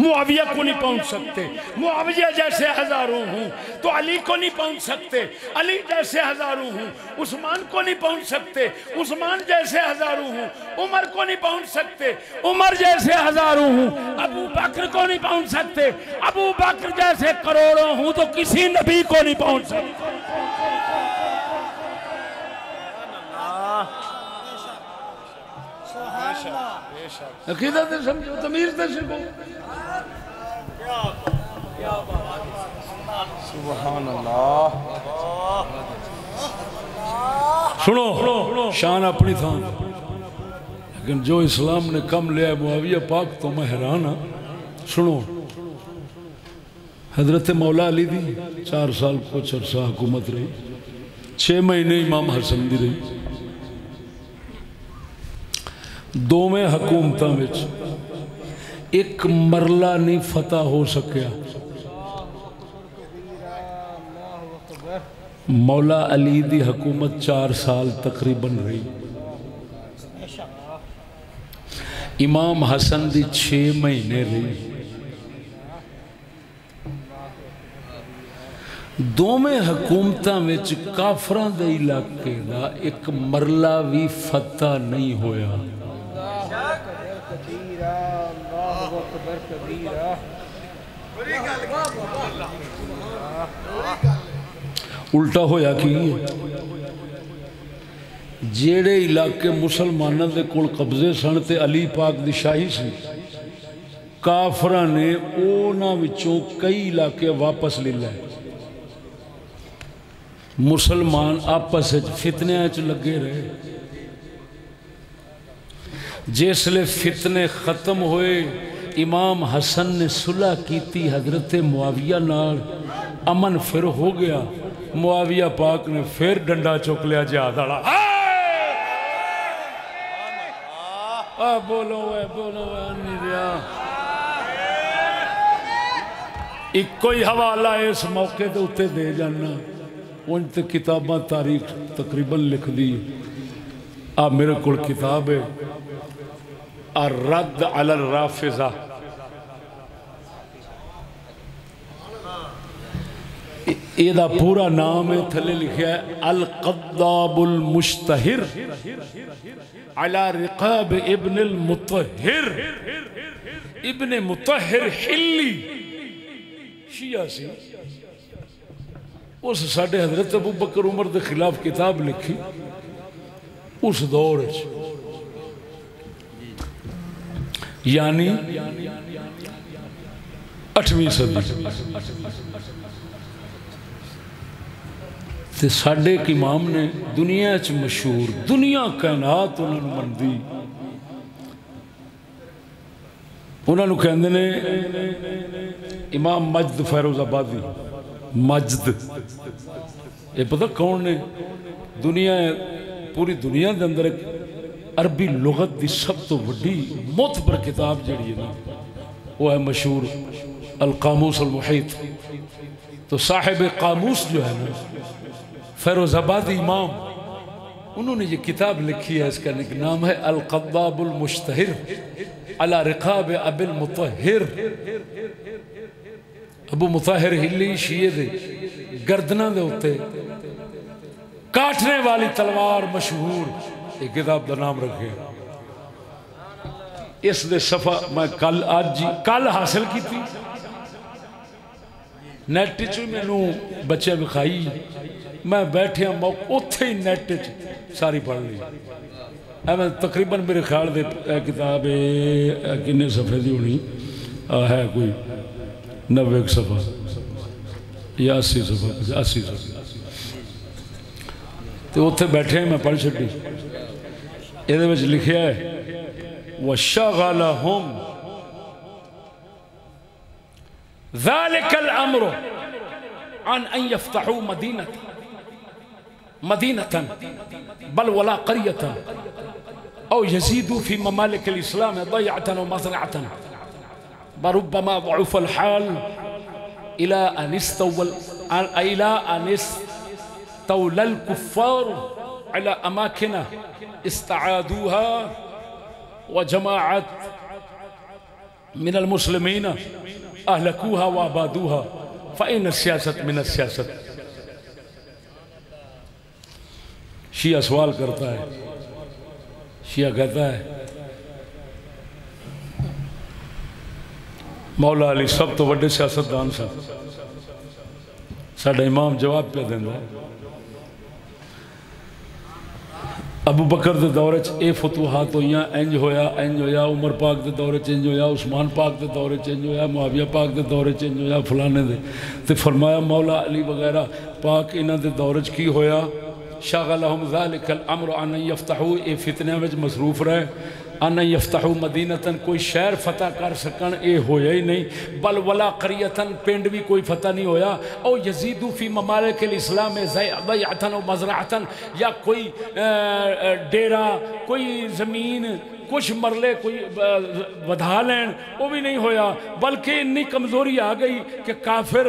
हूँ, मुआविया को नहीं पहुँच सकते, मुआविया जैसे हजारों हूँ तो अली को नहीं पहुँच सकते, अली जैसे हजारों हूँ उस्मान को नहीं पहुँच सकते, उस्मान जैसे हजारों हूँ उमर को नहीं पहुँच सकते, उमर जैसे हजारों हूँ अबू बकर को नहीं पहुँच सकते, अबू बकर जैसे करोड़ों हूं तो किसी नबी को नहीं पहुंच सकता। अकीदत से समझो, तमीज से सीखो। सुभान अल्लाह। सुनो, शान अपनी थान, लेकिन जो इस्लाम ने कम लिया मुआविया पाक तो मैं हैरान हूं। सुनो, हजरत मौला अली दी 4 साल कुछ अरसा हुकूमत रही, 6 महीने इमाम हसन दी रही। दोवें हुकूमतां विच एक मरला नहीं फतह हो सकिया। मौला अली दी हुकूमत 4 साल तकरीबन रही, इमाम हसन दी 6 महीने रही। दोवें हुकूमतां विच काफरां दे इलाके दा एक मरला भी फतह नहीं होया। उल्टा होया कि जेड़े इलाके मुसलमानां दे कोल कब्जे सन ते अली पाक दी शाही सी, काफरां ने उहनां विचों कई इलाके वापस ले लए। मुसलमान आपस फितनों च लगे रहे। जिसले फितने खत्म हुए इमाम हसन ने सुलह की हजरत मुआविया नाल, अमन फिर हो गया। मुआविया पाक ने फिर डंडा चुक लिया जिहाद वाला। बोलो है, बोलो है। इको ही हवाला इस मौके के उत्ते दे जाना, उन तो किताबां तारीख तकरीबन लिख दी। आ मेरे को किताब है रद्द अल राफिजा, एदा पूरा नाम है। थले लिखा है अल कद्दाबुल मुश्तहिर अला रिकाब इब्न मुतहिर। इब्न मुतहिर हिल्ली शिया सी, उस साढ़े हजरत अबू बकर उमर के खिलाफ किताब लिखी उस दौर। यानी 8वीं सदी ते साढ़े इमाम ने दुनिया च मशहूर, दुनिया कायनात उन्होंने मनदी। उन्होंने कहते ने इमाम मजद फैरोजाबादी। मजद ये पता कौन ने? दुनिया पूरी दुनिया के अंदर एक अरबी लुगत की सब तो वड्डी मोतबर किताब जिहड़ी है ना वो है मशहूर अल कामूस अल मुहीत। तो साहिब कामूस जो है ना फैरोजाबादी इमाम, उन्होंने ये किताब लिखी है। इसका नाम है अल कद्दाबुल मुश्तहिर अला रिकाब अबिल मुतहिर। अबू मुताहिर हिली शिए दे गर्दना दे उत्ते काटने वाली तलवार मशहूर एक किताब का नाम रखे। इस दे सफा मैं कल हासिल की थी। नैट च मैनू बच्चे विखाई, मैं बैठिया मौके उत्थे ही नैट सारी पढ़ ली। मैं तकरीबन मेरे ख्याल से किताब किन्ने सफ़े की होनी है, कोई 90 सफ़ा या 80 सफ़ा 80 सफ़ा। तो उत्थे बैठे मैं पढ़ छी, ये लिखा है वशगलहुम ज़ालिकल अम्रु अन अन यफ्तहू मदीनतन बल वला क़रियतन औ यज़ीदू फ़ी ममालिकिल इस्लाम ज़ियाअतन व मज़रअतन बरुब्बमा ज़ुइफ़ल हाल इला अन इस्तवल कुफ़ार अला अमाकिना इस्तआदूहा व जमाअत मिनल मुस्लिमीन अहलकूहा व आबादूहा फ़इन सियासत मिन सियासत। शिया सवाल करता है, शिया कहता है मौला अली सब तो बड़े सियासतदान सन, साडा इमाम जवाब पे देंदा। अबू बकर के दौरे च फतूहात हुई, इंज होया उमर पाक के दौरे च इंज होया, उस्मान पाक के दौरे च इंज होया, मुआविया पाक के दौरे च इंज होया, फलाने दे। तो फरमाया मौला अली वगैरह पाक इन्हां दे दौरे च की होया, शगलहुम ज़ालिकल अम्र अन यफ्तहू ए फितनियां विच मसरूफ रहे, अन यफ्तहू मदीनतन कोई शहर फतह कर सकन ये होया ही नहीं, बल वला क़रियतन पिंड भी कोई फतह नहीं होया, और यज़ीदू फ़ी ममालिकिल इस्लाम ज़ियाअतन व मज़रअतन या कोई डेरा कोई ज़मीन कुछ मरले कोई वधा लैन वो भी नहीं होया, बल्कि इन्नी कमज़ोरी आ गई कि काफिर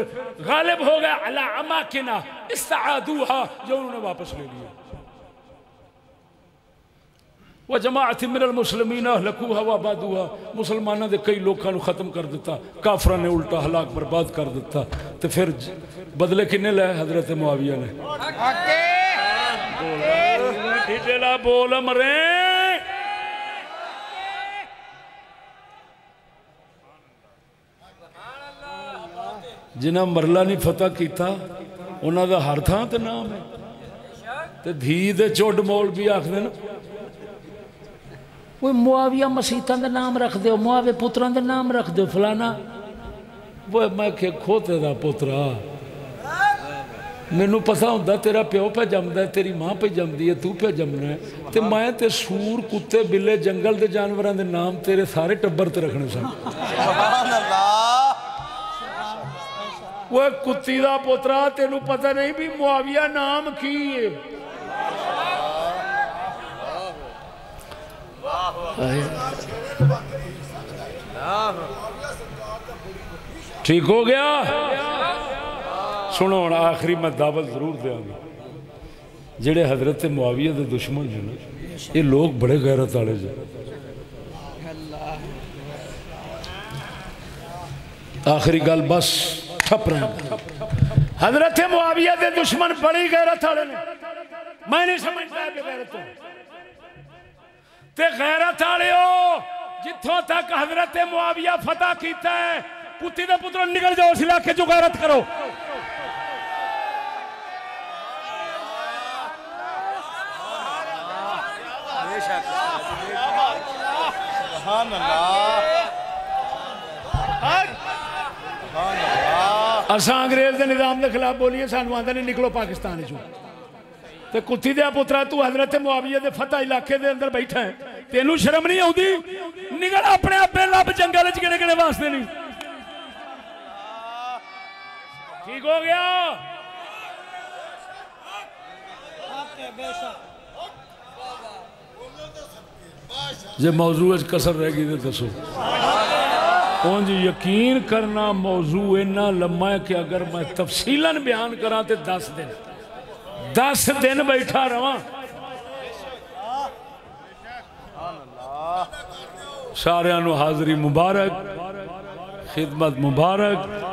गालिब हो गया अला अमाकिना इस्तआदूहा जो उन्होंने वापस ले लिया, वह जमाअत मिनल मुस्लिमीन अहलकूहा व आबादूहा मुसलमानों के कई लोगों ख़त्म कर दिता, काफिरों ने उल्टा हलाक बर्बाद कर दिता। तो फिर बदले किन्ने लाए हजरत मुआविया ने, बोल मरे जिन्हें मरला नहीं फतह किया उन्हों का हर थां ते नाम है, तो धी दे चोड मोल भी आखदे न वो मुआविया मसीतां का नाम रख दो, मुआवे पुत्रां का नाम रख दो फलाना। वो मैं के खोते दा पुत्रा, मैनू पता होंदा तेरा प्यो पे जमदा है, तेरी माँ पे जमदी है, तू पे जमना है, तो मैं ते सूर कुत्ते बिल्ले जंगल के जानवरों के नाम तेरे सारे टब्बर ते रखने सन। वो कुत्ती दा पुत्रा तेनू पता नहीं भी मुआविया नाम की है। ठीक हो गया। सुनो हम आखिरी मैं दावत जरूर देंगे, जेडे हजरत मुआविया के दुश्मन हैं ये लोग बड़े गैरत वाले हैं। आखिरी गल बस ठप रहे, हजरत मुआविया के दुश्मन बड़ी गैरत वाले ने, मैं नहीं समझता गैरत ते गैरत आलियो, जिथों तक हजरत मुआविया फतह किया है पुती दे पुत्रों निकल जाओ इस इलाके चो, गैरत करो। असा अंग्रेज के निजाम के खिलाफ बोलिए, सानू आंदा नहीं निकलो पाकिस्तान चो, तो कुत्ती दे पुत्रा तू हजरत मुआविया के फतह इलाके दे अंदर बैठा है, तेनू शर्म नहीं आती, निकल अपने आपे लब जंगल किने वास्ते नहीं। ठीक हो गया। जे मौजू कसर रह गई तो दसो। उंज यकीन करना मौजू इन्ना लम्मा है कि अगर मैं तफसीलन बयान करा तो 10 दिन बैठा रहा। सारियां नूं हाज़री मुबारक, खिदमत मुबारक।